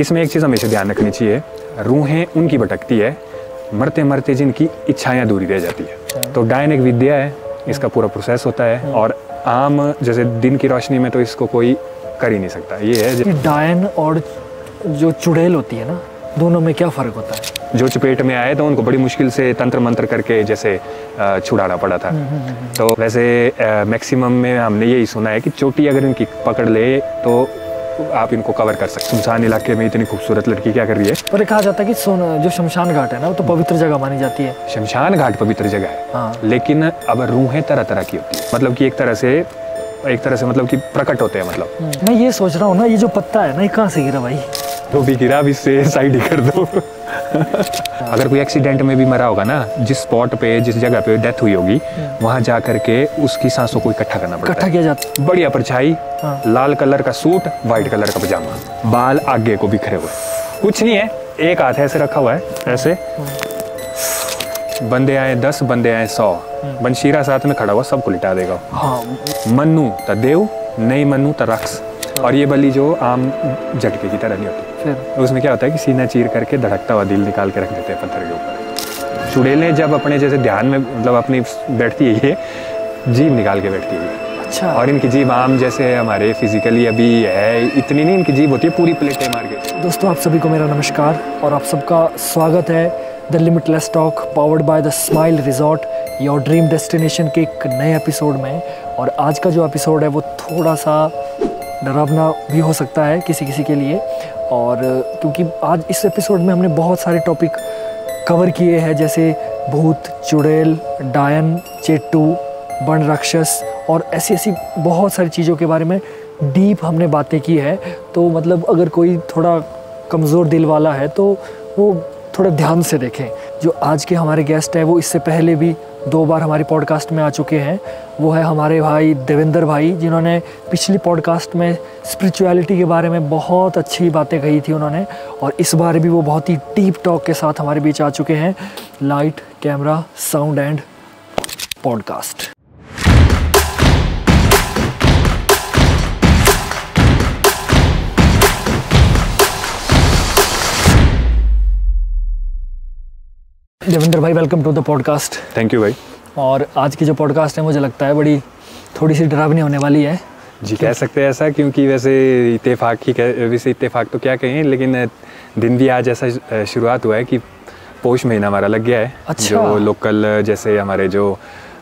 इसमें एक चीज़ हमेशा ध्यान रखनी चाहिए, रूहें उनकी भटकती है मरते मरते जिनकी इच्छाएं अधूरी रह जाती है। तो डायन एक विद्या है, इसका पूरा प्रोसेस होता है और आम जैसे दिन की रोशनी में तो इसको कोई कर ही नहीं सकता। ये है डायन और जो चुड़ैल होती है ना, दोनों में क्या फ़र्क होता है? जो चपेट में आए तो उनको बड़ी मुश्किल से तंत्र मंत्र करके जैसे छुड़ाना पड़ा था। तो वैसे मैक्सिमम में हमने यही सुना है कि चोटी अगर इनकी पकड़ ले तो आप इनको कवर कर सकते। शमशान इलाके में इतनी खूबसूरत लड़की क्या कर रही है? पर कहा जाता है कि जो शमशान घाट है ना, वो तो पवित्र जगह मानी जाती है। शमशान घाट पवित्र जगह है हाँ। लेकिन अब रूहें तरह तरह की होती है, मतलब कि एक तरह से मतलब कि प्रकट होते हैं। मतलब मैं ये सोच रहा हूँ ना, ये जो पत्ता है ना, ये कहाँ से गिरा भाई? तो भी गिरा भी से साइड कर दो। अगर कोई एक्सीडेंट में भी मरा होगा ना, जिस स्पॉट पे जिस जगह पे डेथ हुई होगी, वहाँ जा करके उसकी सांसों को इकट्ठा करना पड़ता है। इकट्ठा किया जाता है। बढ़िया परछाई, लाल कलर का सूट, व्हाइट कलर का पजामा, बाल आगे को बिखरे हुए, कुछ नहीं है, एक हाथ ऐसे रखा हुआ है, ऐसे बंदे आए 10, बंदे आए 100, बंशीरा साथ में खड़ा हुआ, सबको लिटा देगा। मनु त देव, नहीं मनु त रक्स। और ये बलि जो आम झटके की तरह नहीं होती, उसमें क्या होता है कि सीना चीर करके धड़कता हुआ दिल निकाल के रख देते हैं पत्थर के ऊपर। चुड़ैलें जब अपने जैसे ध्यान में मतलब अपनी बैठती है, ये जीभ निकाल के बैठती है। अच्छा। और इनकी जीभ आम जैसे हमारे फिजिकली अभी है इतनी नहीं, इनकी जीभ होती है पूरी प्लेटें मार के। दोस्तों आप सभी को मेरा नमस्कार और आप सबका स्वागत है the limitless talk powered by the smile resort, your dream destination के एक नए एपिसोड में। और आज का जो एपिसोड है वो थोड़ा सा डरावना भी हो सकता है किसी किसी के लिए, और क्योंकि आज इस एपिसोड में हमने बहुत सारे टॉपिक कवर किए हैं, जैसे भूत, चुड़ैल, डायन, चेट्टू, बन राक्षस और ऐसी ऐसी बहुत सारी चीज़ों के बारे में डीप हमने बातें की है। तो मतलब अगर कोई थोड़ा कमज़ोर दिल वाला है तो वो थोड़ा ध्यान से देखें। जो आज के हमारे गेस्ट हैं वो इससे पहले भी 2 बार हमारी पॉडकास्ट में आ चुके हैं। वो है हमारे भाई देवेंद्र भाई, जिन्होंने पिछली पॉडकास्ट में स्पिरिचुअलिटी के बारे में बहुत अच्छी बातें कही थी उन्होंने, और इस बार भी वो बहुत ही डीप टॉक के साथ हमारे बीच आ चुके हैं। Light, camera, sound and podcast. Devendra भाई, welcome to the podcast. Thank you भाई। और आज की जो पॉडकास्ट है मुझे लगता है बड़ी थोड़ी सी डरावनी होने वाली है जी, कह सकते हैं ऐसा, क्योंकि वैसे इत्तेफाक तो क्या कहें, लेकिन दिन भी आज ऐसा शुरुआत हुआ है कि पौष महीना हमारा लग गया है। अच्छा। जो लोकल जैसे हमारे जो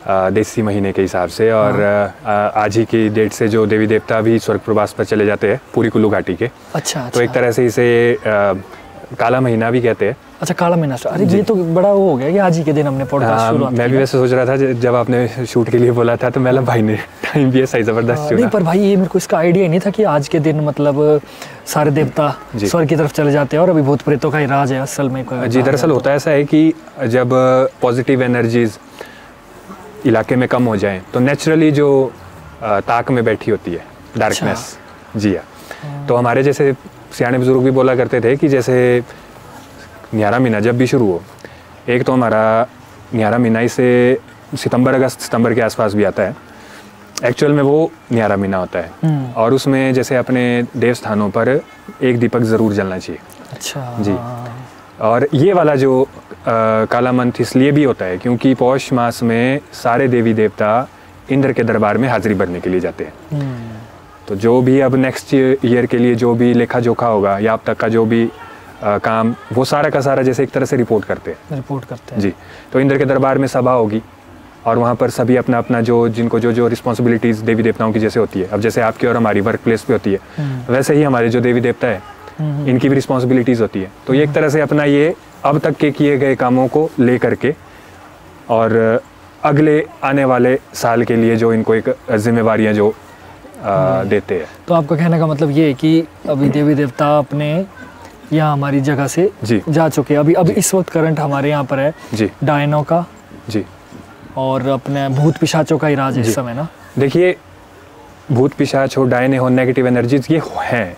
देसी महीने के हिसाब से, और आज ही की डेट से जो देवी देवता भी स्वर्ग प्रवास पर चले जाते हैं पूरी कुल्लू घाटी के। अच्छा। तो एक तरह से इसे काला महीना भी कहते हैं। अच्छा, काला महीना। अरे ये तो बड़ा वो हो गया कि आज ही के दिन हमने पॉडकास्ट शुरू किया। मैं भी वैसे सोच रहा था जब आपने शूट के लिए बोला था, तो मैंने भाई ने टाइम भी ऐसा जबरदस्त चुना। नहीं पर भाई ये मेरे को इसका आइडिया नहीं था कि आज के दिन मतलब सारे देवता स्वर्ग की तरफ चले जाते हैं और अभी भूत प्रेतों का ही राज है असल में। जी दरअसल होता ऐसा है कि जब पॉजिटिव एनर्जीज इलाके में कम हो जाए तो नेचुरली जो ताक में बैठी होती है डार्कनेस, जी हाँ, तो हमारे जैसे सियाने बुजुर्ग भी बोला करते थे कि जैसे न्यारा महीना जब भी शुरू हो, एक तो हमारा न्यारा महीना इसे सितंबर, अगस्त, सितंबर के आसपास भी आता है, एक्चुअल में वो न्यारा महीना होता है, और उसमें जैसे अपने देव स्थानों पर एक दीपक ज़रूर जलना चाहिए। अच्छा जी। और ये वाला जो काला मंथ इसलिए भी होता है क्योंकि पौष मास में सारे देवी देवता इंद्र के दरबार में हाजिरी भरने के लिए जाते हैं। तो जो भी अब नेक्स्ट ईयर के लिए जो भी लेखा जोखा होगा या अब तक का जो भी काम, वो सारा का सारा जैसे एक तरह से रिपोर्ट करते हैं जी। तो इंद्र के दरबार में सभा होगी और वहाँ पर सभी अपना अपना जो जिनको जो जो रिस्पॉन्सिबिलिटीज़ देवी देवताओं की जैसे होती है, अब जैसे आपकी और हमारी वर्क प्लेस पर होती है, वैसे ही हमारे जो देवी देवता है इनकी भी रिस्पॉन्सिबिलिटीज़ होती है। तो ये एक तरह से अपना ये अब तक के किए गए कामों को ले करके और अगले आने वाले साल के लिए जो इनको एक जिम्मेवारियाँ जो देते हैं। तो आपका कहने का मतलब ये है कि अभी देवी देवता अपने यहाँ हमारी जगह से जा चुके हैं। अभी इस वक्त करंट हमारे यहाँ पर है डायनों का जी, और अपने भूत पिशाचों का इराज है इस समय ना। देखिए भूत पिशाच हो, डायने हो, नेगेटिव एनर्जीज, ये हैं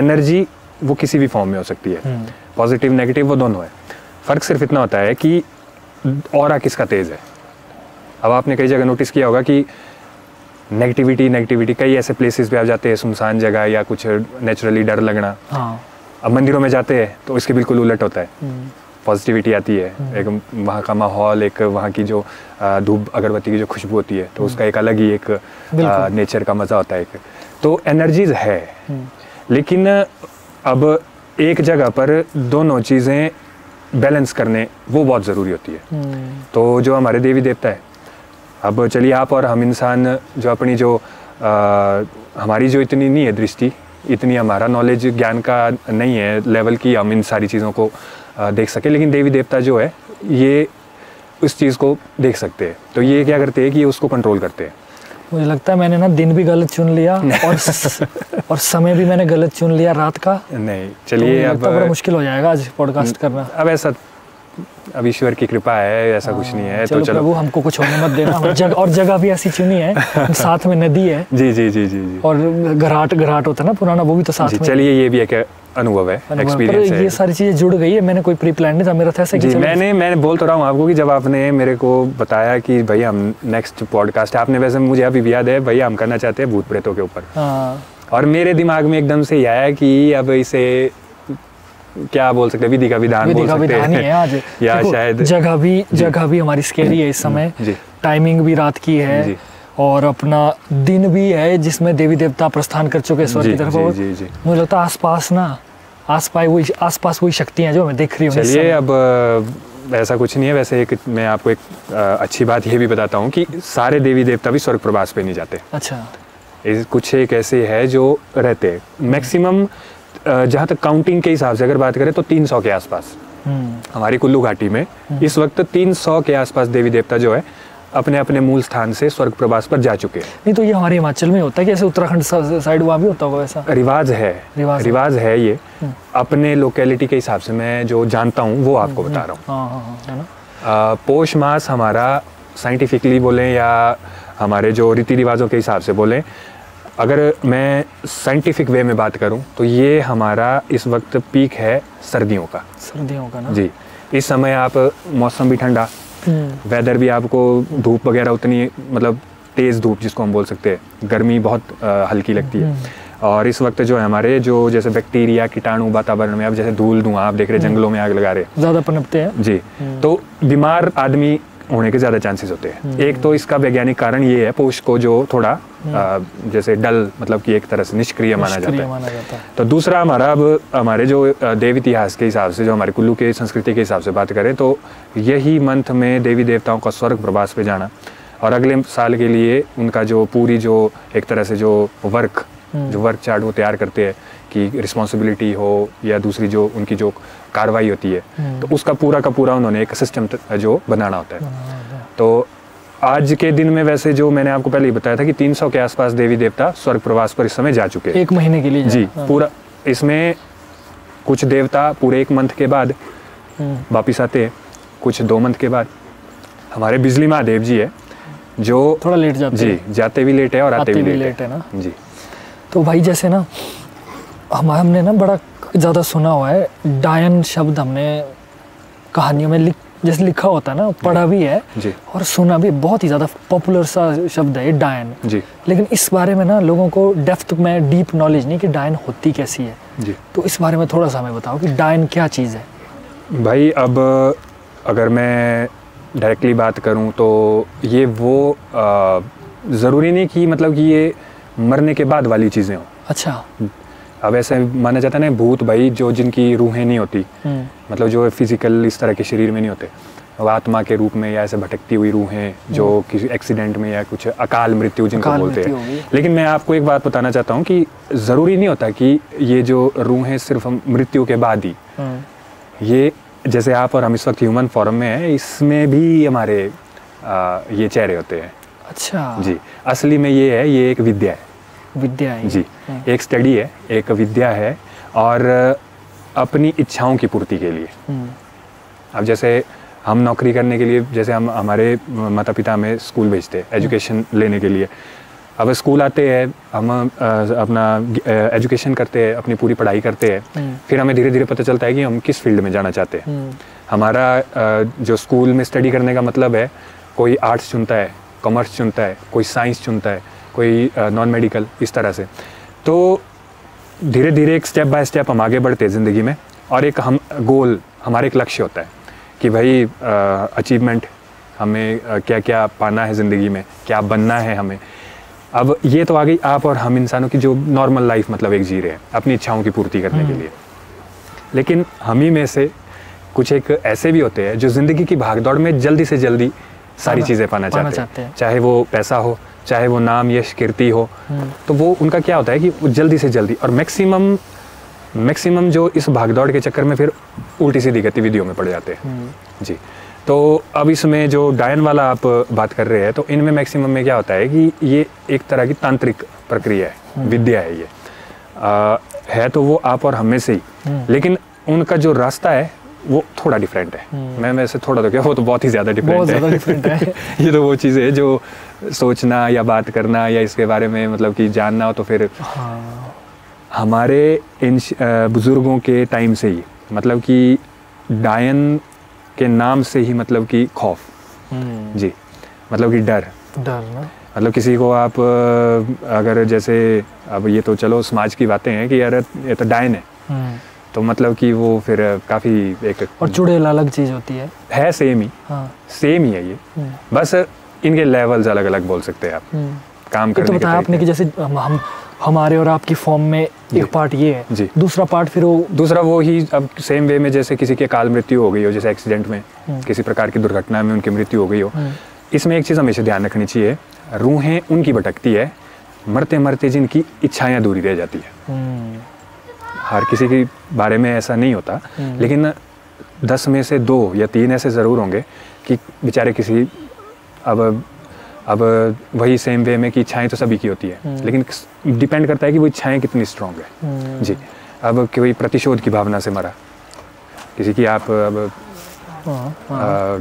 एनर्जी, वो किसी भी फॉर्म में हो सकती है, पॉजिटिव नेगेटिव वो दोनों है। फ़र्क सिर्फ इतना होता है कि ऑरा किसका तेज़ है। अब आपने कई जगह नोटिस किया होगा कि नेगेटिविटी कई ऐसे प्लेसेस पे आप जाते हैं, सुनसान जगह या कुछ नेचुरली डर लगना, अब मंदिरों में जाते हैं तो इसके बिल्कुल उलट होता है, पॉजिटिविटी आती है, एक वहाँ का माहौल, एक वहाँ की जो धूप अगरबत्ती की जो खुशबू होती है तो उसका एक अलग ही एक नेचर का मज़ा होता है एक, तो एनर्जीज है। लेकिन अब एक जगह पर दोनों चीज़ें बैलेंस करने वो बहुत ज़रूरी होती है। तो जो हमारे देवी देवता है, अब चलिए आप और हम इंसान जो अपनी जो हमारी जो इतनी नहीं है दृष्टि, इतनी हमारा नॉलेज ज्ञान का नहीं है लेवल की हम इन सारी चीज़ों को देख सके, लेकिन देवी देवता जो है ये उस चीज़ को देख सकते हैं। तो ये क्या करते हैं कि ये उसको कंट्रोल करते हैं। मुझे लगता है मैंने ना दिन भी गलत चुन लिया और समय भी मैंने गलत चुन लिया रात का। नहीं चलिए तो अब बड़ा मुश्किल हो जाएगा आज पॉडकास्ट करना। अब ऐसा अब ईश्वर की कृपा है, ऐसा कुछ नहीं है। चलो तो चलो, हमको कुछ होने मत देना। और जगह भी ऐसी चुनी है, साथ में नदी है जी जी जी जी, और घराट घराट होता है ना पुराना, वो भी तो साथ में। चलिए ये भी एक अनुभव है, एक्सपीरियंस है, ये सारी चीजें जुड़ गई है। मैंने कोई प्री प्लान नहीं था मेरा, था ऐसे कि मैंने बोल तो रहा हूँ आपको कि जब आपने मेरे को बताया कि भाई हम नेक्स्ट पॉडकास्ट, आपने वैसे मुझे अभी भी याद है भाई हम करना चाहते हैं भूत प्रेतों के ऊपर, और मेरे दिमाग में एकदम से यह आया कि अब इसे क्या बोल सकते हैं, विधि का विधान बोल सकते हैं आज, या शायद जगह भी हमारी स्केरी है इस समय, टाइमिंग भी रात की है और अपना दिन भी है जिसमें देवी देवता प्रस्थान कर चुके स्वर्ग की तरफ। मुझे लगता है आसपास ना आसपास वही शक्तियाँ जो हमें देख रही हूँ। चलिए अब ऐसा कुछ नहीं है। वैसे एक मैं आपको एक अच्छी बात ये भी बताता हूँ कि सारे देवी देवता भी स्वर्ग प्रवास पे नहीं जाते। अच्छा, कुछ एक ऐसे है जो रहते हैं, मैक्सिमम जहाँ तक काउंटिंग के हिसाब से अगर बात करें तो 300 के आसपास हमारी कुल्लू घाटी में इस वक्त 300 के आसपास देवी देवता जो है अपने अपने मूल स्थान से स्वर्ग प्रवास पर जा चुके हैं। नहीं तो ये हमारे हिमाचल में होता है कि ऐसे उत्तराखंड साइड वहाँ भी होता होगा ऐसा रिवाज है ये। अपने लोकेलिटी के हिसाब से मैं जो जानता हूँ वो आपको बता रहा हूँ। पौष मास हमारा साइंटिफिकली बोलें या हमारे जो रीति रिवाजों के हिसाब से बोलें, अगर मैं साइंटिफिक वे में बात करूं तो ये हमारा इस वक्त पीक है सर्दियों का ना जी। इस समय आप मौसम भी ठंडा, वेदर भी आपको धूप वगैरह उतनी, मतलब तेज़ धूप जिसको हम बोल सकते हैं, गर्मी बहुत हल्की लगती है। और इस वक्त जो है हमारे जो जैसे बैक्टीरिया कीटाणु वातावरण में, आप जैसे धूल धुआं आप देख रहे हैं, जंगलों में आग लगा रहे, ज़्यादा पनपते हैं जी, तो बीमार आदमी होने के ज़्यादा चांसेस होते हैं। एक तो इसका वैज्ञानिक कारण ये है, पौष को जो थोड़ा जैसे डल, मतलब कि एक तरह से निष्क्रिय माना जाता है। तो दूसरा हमारा, अब हमारे जो देवी इतिहास के हिसाब से, जो हमारे कुल्लू के संस्कृति के हिसाब से बात करें तो यही मंथ में देवी देवताओं का स्वर्ग प्रवास पे जाना और अगले साल के लिए उनका जो पूरी जो एक तरह से जो वर्क चार्ट वो तैयार करते हैं कि रिस्पॉन्सिबिलिटी हो या दूसरी जो उनकी जो कार्रवाई होती है तो उसका पूरा का पूरा उन्होंने एक सिस्टम जो बनाना होता है। तो आज के दिन में वैसे जो मैंने आपको पहले ही बताया था कि 300 के आसपास देवी देवता स्वर्ग प्रवास पर इस समय जा चुके हैं, 1 महीने के लिए जी पूरा। इसमें कुछ देवता पूरे 1 मंथ के बाद वापिस आते हैं, कुछ 2 मंथ के बाद। हमारे बिजली महादेव जी है जो थोड़ा लेट जाते जी, जाते भी लेट है और आते भी लेट है ना जी। तो भाई जैसे ना हमने ना बड़ा ज़्यादा सुना हुआ है डायन शब्द, हमने कहानियों में जैसे लिखा होता है ना, पढ़ा भी है और सुना भी, बहुत ही ज़्यादा पॉपुलर सा शब्द है डायन जी। लेकिन इस बारे में ना लोगों को डेप्थ में डीप नॉलेज नहीं कि डायन होती कैसी है जी। तो इस बारे में थोड़ा सा हमें बताओ कि डायन क्या चीज़ है। भाई अब अगर मैं डायरेक्टली बात करूँ तो ये वो ज़रूरी नहीं कि मतलब कि ये मरने के बाद वाली चीज़ें हों। अच्छा, अब ऐसे माना जाता है ना भूत भाई जो जिनकी रूहें नहीं होती, मतलब जो फिजिकल इस तरह के शरीर में नहीं होते, वो आत्मा के रूप में या ऐसे भटकती हुई रूहें जो किसी एक्सीडेंट में या कुछ अकाल मृत्यु जिनको बोलते हैं। लेकिन मैं आपको एक बात बताना चाहता हूँ कि ज़रूरी नहीं होता कि ये जो रूहें सिर्फ मृत्यु के बाद ही, ये जैसे आप और हम इस वक्त ह्यूमन फॉर्म में हैं, इसमें भी हमारे ये चेहरे होते हैं। अच्छा जी, असली में ये है, ये एक विद्या है जी, एक स्टडी है, एक विद्या है और अपनी इच्छाओं की पूर्ति के लिए। अब जैसे हम नौकरी करने के लिए, जैसे हम हमारे माता पिता हमें स्कूल भेजते हैं एजुकेशन लेने के लिए, अब स्कूल आते हैं, हम अपना एजुकेशन करते हैं, अपनी पूरी पढ़ाई करते हैं, फिर हमें धीरे धीरे पता चलता है कि हम किस फील्ड में जाना चाहते हैं। हमारा जो स्कूल में स्टडी करने का मतलब है, कोई आर्ट्स चुनता है, कॉमर्स चुनता है, कोई साइंस चुनता है, कोई नॉन मेडिकल, इस तरह से। तो धीरे धीरे एक स्टेप बाय स्टेप हम आगे बढ़ते हैं ज़िंदगी में, और एक हम गोल, हमारा एक लक्ष्य होता है कि भाई अचीवमेंट हमें क्या क्या पाना है ज़िंदगी में, क्या बनना है हमें। अब ये तो आ गई आप और हम इंसानों की जो नॉर्मल लाइफ मतलब एक जी रहे हैं अपनी इच्छाओं की पूर्ति करने के लिए, लेकिन हम ही में से कुछ एक ऐसे भी होते हैं जो ज़िंदगी की भागदौड़ में जल्दी से जल्दी सारी चीज़ें पाना चाहते हैं। चाहे वो पैसा हो, चाहे वो नाम यश कीर्ति हो, तो वो उनका क्या होता है कि वो जल्दी से जल्दी और मैक्सिमम जो इस भागदौड़ के चक्कर में फिर उल्टी सीधी गतिविधियों में पड़ जाते हैं। जी, तो अब इसमें जो डायन वाला आप बात कर रहे हैं, तो इनमें मैक्सिमम में क्या होता है कि ये एक तरह की तांत्रिक प्रक्रिया है, विद्या है ये, है तो वो आप और हमें से ही, लेकिन उनका जो रास्ता है वो थोड़ा डिफरेंट है। मैं वैसे थोड़ा तो क्या, वो तो बहुत ही ज़्यादा डिफरेंट है। ये तो वो चीज़ है जो सोचना या बात करना या इसके बारे में मतलब कि जानना हो तो फिर हमारे इन बुज़ुर्गों के टाइम से ही, मतलब कि डायन के नाम से ही मतलब कि खौफ, जी, मतलब कि डर ना, मतलब किसी को आप अगर जैसे, अब ये तो चलो समाज की बातें हैं कि यार ये तो डायन है, तो मतलब कि वो फिर काफ़ी एक, और चुड़ैल अलग चीज़ होती है सेम ही, हाँ सेम ही है ये, बस इनके लेवल्स अलग अलग बोल सकते हैं आप काम करने के। तो आपने कि जैसे हम हमारे और आपकी फॉर्म में एक पार्ट ये है जी, दूसरा पार्ट फिर वो दूसरा वो ही अब सेम वे में जैसे किसी की काल मृत्यु हो गई हो, जैसे एक्सीडेंट में किसी प्रकार की दुर्घटना में उनकी मृत्यु हो गई हो, इसमें एक चीज़ हमेशा ध्यान रखनी चाहिए, रूहें उनकी भटकती है मरते मरते जिनकी इच्छाएँ अधूरी रह जाती है। हर किसी के बारे में ऐसा नहीं होता, लेकिन 10 में से 2 या 3 ऐसे ज़रूर होंगे कि बेचारे किसी अब वही सेम वे में कि इच्छाएँ तो सभी की होती है, लेकिन डिपेंड करता है कि वो इच्छाएँ कितनी स्ट्रॉन्ग है। जी, अब कोई प्रतिशोध की भावना से मरा, किसी की आप अब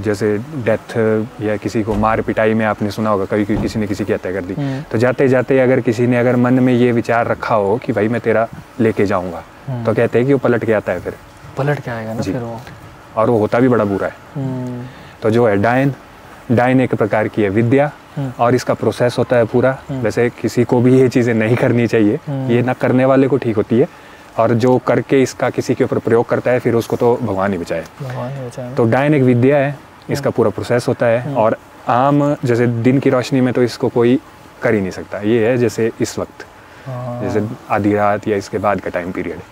जैसे डेथ या किसी को मार पिटाई में आपने सुना होगा कभी किसी ने किसी की हत्या कर दी, तो जाते जाते अगर किसी ने अगर मन में ये विचार रखा हो कि भाई मैं तेरा लेके जाऊँगा, तो कहते हैं कि वो पलट के आता है, फिर पलट के आएगा ना फिर वो, और वो होता भी बड़ा बुरा है। तो जो है डायन एक प्रकार की है विद्या, और इसका प्रोसेस होता है पूरा। वैसे किसी को भी ये चीज़ें नहीं करनी चाहिए, ये ना करने वाले को ठीक होती है, और जो करके इसका किसी के ऊपर प्रयोग करता है फिर उसको तो भगवान ही बचाए। तो डायन एक विद्या है, इसका पूरा प्रोसेस होता है, और आम जैसे दिन की रोशनी में तो इसको कोई कर ही नहीं सकता। ये है जैसे इस वक्त, जैसे आधी रात या इसके बाद का टाइम पीरियड है,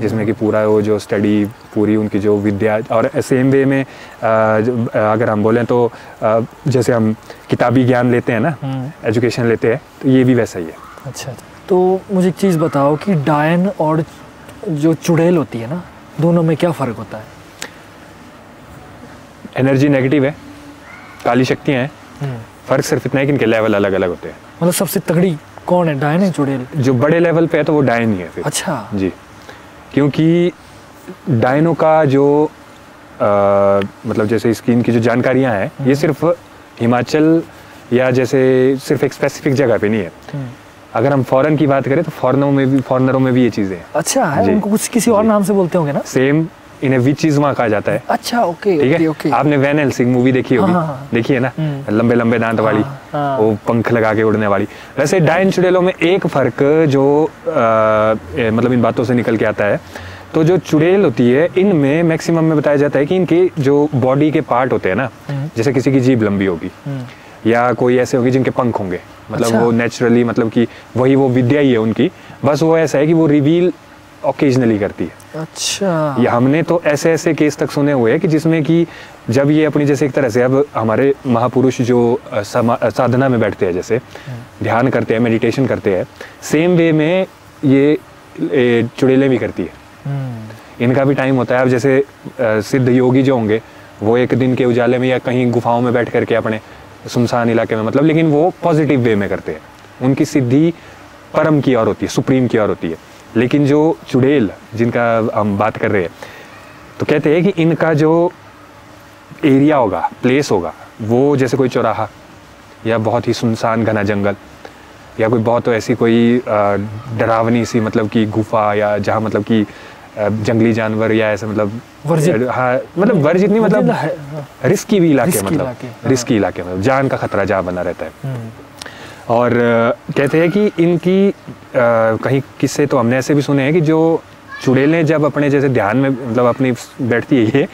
जिसमें कि पूरा वो जो स्टडी पूरी उनकी जो विद्या, और सेम वे में अगर हम बोलें तो जैसे हम किताबी ज्ञान लेते हैं ना, एजुकेशन लेते हैं, तो ये भी वैसा ही है। अच्छा, तो मुझे एक चीज़ बताओ कि डायन और जो चुड़ैल होती है ना, दोनों में क्या फ़र्क होता है? एनर्जी नेगेटिव है, काली शक्तियाँ हैं, फ़र्क सिर्फ इतना है कि इनके लेवल अलग अलग होते हैं। मतलब सबसे तगड़ी कौन है, डायन है चुड़ैल? जो बड़े लेवल पे है तो वो डायन ही है फिर। अच्छा जी, क्योंकि डायनों का जो मतलब जैसे स्कीम की जो जानकारियाँ हैं, ये सिर्फ हिमाचल या जैसे सिर्फ एक स्पेसिफिक जगह पे नहीं है। अगर हम फॉरेन की बात करें तो फॉरेनरों में भी ये चीज़ें हैं। अच्छा है, उनको कुछ किसी और नाम से बोलते होंगे ना, सेम इन्हें विचिज़मा कहा जाता है। अच्छा, ओके, ठीक है, ओके। आपने वैन हेल्सिंग मूवी देखी होगी, देखी है ना, लंबे लंबे दांत वाली, वो पंख लगा के उड़ने वाली। वैसे डायन चुड़ैलों में एक फ़र्क जो मतलब इन बातों से निकल के आता है, तो जो चुड़ैल होती है इनमें मैक्सिमम में बताया जाता है कि इनके जो बॉडी के पार्ट होते हैं ना, जैसे किसी की जीभ लंबी होगी या कोई ऐसे होंगे जिनके पंख होंगे, मतलब वो नेचुरली, मतलब कि वही वो विद्या ही है उनकी, बस वो ऐसा है कि वो रिवील ओकेजनली करती है। अच्छा, या हमने तो ऐसे ऐसे केस तक सुने हुए हैं कि जिसमें कि जब ये अपनी जैसे एक तरह से अब हमारे महापुरुष जो साधना में बैठते हैं, जैसे ध्यान करते हैं, मेडिटेशन करते हैं, सेम वे में ये चुड़ैलें भी करती है। इनका भी टाइम होता है। अब जैसे सिद्ध योगी जो होंगे वो एक दिन के उजाले में या कहीं गुफाओं में बैठ करके अपने सुनसान इलाके में, मतलब, लेकिन वो पॉजिटिव वे में करते हैं। उनकी सिद्धि परम की ओर होती है, सुप्रीम की ओर होती है। लेकिन जो चुड़ैल जिनका हम बात कर रहे हैं, तो कहते हैं कि इनका जो एरिया होगा, प्लेस होगा, वो जैसे कोई चौराहा या बहुत ही सुनसान घना जंगल या कोई बहुत ऐसी कोई डरावनी सी, मतलब कि गुफा, या जहाँ मतलब कि जंगली जानवर या ऐसे, मतलब वर्जित, हाँ, मतलब वर्जित नहीं, मतलब रिस्की भी इलाके, मतलब रिस्की इलाके, मतलब जान का खतरा जहाँ बना रहता है। और कहते हैं कि इनकी कहीं किस्से तो हमने ऐसे भी सुने हैं कि जो चुड़ैल ने जब अपने जैसे ध्यान में मतलब अपनी बैठती है ये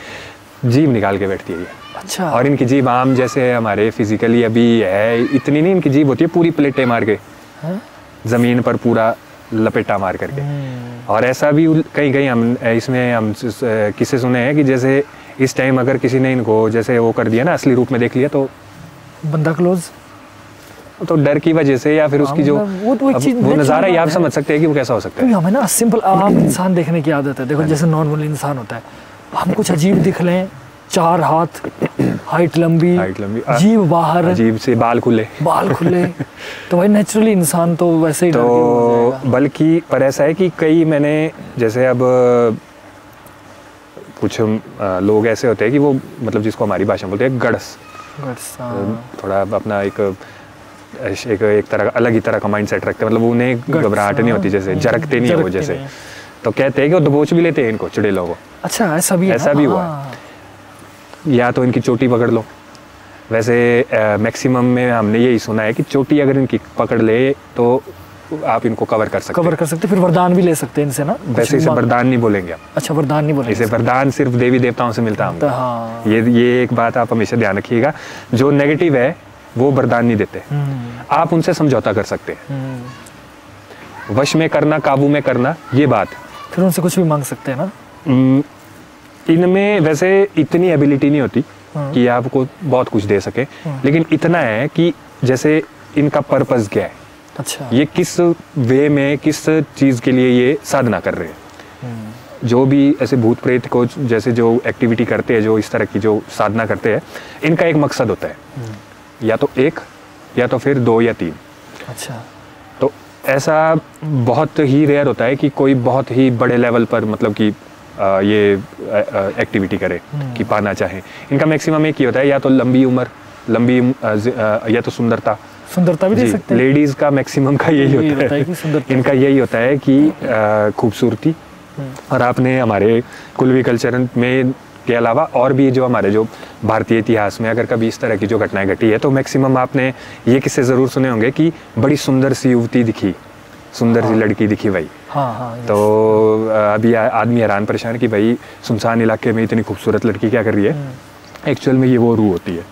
जीभ निकाल के बैठती है ये। अच्छा। और इनकी जीभ आम जैसे हमारे फिजिकली अभी है इतनी नहीं, इनकी जीभ होती है पूरी प्लेटें मार के ज़मीन पर पूरा लपेटा मार करके। और ऐसा भी कहीं कहीं हम इसमें हम किस्से सुने हैं कि जैसे इस टाइम अगर किसी ने इनको जैसे वो कर दिया ना असली रूप में देख लिया तो बंदा क्लोज तो डर की वजह से या फिर उसकी जो वो नज़ारा ही आप समझ सकते हैं कि वो कैसा हो सकता है। हमें ना सिंपल आम इंसान देखने की आदत है। देखो जैसे नॉर्मल इंसान होता है, हम कुछ अजीब दिख लें, चार हाथ, हाइट लंबी, जीभ बाहर, जीभ से बाल खुले तो भाई नेचुरली इंसान तो वैसे ही तो बल्कि। पर ऐसा है कि कई मैंने जैसे अब कुछ लोग ऐसे होते हैं कि वो मतलब जिसको हमारी भाषा में बोलते हैं गड़स थोड़ा अपना एक तरह का अलग ही तरह का माइंड सेट रखते हैं, मतलब उन्हें घबराहट नहीं होती, जैसे झरकते नहीं है वो जैसे। तो कहते हैं कि वो दबोच भी लेते हैं इनको चुड़ैलों को। अच्छा ऐसा भी हुआ है। या तो इनकी चोटी पकड़ लो, वैसे मैक्सिमम में हमने यही सुना है कि चोटी अगर इनकी पकड़ ले तो आप इनको कवर कर सकते फिर वरदान भी ले सकते हैं इनसे ना। वैसे इसे वरदान नहीं बोलेंगे आप। अच्छा वरदान नहीं बोलेंगे, इसे वरदान सिर्फ देवी देवताओं से मिलता है। हाँ। ये एक बात आप हमेशा ध्यान रखिएगा, जो नेगेटिव है वो वरदान नहीं देते, आप उनसे समझौता कर सकते हैं। वश में करना, काबू में करना, ये बात। फिर उनसे कुछ भी मांग सकते हैं ना। इनमें वैसे इतनी एबिलिटी नहीं होती कि आपको बहुत कुछ दे सके, लेकिन इतना है कि जैसे इनका पर्पस क्या है। अच्छा। ये किस वे में किस चीज़ के लिए ये साधना कर रहे हैं। जो भी ऐसे भूत प्रेत को जैसे जो एक्टिविटी करते हैं, जो इस तरह की जो साधना करते हैं, इनका एक मकसद होता है, या तो एक या तो फिर दो या तीन। अच्छा। तो ऐसा बहुत ही रेयर होता है कि कोई बहुत ही बड़े लेवल पर मतलब कि ये एक्टिविटी करे कि पाना चाहे। इनका मैक्सिमम एक ही होता है, या तो लंबी उम्र या तो सुंदरता भी दे सकते हैं। लेडीज का मैक्सिमम का यही होता है कि इनका यही होता है कि खूबसूरती। और आपने हमारे कुल्लू कल्चर में के अलावा और भी जो हमारे जो भारतीय इतिहास में अगर कभी इस तरह की जो घटनाएं घटी है तो मैक्सिमम आपने ये किस्से ज़रूर सुने होंगे कि बड़ी सुंदर सी युवती दिखी, सुंदर सी लड़की दिखी भाई। तो अभी आदमी हैरान परेशान कि भाई सुनसान इलाके में इतनी खूबसूरत लड़की क्या कर रही है। एक्चुअल में ये वो रूह होती है,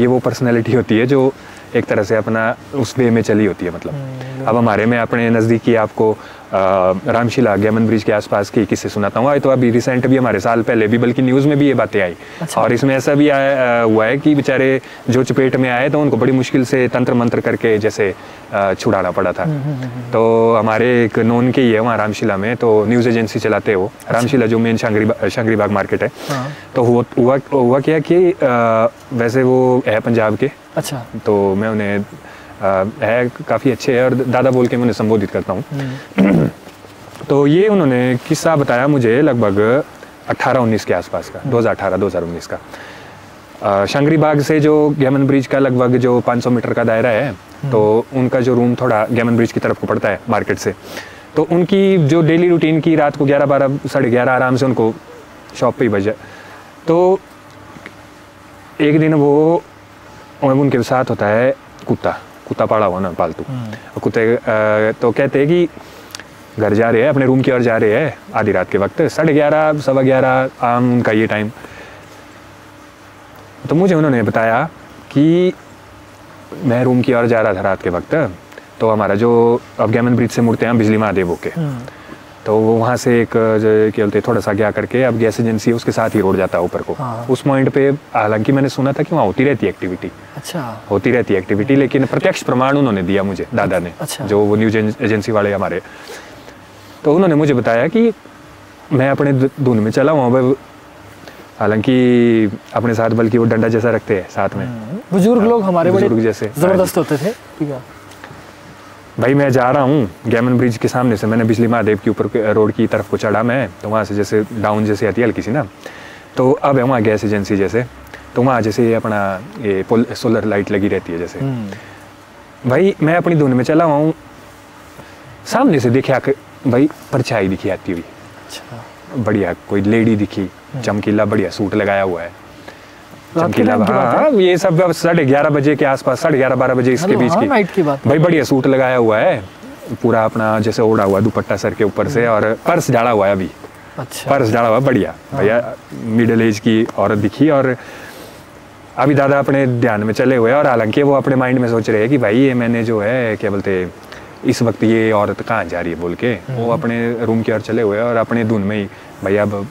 ये वो पर्सनैलिटी होती है जो एक तरह से अपना उस वे में चली होती है। मतलब अब हमारे में अपने नज़दीकी आपको रामशिला गेमन ब्रिज के आसपास की किस्से सुनाता हूँ। तो अभी रिसेंट भी हमारे साल पहले भी बल्कि न्यूज़ में भी ये बातें आई। अच्छा। और इसमें ऐसा भी हुआ है कि बेचारे जो चपेट में आए तो उनको बड़ी मुश्किल से तंत्र मंत्र करके जैसे छुड़ाना पड़ा था। तो हमारे एक नोन के ही है वहाँ रामशिला में, तो न्यूज़ एजेंसी चलाते हो रामशिला जो मेन शंगरी बाग मार्केट है। तो हुआ क्या कि वैसे वो है पंजाब के। अच्छा। तो मैं उन्हें है काफ़ी अच्छे है और दादा बोल के मैं उन्हें संबोधित करता हूँ। तो ये उन्होंने किस्सा बताया मुझे लगभग 18-19 के आसपास का, 2018-2019 का। शंगरी बाग से जो गेमन ब्रिज का लगभग जो 500 मीटर का दायरा है, तो उनका जो रूम थोड़ा गेमन ब्रिज की तरफ को पड़ता है मार्केट से। तो उनकी जो डेली रूटीन की रात को 11-12, 11:30 आराम से उनको शॉप पर ही बजा। तो एक दिन वो उनके साथ होता है कुत्ता पाला हुआ ना पालतू कुत्ते। तो कहते हैं कि घर जा रहे हैं, अपने रूम की ओर जा रहे हैं आधी रात के वक्त, 11:30-11:15 आम उनका ये टाइम। तो मुझे उन्होंने बताया कि मैं रूम की ओर जा रहा था रात के वक्त, तो हमारा जो अब गेमन ब्रिज से मुड़ते हैं बिजली महादेव होके, तो वो वहाँ से एक क्या बोलते थोड़ा सा क्या करके अब गैस एजेंसी है उसके साथ ही रोड जाता है ऊपर को। हाँ। उस पॉइंट पे हालांकि मैंने सुना था कि वहाँ होती रहती है एक्टिविटी। अच्छा। होती रहती है एक्टिविटी, लेकिन प्रत्यक्ष प्रमाण उन्होंने दिया मुझे दादा ने। अच्छा। जो वो न्यूज एजेंसी वाले हमारे, तो उन्होंने मुझे बताया कि मैं अपने धुन में चला वहाँ पर, हालांकि अपने साथ बल्कि वो डंडा जैसा रखते हैं साथ में बुजुर्ग लोग हमारे बुजुर्ग जैसे ज़बरदस्त होते थे। भाई मैं जा रहा हूँ गेमन ब्रिज के सामने से, मैंने बिजली महादेव के ऊपर रोड की तरफ को चढ़ा मैं, तो वहाँ से जैसे डाउन जैसे आती है हल्की सी ना, तो अब है वहाँ गैस एजेंसी जैसे, तो वहाँ जैसे ये अपना ये सोलर लाइट लगी रहती है जैसे। भाई मैं अपनी धुन में चला हुआ, सामने से देखा भाई परछाई दिखी आती हुई। अच्छा। बढ़िया कोई लेडी दिखी, चमकीला बढ़िया सूट लगाया हुआ है। चमकीला हाँ ये सब अब 11:30 बजे के आसपास 11:30-12 बजे इसके बीच की भाई बढ़िया सूट लगाया हुआ है पूरा अपना जैसे ओढ़ा हुआ दुपट्टा सर के ऊपर से और पर्स डाला हुआ है अभी अच्छा पर्स डाला हुआ बढ़िया भैया मिडिल एज की औरत दिखी और अभी दादा अपने ध्यान में चले हुए और हालांकि वो अपने माइंड में सोच रहे हैं कि भाई ये मैंने जो है क्या बोलते इस वक्त ये औरत कहाँ जा रही है बोल के वो अपने रूम की ओर चले हुए और अपने धुन में ही भैया अब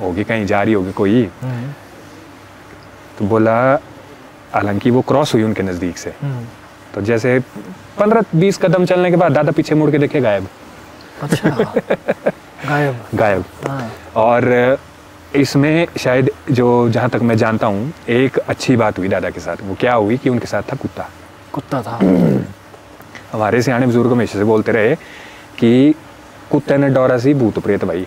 होगी कहीं जा रही होगी कोई तो बोला हालांकि वो क्रॉस हुई उनके नज़दीक से तो जैसे 15-20 कदम चलने के बाद दादा पीछे मुड़ के देखे गायब अच्छा गायब हाँ। और इसमें शायद जो जहाँ तक मैं जानता हूँ एक अच्छी बात हुई दादा के साथ वो क्या हुई कि उनके साथ था कुत्ता था हमारे सियाने बुजुर्ग हमेशा से बोलते रहे कि कुत्ते ने डरा सी भूत प्रेत भाई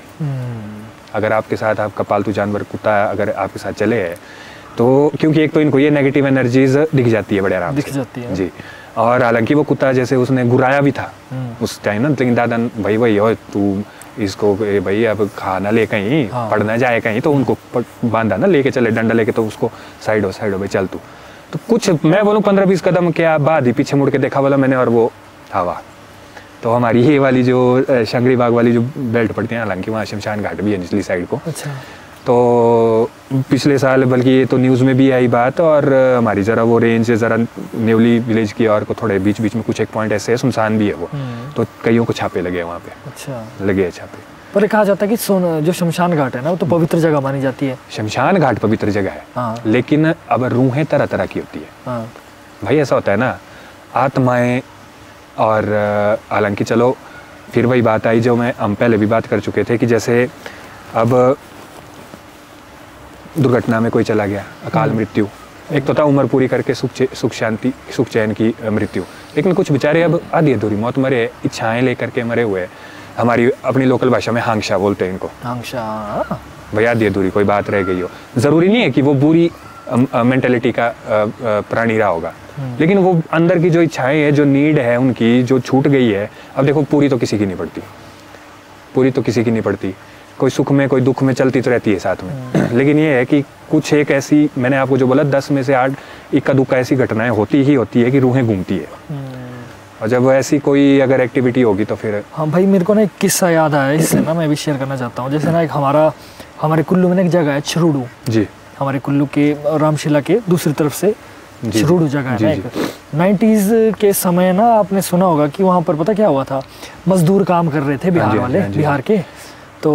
अगर आपके साथ आपका पालतू जानवर कुत्ता अगर आपके साथ चले है तो क्योंकि एक तो इनको ये नेगेटिव एनर्जीज दिख जाती है बड़े आराम दिख जाती है जी और हालांकि वो कुत्ता जैसे उसने घुराया भी था उस टाइम ना लेकिन दादा भाई भाई हो तू इसको भाई अब खाना ले कहीं हाँ। पढ़ना जाए कहीं तो उनको बांधा ना लेके चले डंडा लेके तो उसको साइड हो भाई चल तू तो कुछ मैं बोलूँ 15-20 कदम के बाद ही पीछे मुड़ के देखा बोला मैंने और वो हवा तो हमारी ये वाली जो शंगरी बाग वाली जो बेल्ट पड़ती है हालांकि वहाँ शमशान घाट भी है निचली साइड को तो पिछले साल बल्कि ये तो न्यूज़ में भी आई बात और हमारी ज़रा वो रेंज है ज़रा नेवली विलेज की और को थोड़े बीच में कुछ एक पॉइंट ऐसे है सुनसान भी है वो तो कईयों को छापे लगे वहाँ पे अच्छा लगे है छापे पर कहा जाता है कि जो शमशान घाट है ना वो तो पवित्र जगह मानी जाती है शमशान घाट पवित्र जगह है हाँ। लेकिन अब रूहें तरह तरह की होती है हाँ। भाई ऐसा होता है ना आत्माएँ और हालांकि चलो फिर वही बात आई जो मैं हम पहले भी बात कर चुके थे कि जैसे अब दुर्घटना में कोई चला गया अकाल मृत्यु एक तो था उम्र पूरी करके सुख चैन की मृत्यु लेकिन कुछ बेचारे अब आधी अधूरी मौत मरे इच्छाएं लेकर के मरे हुए हमारी अपनी लोकल भाषा में हांगशा बोलते हैं इनको हांगशा भाई आधी अधूरी कोई बात रह गई हो जरूरी नहीं है कि वो बुरी मेंटेलिटी का प्राणी रहा होगा लेकिन वो अंदर की जो इच्छाएं है जो नीड है उनकी जो छूट गई है अब देखो पूरी तो किसी की नहीं पड़ती कोई सुख में कोई दुख में चलती तो रहती है साथ में लेकिन ये है कि कुछ एक ऐसी मैंने आपको जो बोला 10 में से 8 इक्का दुक्का ऐसी घटनाएं होती ही होती है कि रूहें घूमती है और जब ऐसी कोई अगर एक्टिविटी होगी तो फिर हाँ भाई मेरे को ना एक किस्सा याद आया इससे ना मैं भी शेयर करना चाहता हूँ जैसे ना एक हमारे कुल्लू में ना एक जगह है छरूडू जी हमारे कुल्लू के रामशिला के दूसरी तरफ से छरूडू जगह है 90s के समय ना आपने सुना होगा कि वहाँ पर पता क्या हुआ था मजदूर काम कर रहे थे बिहार वाले बिहार के तो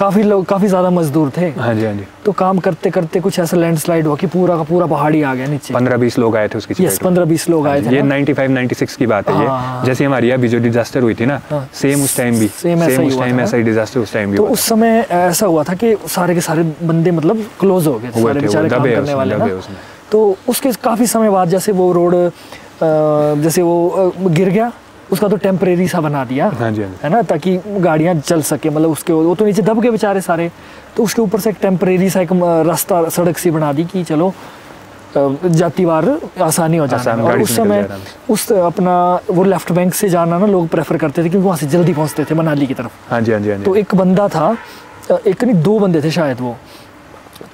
काफी ज्यादा मजदूर थे हाँ जी हाँ जी तो काम करते करते कुछ ऐसा लैंडस्लाइड हुआ कि पूरा का पूरा पहाड़ी आ गया नीचे 15-20 लोग आए थे उसकी चपेट में 15-20 लोग आए थे ये 95-96 की बात है ये जैसे हमारी अभी जो डिजास्टर हुई थी ना सेम उस टाइम भी उस समय ऐसा हुआ था कि सारे के सारे बंदे मतलब क्लोज हो गए तो उसके काफी समय बाद जैसे वो रोड जैसे वो गिर गया उसका तो टेम्परेरी सा बना दिया हाँ जी है ना ताकि गाड़ियाँ चल सके मतलब उसके वो तो नीचे दब गए बेचारे सारे तो उसके ऊपर से एक टेम्परेरी सा एक रास्ता सड़क सी बना दी कि चलो जाती बार आसानी हो जाए और उस समय उस अपना वो लेफ्ट बैंक से जाना ना लोग प्रेफर करते थे क्योंकि वहाँ से जल्दी पहुँचते थे मनाली की तरफ हाँ जी हाँ जी तो एक बंदा था एक नहीं 2 बंदे थे शायद वो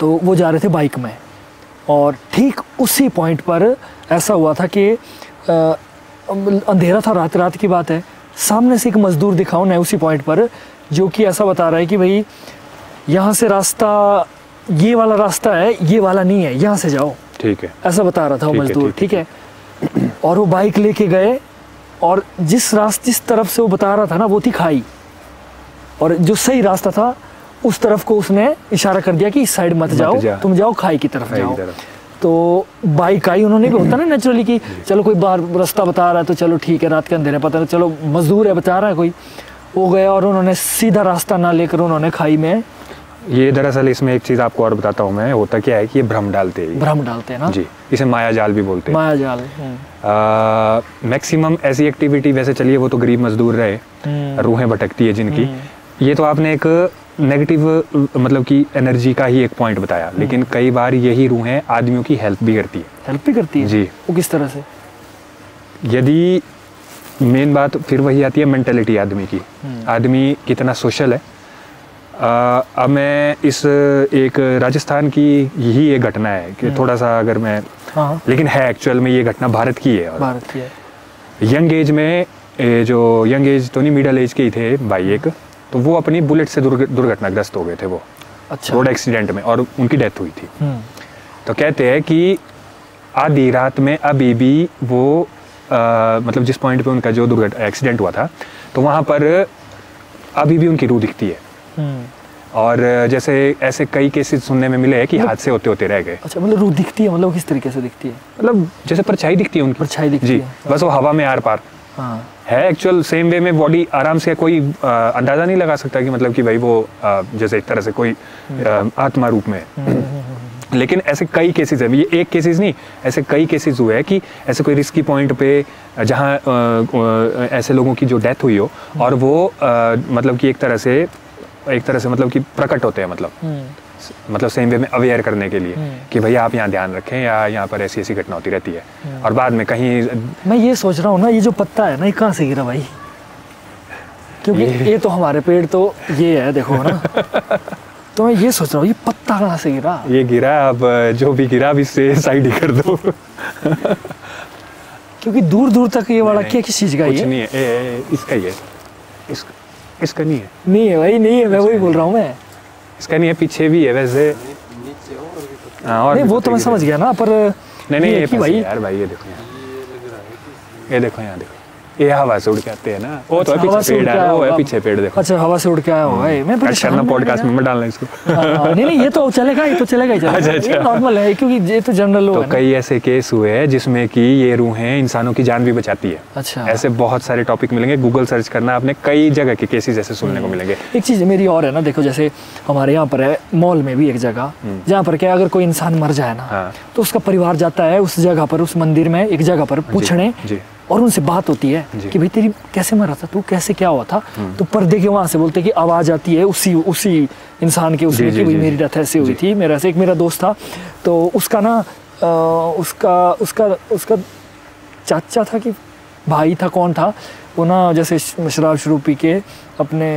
तो वो जा रहे थे बाइक में और ठीक उसी पॉइंट पर ऐसा हुआ था कि अंधेरा था रात की बात है सामने से एक मजदूर दिखाओ ना उसी पॉइंट पर जो कि ऐसा बता रहा है कि भाई यहाँ से रास्ता ये वाला रास्ता है ये वाला नहीं है यहाँ से जाओ ठीक है ऐसा बता रहा था वो मजदूर ठीक है और वो बाइक लेके गए और जिस तरफ से वो बता रहा था ना वो थी खाई और जो सही रास्ता था उस तरफ को उसने इशारा कर दिया कि इस साइड मत जाओ तुम जाओ खाई की तरफ जाओ तो बाइक आई उन्होंने भी होता ना नेचुरली कि चलो कोई बाहर रास्ता बता रहा है तो चलो ठीक है रात के अंधेरे पता नहीं चलो मजदूर है बता रहा है कोई वो गया और उन्होंने सीधा रास्ता ना लेकर उन्होंने खाई में ये दरअसल इसमें एक चीज़ आपको और बताता हूँ मैं होता क्या है कि ये भ्रम डालते हैं ना जी इसे माया जाल भी बोलते हैं माया जाल मैक्सिमम ऐसी एक्टिविटी वैसे चलिए वो तो गरीब मजदूर रहे रूहें भटकती है जिनकी ये तो आपने एक नेगेटिव मतलब कि एनर्जी का ही एक पॉइंट बताया लेकिन कई बार यही रूहें आदमियों की हेल्प भी करती है जी वो किस तरह से यदि मेन बात फिर वही आती है मेंटालिटी आदमी की आदमी कितना सोशल है अब मैं इस एक राजस्थान की यही एक घटना है कि थोड़ा सा अगर मैं लेकिन है एक्चुअल में ये घटना भारत की है। यंग एज में जो यंग एज तो नहीं मिडिल एज के ही थे भाई एक, तो वो अपनी बुलेट से दुर्घटनाग्रस्त हो गए थे वो रोड एक्सीडेंट में और उनकी डेथ हुई थी। तो कहते हैं कि आधी रात में अभी भी वो मतलब जिस पॉइंट पे उनका जो एक्सीडेंट हुआ था तो वहाँ पर अभी भी उनकी रूह दिखती है। और जैसे ऐसे कई केसेस सुनने में मिले हैं कि हादसे होते होते रह गए। अच्छा, मतलब रूह दिखती है, मतलब किस तरीके से दिखती है? मतलब जैसे परछाई दिखती है उनकी, परछाई दिखती जी है। बस वो हवा में आर पार है एक्चुअल सेम वे में। बॉडी आराम से कोई अंदाजा नहीं लगा सकता कि मतलब कि भाई वो जैसे एक तरह से कोई आत्मा रूप में है। लेकिन ऐसे कई केसेस हैं, ये एक केसेस नहीं, ऐसे कई केसेस हुए हैं कि ऐसे कोई रिस्की पॉइंट पे जहाँ ऐसे लोगों की जो डेथ हुई हो और वो मतलब कि एक तरह से मतलब कि प्रकट होते हैं, मतलब सेम वे में अवेयर करने के लिए कि भैया आप यहाँ ध्यान रखें या यहाँ पर ऐसी ऐसी घटना होती रहती है। और बाद में कहीं मैं ये सोच रहा हूँ ना, ये जो पत्ता है ना ये कहाँ से गिरा भाई? क्योंकि ये तो हमारे पेड़ तो ये है देखो ना, तो मैं ये सोच रहा हूँ ये पत्ता कहाँ से गिरा? ये गिरा, अब जो भी गिरा भी इससे साइड ही कर दो। क्योंकि दूर दूर तक ये वाला क्या किस चीज का कुछ नहीं है? इसका ही है, इसका नहीं है, नहीं है भाई, नहीं है, मैं वही बोल रहा हूँ, मैं इसका नहीं है, पीछे भी है वैसे। और वो तो मैं समझ गया ना, पर नहीं यार भाई, ये देखो, ये देखो, यहाँ देखो, ये हवा से उड़ के आते हैं ना, वो तो पीछे पेड़ है, वो है पीछे पेड़ देखो। अच्छा, हवा से उड़ के आया हुआ है। मैं करना पॉडकास्ट में मत डालना इसको। नहीं, ये तो चलेगा, ये तो चलेगा ही चलेगा, ये नॉर्मल है क्योंकि ये तो जनरल हो। तो कई ऐसे केस हुए हैं जिसमें कि ये रूहें इंसानों की जान भी बचाती है। अच्छा, ऐसे बहुत सारे टॉपिक मिलेंगे, गूगल सर्च करना, आपने कई जगह के केसेस ऐसे सुनने को मिलेंगे। एक चीज मेरी और है ना, देखो जैसे हमारे यहाँ पर है मॉल में भी एक जगह जहाँ पर क्या अगर कोई इंसान मर जाए ना तो उसका परिवार जाता है उस जगह पर, उस मंदिर में एक जगह पर पूछने, और उनसे बात होती है कि भाई तेरी कैसे मरा था तू, कैसे क्या हुआ था। तो पर्दे के वहाँ से बोलते कि आवाज़ आती है उसी इंसान के, उसमें कि भाई मेरी डेथ ऐसे हुई थी। मेरा से एक मेरा दोस्त था तो उसका ना उसका उसका उसका चाचा था कि भाई था, कौन था वो ना, जैसे शराब शरूब पी के अपने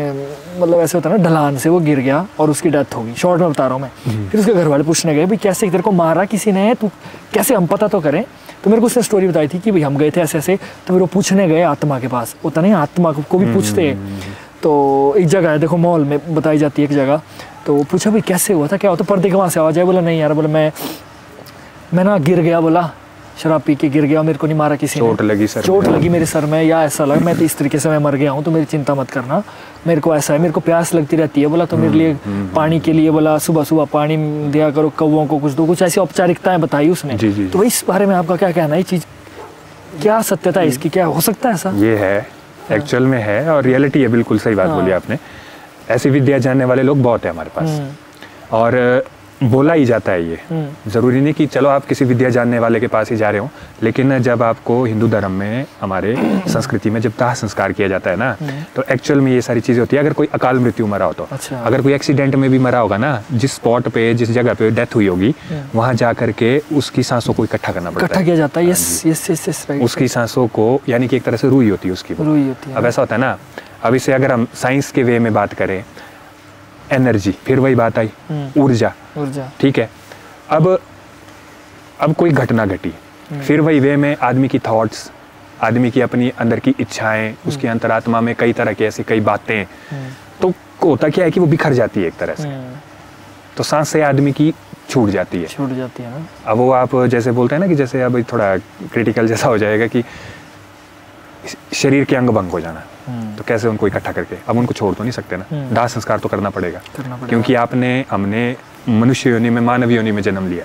मतलब ऐसे होता है ना ढलान से वो गिर गया और उसकी डेथ होगी, शॉर्ट में बता रहा हूँ मैं। फिर उसके घर वाले पूछने गए भाई कैसे तेरे को मारा किसी ने, तू कैसे, हम पता तो करें। तो मेरे को उसने स्टोरी बताई थी कि भाई हम गए थे ऐसे ऐसे, तो फिर वो पूछने गए आत्मा के पास, होता नहीं आत्मा को भी पूछते हैं। तो एक जगह है देखो मॉल में बताई जाती है एक जगह, तो वो पूछा भाई कैसे हुआ था क्या हुआ, तो पर्दे के वहाँ से आवाज़ आई, बोला नहीं यार, बोला मैं ना गिर गया, बोला शराब पी के गिर गया, मेरे को नहीं मारा किसी ने, चोट लगी मेरे सर में या ऐसा लगा, मैं तो इस तरीके से मैं मर गया हूँ, तो मेरी चिंता मत करना, मेरे को ऐसा है, मेरे को प्यास लगती रहती है, बोला तो मेरे लिए पानी के लिए, बोला सुबह सुबह पानी दिया करो कौओं को, कुछ दो, कुछ ऐसी औपचारिकताएं बताई उसने। तो भाई इस बारे में आपका क्या कहना है, ये चीज़ क्या सत्यता है इसकी, क्या हो सकता है ऐसा? ये है एक्चुअल में है और रियलिटी है, बिल्कुल सही बात बोली आपने। ऐसी विद्या जानने वाले लोग बहुत है हमारे पास और बोला ही जाता है, ये ज़रूरी नहीं कि चलो आप किसी विद्या जानने वाले के पास ही जा रहे हो। लेकिन जब आपको हिंदू धर्म में हमारे संस्कृति में जब दाह संस्कार किया जाता है ना तो एक्चुअल में ये सारी चीज़ें होती है। अगर कोई अकाल मृत्यु मरा हो तो अगर कोई एक्सीडेंट में भी मरा होगा ना, जिस स्पॉट पे जिस जगह पे डेथ हुई होगी वहाँ जा करके उसकी सांसों को इकट्ठा करना पड़ता है, इकट्ठा किया जाता है उसकी सांसों को, यानी कि एक तरह से रूही होती है उसकी। अब ऐसा होता है ना, अब इसे अगर हम साइंस के वे में बात करें, एनर्जी, फिर वही बात आई, ऊर्जा, ठीक है। अब कोई घटना घटी, फिर वही वे में आदमी की थॉट्स, आदमी की अपनी अंदर की इच्छाएं, उसकी अंतरात्मा में कई तरह के ऐसी कई बातें, तो होता क्या है कि वो बिखर जाती है एक तरह से, तो सांस से आदमी की छूट जाती है ना। अब वो आप जैसे बोलते हैं ना कि जैसे अब थोड़ा क्रिटिकल जैसा हो जाएगा कि शरीर के अंग भंग हो जाना, तो कैसे उनको इकट्ठा करके, अब उनको छोड़ तो नहीं सकते ना, दाह संस्कार तो करना पड़ेगा। क्योंकि हमने मनुष्य योनि में, मानव योनि में जन्म लिया।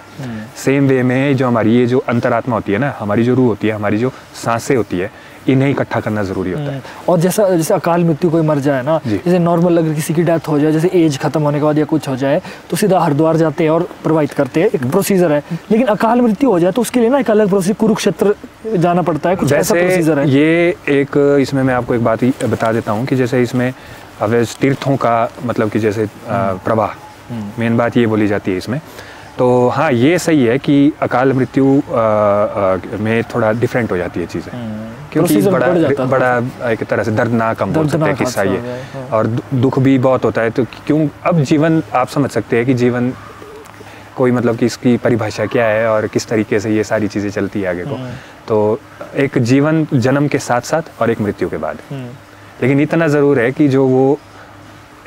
सेम वे में जो हमारी ये जो अंतरात्मा होती है ना, हमारी जो रूह होती है, हमारी जो सांसें होती है, इन्हें इकट्ठा करना जरूरी होता है। और जैसे अकाल मृत्यु कोई मर जाए ना, जैसे नॉर्मल अगर किसी की डेथ हो जाए, जैसे एज खत्म होने के बाद या कुछ हो जाए, तो सीधा हरिद्वार जाते हैं और प्रवाहित करते हैं, एक प्रोसीजर है। लेकिन अकाल मृत्यु हो जाए तो उसके लिए ना एक अलग प्रोसीजर, कुरुक्षेत्र जाना पड़ता है, कुछ ऐसा प्रोसीजर है। ये एक इसमें मैं आपको एक बात बता देता हूँ कि जैसे इसमें अवैध तीर्थों का मतलब कि जैसे प्रवाह, मेन बात ये बोली जाती है इसमें। तो हाँ, ये सही है कि अकाल मृत्यु में थोड़ा डिफरेंट हो जाती है चीज़ें। क्योंकि बड़ा एक तरह से दर्दनाक हम बोल सकते हैं किस्सा ये, और दुख भी बहुत होता है। तो क्यों अब जीवन आप समझ सकते हैं कि जीवन कोई मतलब कि इसकी परिभाषा क्या है और किस तरीके से ये सारी चीज़ें चलती है आगे को। तो एक जीवन जन्म के साथ साथ और एक मृत्यु के बाद, लेकिन इतना ज़रूर है कि जो वो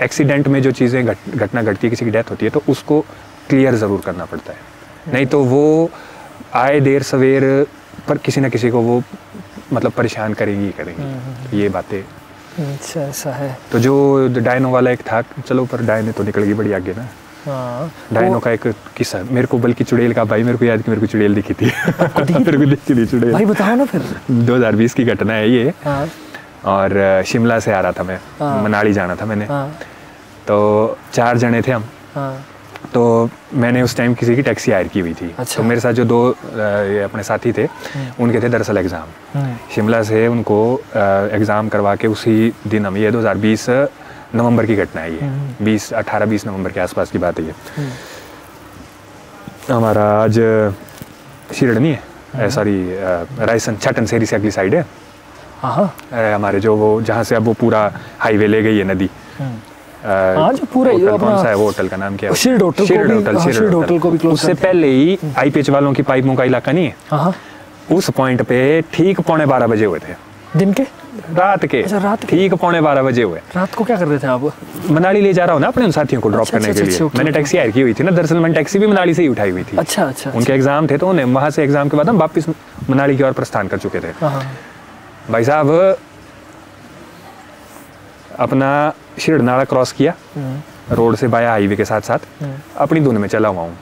एक्सीडेंट में जो चीज़ें घटना घटती है, किसी की डेथ होती है, तो उसको क्लियर ज़रूर करना पड़ता है, नहीं तो वो आए देर सवेर पर किसी ना किसी को वो मतलब परेशान करेंगी ही करेंगी ये बातें। अच्छा ऐसा है। तो जो डायनो वाला एक था, चलो पर डायनो तो निकल गई बड़ी आगे ना। हाँ, डायनो का एक किस्सा मेरे को, बल्कि चुड़ैल का, भाई मेरे को याद कि मेरे को चुड़ैल दिखी थी, मेरे को दिखी थी चुड़ैल। भाई बताओ ना फिर। 2020 की घटना है ये। हाँ। और शिमला से आ रहा था मैं, मनाली जाना था मैंने। हाँ। तो 4 जने थे हम। हाँ। तो मैंने उस टाइम किसी की टैक्सी हायर की हुई थी। अच्छा। तो मेरे साथ जो 2 अपने साथी थे, उनके थे दरअसल एग्ज़ाम, शिमला से उनको एग्ज़ाम करवा के उसी दिन हम, ये 2020 नवंबर की घटना है ये, 18-20 नवंबर के आसपास की बात है ये। हमारा आज शिरडनी है, सॉरी रायसन छटन सेरी से अगली साइड है। हमारे जो वो जहाँ से अब वो पूरा हाईवे ले गई है नदी, जो पूरा कौन सा है वो होटल का नाम क्या है, शिरड होटल को भी क्लोज। उससे पहले ही आईपीएच वालों की पाइपों का इलाका नहीं है, उस पॉइंट पे ठीक 11:15 बजे हुए थे दिन के, रात के। अच्छा, रात के ठीक 11:15 बजे हुए। रात को क्या कर रहे थे आप? मनाली ले जा रहा हूँ ना अपने उन साथियों को ड्रॉप करने के लिए। मैंने टैक्सी हायर की हुई थी ना, दरअसल मैंने टैक्सी भी मनाली से ही उठाई हुई थी। अच्छा अच्छा। उनके एग्जाम थे तो उन्हें वहाँ से एग्जाम के बाद हम वापस मनाली की ओर प्रस्थान कर चुके थे। भाई साहब अपना शिरड नाला क्रॉस किया, रोड से बाया हाईवे के साथ साथ अपनी धुन में चला हुआ हूँ,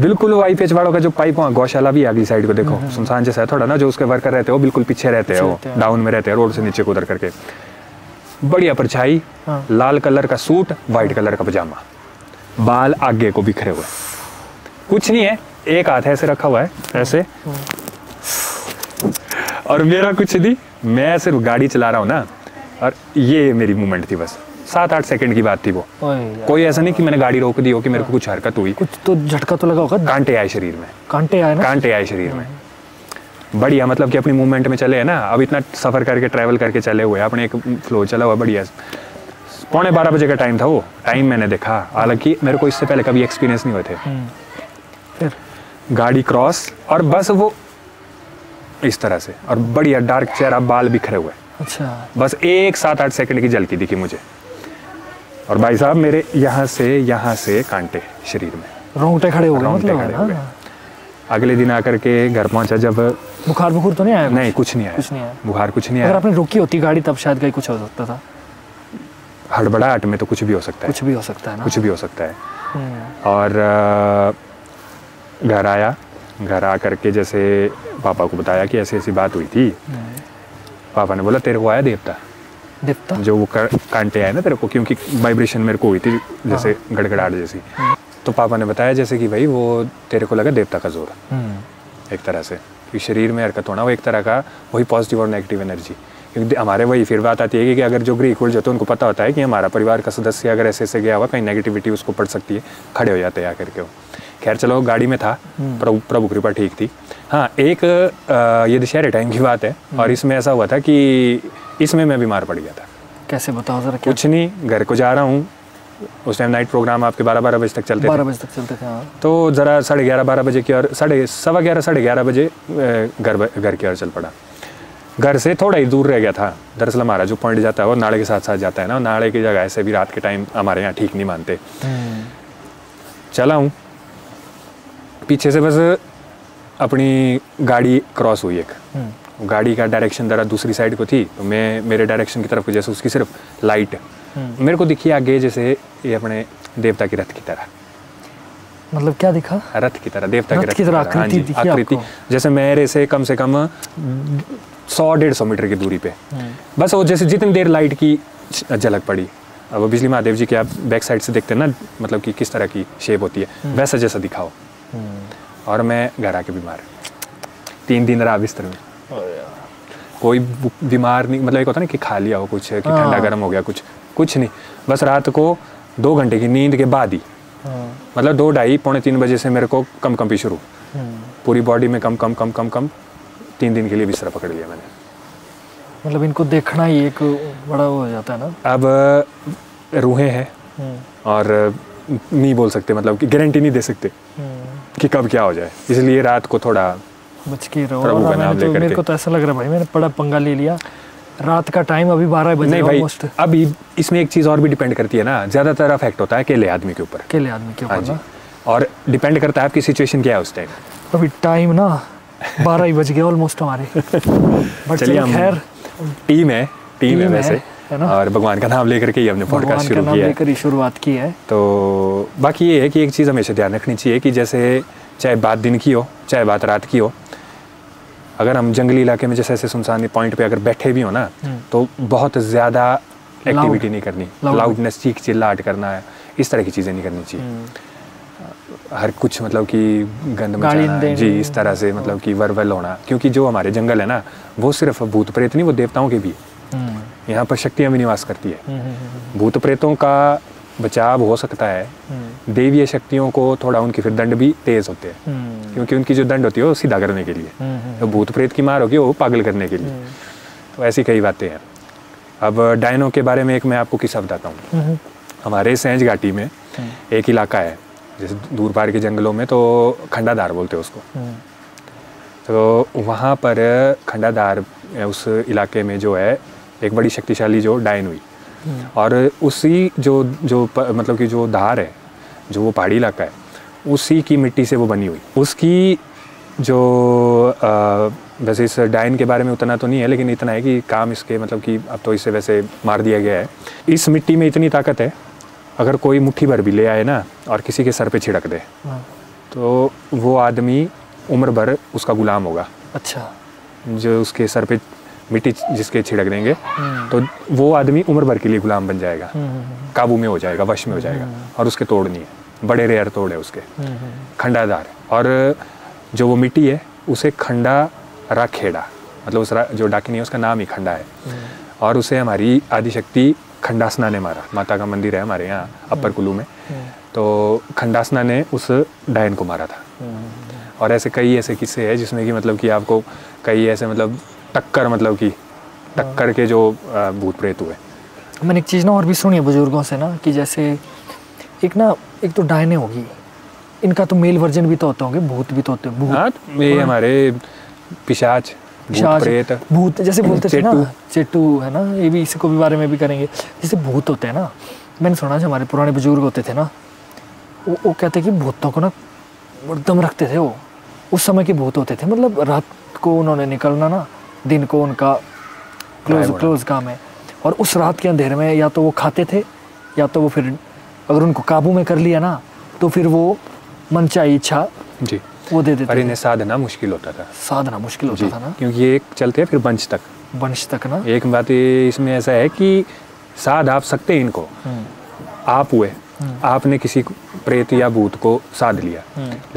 बिल्कुल वो आईपीएच वालों का जो पाइप वहाँ गौशाला भी अगली साइड को देखो, सुनसान जैसा है थोड़ा ना, जो उसके वर्कर रहते हो बिल्कुल पीछे रहते हो, डाउन में रहते हैं, रोड से नीचे को उधर करके, बढ़िया परछाई। हाँ। लाल कलर का सूट, व्हाइट कलर का पजामा, बाल आगे को बिखरे हुए, कुछ नहीं है, एक हाथ ऐसे रखा हुआ है ऐसे, और मेरा कुछ नहीं, मैं सिर्फ गाड़ी चला रहा हूँ ना, और ये मेरी मूवमेंट थी बस, 7-8 सेकंड की बात थी वो। कोई ऐसा नहीं कि मैंने गाड़ी रोक दी हो कि मेरे को कुछ हरकत हुई, कुछ तो झटका तो लगा होगा, कांटे आए शरीर में, कांटे आए शरीर में। बढ़िया मतलब कि अपनी मूवमेंट में चले है ना, अब इतना सफर करके ट्रैवल करके चले हुए अपने, एक फ्लो चला हुआ बढ़िया। 11:15 बजे का टाइम था वो, टाइम मैंने देखा, हालांकि मेरे को इससे पहले कभी एक्सपीरियंस नहीं हुए थे। गाड़ी क्रॉस और बस वो इस तरह से, और बढ़िया डार्क चेहरा, बाल बिखरे हुए। अच्छा। बस एक 7-8 सेकंड की झलकी दिखी मुझे, और भाई साहब मेरे यहाँ से कांटे शरीर में, रोंगटे खड़े हो गए, मतलब खड़े हो गए। अगले दिन आकर के घर पहुंचा, जब बुखार बुखार तो नहीं आया? नहीं, कुछ नहीं आया, कुछ नहीं आया बुखार, कुछ नहीं आया। अगर आपने रोकी होती गाड़ी तब शायद कहीं कुछ हो सकता था, हड़बड़ाहट में तो कुछ भी हो सकता है, कुछ भी हो सकता है, कुछ भी हो सकता है। और घर आया, घर आ करके जैसे पापा को बताया कि ऐसी ऐसी बात हुई थी, पापा ने बोला तेरे को आया देवता, देवता जो वो कांटे आए ना तेरे को, क्योंकि वाइब्रेशन मेरे को हुई थी जैसे गड़गड़ाहट जैसी, तो पापा ने बताया जैसे कि भाई वो तेरे को लगा देवता का जोर, एक तरह से कि शरीर में हरकत होना, वो एक तरह का वही पॉजिटिव और नेगेटिव एनर्जी, क्योंकि हमारे वही फिर बात आती है कि अगर जो ग्रीक वर्ड होते हैं उनको पता होता है कि हमारा परिवार का सदस्य अगर ऐसे ऐसे गया हुआ कहीं नेगेटिविटी उसको पड़ सकती है, खड़े हो जाते हैं आकर के। खैर चलो गाड़ी में था, प्रभु कृपा ठीक थी। हाँ, एक ये दशहरे टाइम की बात है, और इसमें ऐसा हुआ था कि इसमें मैं बीमार पड़ गया था। कैसे बताओ जरा? कुछ नहीं, घर को जा रहा हूँ, उस टाइम नाइट प्रोग्राम आपके 12-12 बजे तक चलते थे, 12 बजे तक चलते थे। हाँ। तो जरा 11:30-12 बजे की ओर, 11:15-11:30 बजे घर की ओर चल पड़ा। घर से थोड़ा ही दूर रह गया था, दरअसल हमारा जो पॉइंट जाता है वो नाले के साथ साथ जाता है ना, नाले की जगह ऐसे भी रात के टाइम हमारे यहाँ ठीक नहीं मानते। चला हूँ, पीछे से बस अपनी गाड़ी क्रॉस हुई, एक गाड़ी का डायरेक्शन ज़रा दूसरी साइड को थी, तो मैं मेरे डायरेक्शन की तरफ को, जैसे उसकी सिर्फ लाइट मेरे को दिखी आगे, जैसे ये अपने देवता की रथ की तरह, मतलब क्या दिखा, रथ की तरह, देवता की तरह आकृति, जैसे मेरे से कम 100-150 मीटर की दूरी पे, बस वो जैसे जितनी देर लाइट की झलक पड़ी, वो बिजली महादेव जी के आप बैक साइड से देखते हैं ना, मतलब कि किस तरह की शेप होती है, वैसा जैसा दिखाओ। और मैं घर आके बीमार, 3 दिन रहा बिस्तर में। कोई बीमार नहीं, मतलब एक होता ना कि खा लिया हो कुछ, कि ठंडा गर्म हो गया कुछ, कुछ नहीं, बस रात को 2 घंटे की नींद के बाद ही, मतलब 2-2:30-3 बजे से मेरे को कंपकंपी शुरू, पूरी बॉडी में कंप, 3 दिन के लिए बिस्तरा पकड़ लिया मैंने। मतलब इनको देखना ही एक बड़ा हो जाता है ना। अब रूहें हैं और नहीं बोल सकते, मतलब कि गारंटी नहीं दे सकते कि कब क्या हो जाए, इसलिए रात को थोड़ा बच के रहो। मेरे को तो ऐसा लग रहा है भाई मैंने बड़ा पंगा ले लिया। रात का टाइम अभी 12 बजे ऑलमोस्ट। अब इसमें एक चीज़ और भी डिपेंड करती है ना, ज़्यादातर अफेक्ट होता है अकेले आदमी के ऊपर। अकेले आदमी के ऊपर ना, और डिपेंड करता है आपकी सिचुएशन क्या है उस टाइम। अभी टाइम ना 12 ही बज गया ऑलमोस्ट हमारे। चलिए खैर टीम है वैसे है ना, और भगवान का नाम लेकर के ही हमने पॉडकास्ट शुरू किया है, शुरुआत की है। तो बाकी ये है कि एक चीज़ हमेशा ध्यान रखनी चाहिए कि जैसे चाहे बात दिन की हो चाहे बात रात की हो, अगर हम जंगली इलाके में जैसे ऐसे सुनसान पॉइंट पे अगर बैठे भी हो ना तो बहुत ज़्यादा एक्टिविटी नहीं करनी, लाउडनेस चीख चिल्लाहट करना है, इस तरह की चीज़ें नहीं करनी चाहिए। हर कुछ मतलब कि गंद मचाना जी, इस तरह से मतलब कि वर्वल होना, क्योंकि जो हमारे जंगल है ना वो सिर्फ भूत प्रेत नहीं, वो देवताओं के भी, यहाँ पर शक्तियाँ भी निवास करती है। भूत प्रेतों का बचाव हो सकता है, देवीय शक्तियों को थोड़ा उनके फिर दंड भी तेज होते हैं, क्योंकि उनकी जो दंड होती है वो सीधा करने के लिए, तो भूत प्रेत की मार होगी वो पागल करने के लिए। तो ऐसी कई बातें हैं। अब डायनों के बारे में एक मैं आपको किस्सा बताता हूँ। हमारे सैंज घाटी में एक इलाका है जैसे दूर पार के जंगलों में, तो खंडाधार बोलते हैं उसको। तो वहाँ पर खंडाधार उस इलाके में जो है एक बड़ी शक्तिशाली जो डायन हुई, और उसी जो मतलब कि जो धार है जो वो पहाड़ी इलाका है उसी की मिट्टी से वो बनी हुई। उसकी जो वैसे इस डायन के बारे में उतना तो नहीं है, लेकिन इतना है कि काम इसके मतलब कि अब तो इसे वैसे मार दिया गया है। इस मिट्टी में इतनी ताकत है, अगर कोई मुट्ठी भर भी ले आए ना और किसी के सर पे छिड़क दे तो वो आदमी उम्र भर उसका गुलाम होगा। अच्छा, जो उसके सर पे मिट्टी जिसके छिड़क देंगे तो वो आदमी उम्र भर के लिए गुलाम बन जाएगा, काबू में हो जाएगा, वश में हो जाएगा, और उसके तोड़ नहीं है, बड़े रेयर तोड़ है उसके। खंडाधार, और जो वो मिट्टी है उसे खंडा राखेड़ा, मतलब उस जो डाकिनी है उसका नाम ही खंडा है, और उसे हमारी आदिशक्ति खंडासना ने मारा। माता का मंदिर है हमारे यहाँ अपर कुल्लू में, तो खंडासना ने उस डायन को मारा था। और ऐसे कई ऐसे किस्से हैं जिसमें कि मतलब कि आपको कई ऐसे मतलब टक्कर, मतलब कि टक्कर के जो भूत प्रेत हुए। मैंने एक चीज़ ना और भी सुनी है बुजुर्गों से ना, कि जैसे एक तो डायने होगी, इनका तो मेल वर्जन भी तो होते होंगे, भूत भी तो होते हैं। भूत ये हमारे पिशाच, भूत प्रेत, भूत जैसे बोलते थे ना, चेटू है ना, ये भी इसी को भी बारे में भी करेंगे। जैसे भूत होते हैं ना, मैंने सुना जो हमारे पुराने बुजुर्ग होते थे ना, वो कहते कि भूतों को ना दम रखते थे, वो उस समय के भूत होते थे। मतलब रात को उन्होंने निकलना ना, दिन को उनका क्लोज काम है, और उस रात के अंधेरे में या तो वो खाते थे या तो वो फिर अगर उनको काबू में कर लिया ना तो फिर वो मनचाही इच्छा जी वो दे देते थे। इन्हें साधना मुश्किल होता था ना, क्योंकि ये चलते हैं फिर वंश तक ना। एक बात इसमें ऐसा है कि साध आप सकते हैं इनको, आप हुए आपने किसी प्रेत या भूत को साध लिया,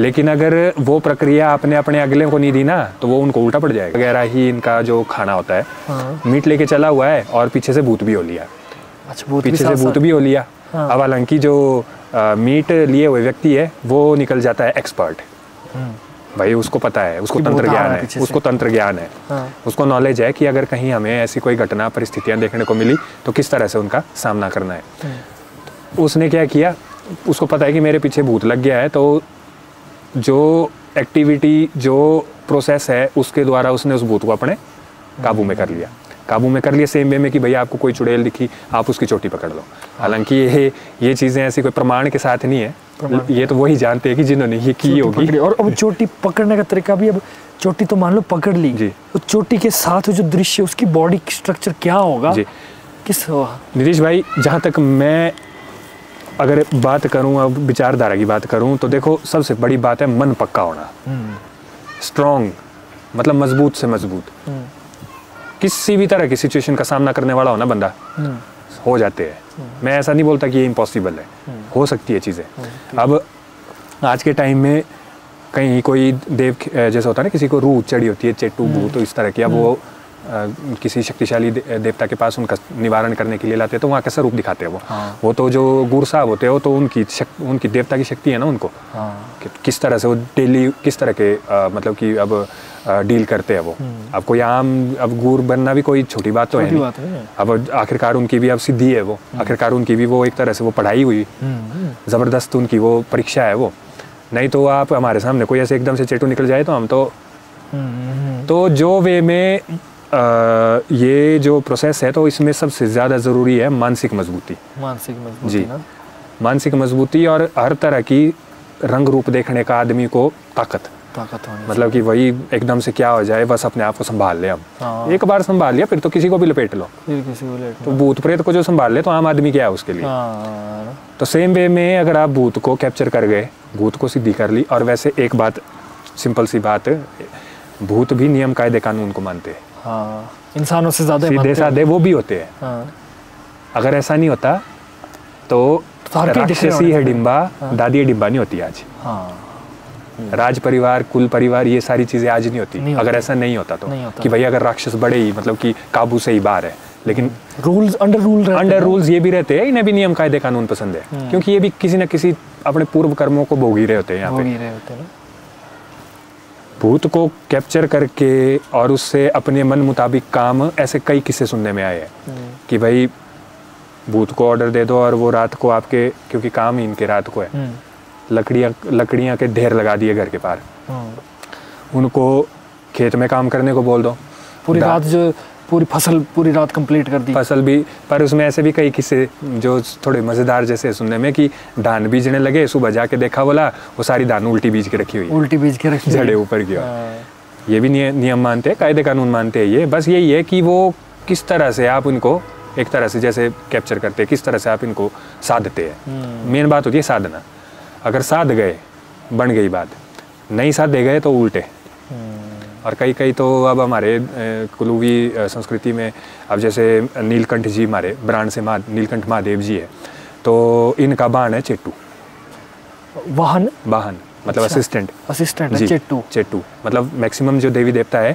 लेकिन अगर वो प्रक्रिया आपने अपने अगले को नहीं दी ना तो वो उनको उल्टा पड़ जाएगा। वगैरह ही इनका जो खाना होता है, मीट लेके चला हुआ है और पीछे से भूत भी हो लिया। अच्छा, भूत भी हो लिया। अब हालांकि जो मीट लिए हुए व्यक्ति है वो निकल जाता है एक्सपर्ट, भाई उसको पता है, उसको तंत्र ज्ञान है, उसको नॉलेज है कि अगर कहीं हमें ऐसी कोई घटना परिस्थितियाँ देखने को मिली तो किस तरह से उनका सामना करना है। उसने क्या किया, उसको पता है कि मेरे पीछे भूत लग गया है, तो जो एक्टिविटी जो प्रोसेस है उसके द्वारा उसने उस भूत को अपने काबू में कर लिया। सेम वे में कि भैया आपको कोई चुड़ैल दिखी, आप उसकी चोटी पकड़ लो। हालांकि ये चीज़ें ऐसी कोई प्रमाण के साथ नहीं है, ये तो वही जानते हैं कि जिन्होंने ये की होगी। और अब चोटी पकड़ने का तरीका भी, अब चोटी तो मान लो पकड़ ली जी, चोटी के साथ जो दृश्य उसकी बॉडी स्ट्रक्चर क्या होगा जी। नीतीश भाई, जहाँ तक मैं अगर बात करूँ, अब विचारधारा की बात करूँ तो देखो सबसे बड़ी बात है मन पक्का होना, स्ट्रॉन्ग, मतलब मजबूत से मजबूत। किसी भी तरह की सिचुएशन का सामना करने वाला होना बंदा हो जाते हैं। मैं ऐसा नहीं बोलता कि ये इम्पॉसिबल है, हो सकती है चीज़ें। अब आज के टाइम में कहीं कोई देव जैसा होता है ना, किसी को रूह चढ़ी होती है, चेटू भूत, तो इस तरह की, अब वो किसी शक्तिशाली देवता के पास उनका निवारण करने के लिए लाते हैं तो वहाँ का स्वरूप दिखाते हैं वो। हाँ। वो तो जो गुरु साहब होते हो तो उनकी देवता की शक्ति है ना उनको। हाँ। किस तरह से वो डेली किस तरह के मतलब कि अब डील करते हैं वो। अब कोई आम अब गुरु बनना भी कोई छोटी बात तो है नहीं। अब आखिरकार उनकी भी अब सिद्धि है वो, आखिरकार उनकी भी वो एक तरह से वो पढ़ाई हुई ज़बरदस्त उनकी वो परीक्षा है वो। नहीं तो आप हमारे सामने कोई ऐसे एकदम से चेटू निकल जाए तो हम तो जो वे में ये जो प्रोसेस है तो इसमें सबसे ज़्यादा ज़रूरी है मानसिक मजबूती। मानसिक मजबूती जी, मानसिक मजबूती और हर तरह की रंग रूप देखने का आदमी को ताकत मतलब कि वही एकदम से क्या हो जाए बस अपने आप को संभाल ले। हम एक बार संभाल लिया फिर तो किसी को भी लपेट लो, तो भूत प्रेत को जो संभाल ले तो आम आदमी क्या है उसके लिए। तो सेम वे में अगर आप भूत को कैप्चर कर गए, भूत को सिद्धि कर ली। और वैसे एक बात सिंपल सी बात, भूत भी नियम कायदे कानून को मानते हैं। हाँ, इंसानों से ज़्यादा सीधे साधे वो भी होते हैं। हाँ। अगर ऐसा नहीं होता तो राक्षसी हड़िंबा दादी हड़िंबा नहीं होती आज। हाँ। राज परिवार कुल परिवार ये सारी चीज़ें आज नहीं होती अगर ऐसा नहीं होता तो कि भाई अगर राक्षस बड़े ही मतलब कि काबू से ही बाहर है, लेकिन रूल्स अंडर रूल्स ये भी रहते हैं। इन्हें भी नियम कायदे कानून पसंद है क्योंकि ये भी किसी न किसी अपने पूर्व कर्मों को भोगी रहे होते हैं। यहाँ पे भूत को कैप्चर करके और उससे अपने मन मुताबिक काम, ऐसे कई किस्से सुनने में आए हैं कि भाई भूत को ऑर्डर दे दो और वो रात को आपके, क्योंकि काम ही इनके रात को है, लकड़ियाँ के ढेर लगा दिए घर के पार, उनको खेत में काम करने को बोल दो, पूरी रात जो पूरी रात कंप्लीट कर दी फसल भी। पर उसमें ऐसे भी कई किस्से जो थोड़े मज़ेदार जैसे सुनने में कि धान बीजने लगे, सुबह जाके देखा बोला वो सारी धान उल्टी बीज के रखी हुई, उल्टी बीज के रखी, जड़े ऊपर की ओर। ये भी नियम मानते हैं, कायदे कानून मानते हैं। ये बस यही है कि वो किस तरह से आप उनको एक तरह से जैसे कैप्चर करते हैं, किस तरह से आप इनको साधते हैं। मेन बात होती है साधना। अगर साध गए बन गई बात, नहीं साधे गए तो उल्टे। और कई तो अब हमारे कुल्लूवी संस्कृति में अब जैसे नीलकंठ जी, हमारे ब्रांड से नीलकंठ महादेव जी है, तो इनका बाण है चेट्टू वाहन मतलब असिस्टेंट जी, चेट्टू मतलब मैक्सिमम जो देवी देवता है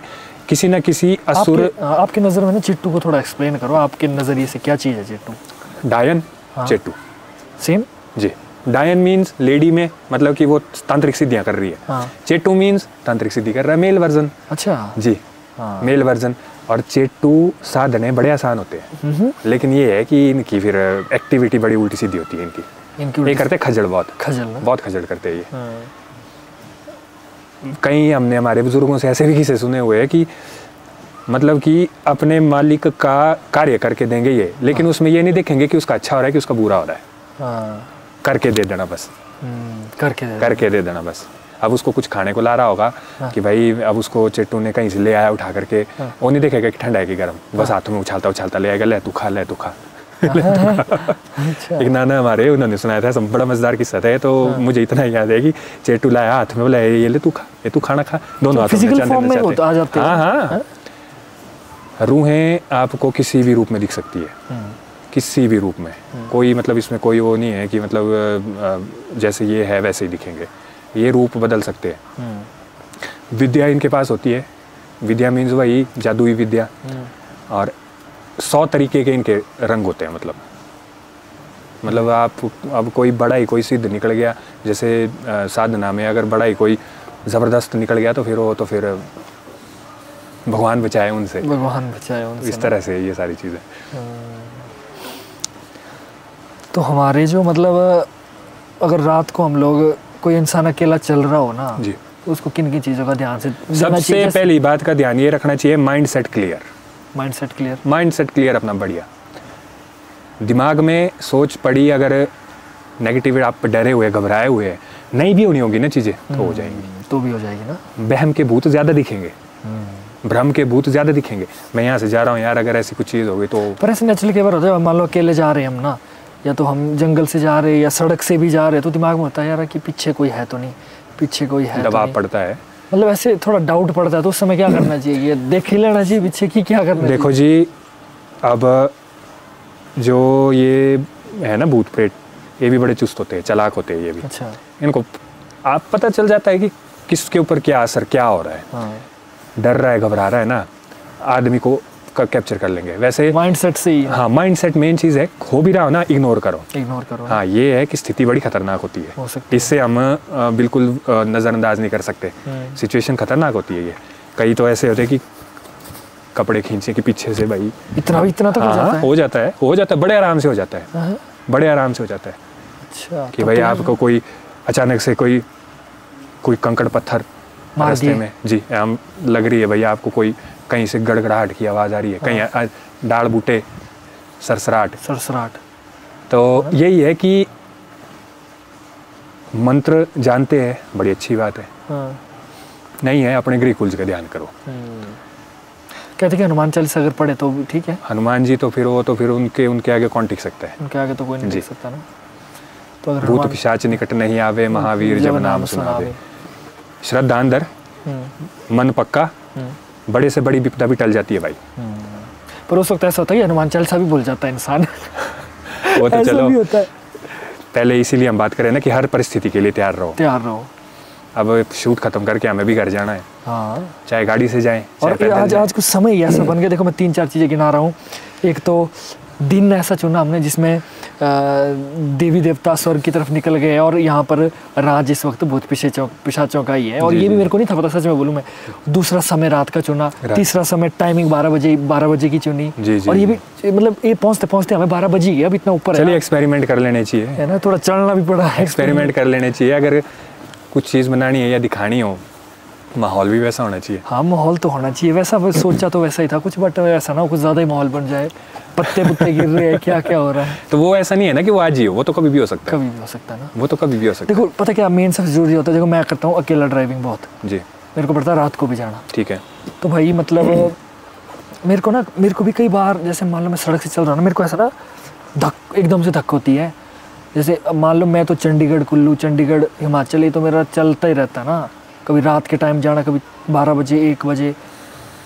किसी ना किसी असुर। आपके नज़र में ना चेट्टू को थोड़ा एक्सप्लेन करो, आपके नज़रिए से क्या चीज़ है चेट्टू? डायन। हाँ। चेट्टू सेम जी। डायन मीन्स लेडी में मतलब कि वो तांत्रिक सिद्धियां कर रही है। हाँ। चेट्टू मीन्स तांत्रिक सिद्धि कर रहा है, मेल वर्जन। अच्छा जी। हाँ। Male version. और चेट्टू साधने बड़े आसान होते हैं, लेकिन ये है कि इनकी फिर एक्टिविटी बड़ी उल्टी सीधी होती है इनकी। ये करते खजल, बहुत खजल करते हैं ये। हाँ। कई हमने हमारे बुजुर्गों से ऐसे भी किस्से सुने हुए हैं कि मतलब कि अपने मालिक का कार्य करके देंगे ये, लेकिन उसमें ये नहीं देखेंगे कि उसका अच्छा हो रहा है कि उसका बुरा हो रहा है, करके दे देना बस। करके दे देना बस। अब उसको कुछ खाने को ला रहा होगा। हाँ। कि भाई अब उसको चेट्टू ने कहीं से ले आया उठा करके। हाँ। वो नहीं देखेगा कि ठंडा है कि गर्म। हाँ। बस हाथ में उछालता ले आएगा, ले तू खा। एक नाना हमारे उन्होंने सुनाया था, बड़ा मजेदार किस्सा था। तो मुझे इतना याद है कि चेट्टू लाया हाथ में, बोला ये ले तू खा, ये तू खाना खा, दोनों हाथ। हाँ। रूहें आपको किसी भी रूप में दिख सकती है, किसी भी रूप में। कोई मतलब इसमें कोई वो नहीं है कि मतलब जैसे ये है वैसे ही दिखेंगे, ये रूप बदल सकते हैं। विद्या इनके पास होती है, विद्या मीन्स वही जादुई विद्या। और 100 तरीके के इनके रंग होते हैं। मतलब आप अब कोई बड़ा ही कोई सिद्ध निकल गया, जैसे साधना में अगर बड़ा ही कोई ज़बरदस्त निकल गया तो फिर वो तो फिर भगवान बचाए उनसे इस तरह से ये सारी चीज़ें। तो हमारे जो मतलब अगर रात को हम लोग कोई इंसान अकेला चल रहा हो ना जी, तो उसको किन किन चीज़ों का ध्यान से सबसे पहली बात का ध्यान ये रखना चाहिए, माइंड सेट क्लियर अपना बढ़िया। दिमाग में सोच पड़ी अगर नेगेटिव, आप डरे हुए घबराए हुए नहीं भी होनी होगी ना चीज़ें, तो हो जाएंगी, तो भी हो जाएगी ना। बहम के भूत ज़्यादा दिखेंगे, भ्रम के भूत ज़्यादा दिखेंगे। मैं यहाँ से जा रहा हूँ यार, अगर ऐसी कुछ चीज़ हो गई तो। पर ऐसे नेचुरल कई बार होता है, मान लो अकेले जा रहे हैं हम ना, या तो हम जंगल से जा रहे हैं या सड़क से भी जा रहे हैं, तो दिमाग में होता है यार कि पीछे कोई है तो नहीं, पीछे कोई है, दबाव तो पड़ता है, मतलब ऐसे थोड़ा डाउट पड़ता है। तो उस समय क्या करना चाहिए? ये देख ही लेना चाहिए पीछे की क्या करना। देखो जी, अब जो ये है ना भूत प्रेत, ये भी बड़े चुस्त होते हैं, चालाक होते हैं ये भी। अच्छा। इनको आप पता चल जाता है कि किसके ऊपर क्या असर क्या हो रहा है, डर रहा है घबरा रहा है ना। आदमी को कैप्चर कर लेंगे। वैसे माइंडसेट से ही, हाँ माइंडसेट मेन चीज़ है। हो भी रहा हो ना, इग्नोर करो। हाँ ये है कि स्थिति बड़ी खतरनाक होती है, हो इससे हम बिल्कुल नज़रअंदाज नहीं कर सकते। सिचुएशन खतरनाक होती है ये। कई तो ऐसे होते हैं कि कपड़े खींचे कि पीछे से भाई इतना तो हो जाता है बड़े आराम से हो जाता है, अच्छा कि भाई आपको कोई अचानक से कोई कंकड़ पत्थर रास्ते में जी हम लग रही है, भाई आपको कोई कहीं से गड़गड़ाहट की आवाज़ आ रही है, कहीं डाल बूटे सरसराहट। तो यही है कि मंत्र जानते हैं, बड़ी अच्छी बात है, नहीं है अपने गृह कुंज का ध्यान करो। कहते कि हनुमान चालीसा अगर पढ़े तो ठीक है। हनुमान जी तो फिर वो तो फिर उनके आगे कौन टिक सकता है, उनके आगे तो कोई नहीं टिक सकता ना। तो भूत पिशाच निकट नहीं आवे, महावीर जब नाम सुनावे। श्रद्धा अंदर, मन पक्का, बड़े से बड़ी विपदा भी टल जाती है भाई। पर उस वक्त ऐसा होता है हनुमान चालीसा भी भूल जाता है इंसान। वो तो चलो होता है। पहले इसीलिए हम बात करें ना कि हर परिस्थिति के लिए तैयार रहो। अब शूट खत्म करके हमें भी घर जाना है, चाहे गाड़ी से जाएं। और आज कुछ समय ही ऐसा बन गया, देखो मैं 3-4 चीज़ें गिना रहा हूँ। एक तो दिन ऐसा चुना हमने जिसमें देवी देवता स्वर्ग की तरफ निकल गए और यहाँ पर राज इस वक्त बहुत पिशाचों का ही है, और ये भी मेरे को नहीं था पता, सच में बोलूँ मैं। दूसरा समय रात का चुना, तीसरा समय टाइमिंग 12 बजे की चुनी, और ये भी मतलब ये पहुँचते हमें 12 बजे ही है, अब इतना ऊपर है। चलिए एक्सपेरिमेंट कर लेने चाहिए, है ना, थोड़ा चलना भी पड़ा है, एक्सपेरिमेंट कर लेने चाहिए। अगर कुछ चीज़ बनानी है या दिखानी हो, माहौल भी वैसा होना चाहिए। हाँ माहौल तो होना चाहिए वैसा, सोचा तो वैसा ही था कुछ, बट ऐसा ना कुछ ज़्यादा ही माहौल बन जाए, पत्ते गिर रहे हैं, क्या हो रहा है। तो वो ऐसा नहीं है ना कि वो आज ही हो, वो तो कभी भी हो सकता है, ना वो तो कभी भी हो सकता है। देखो पता क्या मेन सबसे जरूरी होता है, देखो मैं करता हूँ अकेला ड्राइविंग बहुत जी, मेरे को पड़ता है रात को भी जाना, ठीक है। तो भाई मतलब मेरे को भी कई बार, जैसे मान लो मैं सड़क से चल रहा हूँ ना, मेरे को ऐसा ना धक एकदम से धक होती है। जैसे मान लो मैं तो चंडीगढ़ कुल्लू, चंडीगढ़ हिमाचल, ये तो मेरा चलता ही रहता ना, कभी रात के टाइम जाना, कभी 12 बजे 1 बजे।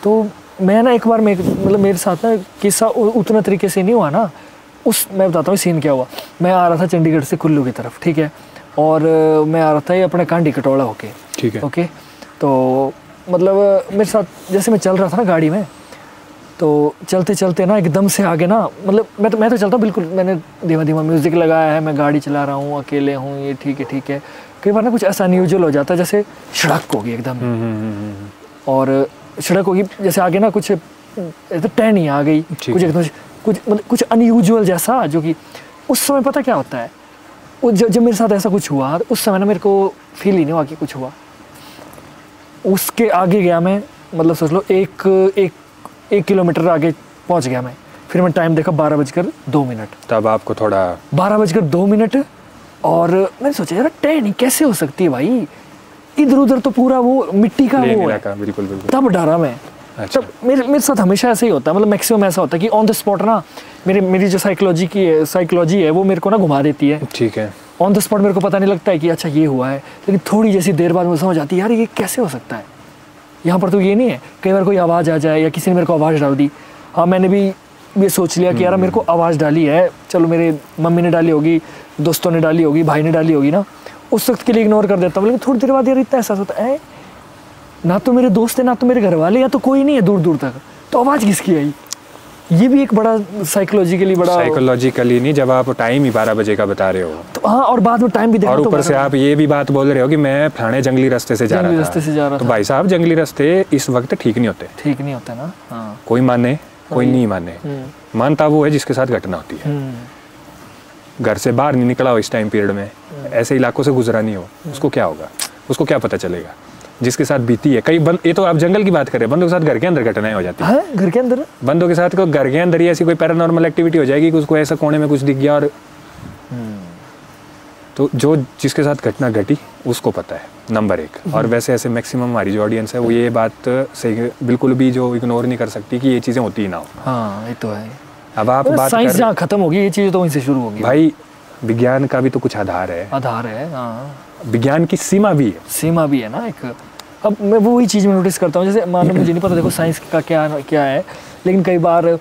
तो मैं ना एक बार मतलब मेरे साथ ना किस्सा उतना तरीके से नहीं हुआ ना, मैं बताता हूँ सीन क्या हुआ। मैं आ रहा था चंडीगढ़ से कुल्लू की तरफ, ठीक है, और मैं आ रहा था ये अपने कांडी कटोला होके, ठीक है ओके। तो मतलब मेरे साथ जैसे मैं चल रहा था ना गाड़ी में, तो चलते चलते ना एकदम से आगे ना, मतलब मैं तो चलता हूँ बिल्कुल, मैंने धीमा धीमा म्यूज़िक लगाया है, मैं गाड़ी चला रहा हूँ, अकेले हूँ, ये ठीक है। कई बार ना कुछ ऐसा अनयूजुअल हो जाता है, जैसे सड़क होगी एकदम, और सड़क होगी जैसे आगे ना कुछ टहनी आ गई, कुछ एकदम कुछ अनयूजुअल जैसा, जो कि उस समय पता क्या होता है, जब मेरे साथ ऐसा कुछ हुआ उस समय ना मेरे को फील ही नहीं हुआ कि कुछ हुआ। उसके आगे गया मैं, मतलब सोच लो एक किलोमीटर आगे पहुंच गया मैं, फिर मैं टाइम देखा 12 बजकर 2 मिनट। तब आपको थोड़ा 12 बजकर 2 मिनट, और मैंने सोचा यार टहनी कैसे हो सकती है भाई, इधर उधर तो पूरा वो मिट्टी का वो है। बिल्कुल। तब डरा मैं। अच्छा। तब मेरे साथ हमेशा ऐसा ही होता है, मतलब मैक्सिमम ऐसा होता है कि ऑन द स्पॉट ना मेरी जो साइकोलॉजी है वो मेरे को ना घुमा देती है, ठीक है। ऑन द स्पॉट मेरे को पता नहीं लगता है कि अच्छा ये हुआ है, लेकिन थोड़ी जैसी देर बाद मुझे समझ आती है यार ये कैसे हो सकता है, यहाँ पर तो ये नहीं है। कई बार कोई आवाज़ आ जाए या किसी ने मेरे को आवाज़ डाल दी, हाँ मैंने भी ये सोच लिया कि यार मेरे को आवाज़ डाली है, चलो मेरे मम्मी ने डाली होगी, दोस्तों ने डाली होगी, भाई ने डाली होगी ना, उस वक्त के लिए इग्नोर कर देता हूँ। लेकिन थोड़ी देर बाद यार इतना एहसास होता है, ना तो मेरे दोस्त है, ना तो मेरे घर वाले, या तो कोई नहीं है दूर दूर तक, तो आवाज़ किसकी आई। ये भी एक बड़ा साइकोलॉजिकली नहीं, जब आप टाइम ही 12 बजे का बता रहे हो तो, हाँ, और बाद में टाइम भी देखा, और ऊपर से आप ये भी बात बोल रहे हो कि मैं फलाने जंगली रास्ते से जा रहा था। तो भाई साहब जंगली रास्ते इस वक्त ठीक नहीं होते ना, हाँ। कोई माने कोई नहीं माने, मानता वो है जिसके साथ घटना होती है। घर से बाहर नहीं निकला हो इस टाइम पीरियड में, ऐसे इलाकों से गुजरा नहीं हो, उसको क्या होगा, उसको क्या पता चलेगा जिसके साथ बीती है। कई बंद, ये तो आप जंगल की बात कर रहे हैं, बंदों के साथ घर के अंदर घटनाएं हो जाती है, घर के अंदर बंदों के साथ घर के अंदर ही ऐसी कोई पैरानॉर्मल एक्टिविटी हो जाएगी कि उसको ऐसा कोने में कुछ दिख गया, और तो जो जिसके साथ घटना घटी उसको पता है, नंबर 1। और वैसे ऐसे मैक्सिमम हमारी जो ऑडियंस है वो ये बात से बिल्कुल भी जो इग्नोर नहीं कर सकती कि ये चीज़ें होती ही ना हो। हाँ ये तो है। अब आप बात साइंस जहाँ खत्म होगी ये चीज़ें तो वहीं से शुरू होगी भाई, विज्ञान का भी तो कुछ आधार है, विज्ञान की सीमा भी है ना एक। अब मैं वही चीज़ में नोटिस करता हूँ, जैसे मान लो मुझे नहीं पता देखो साइंस का क्या है, लेकिन कई बार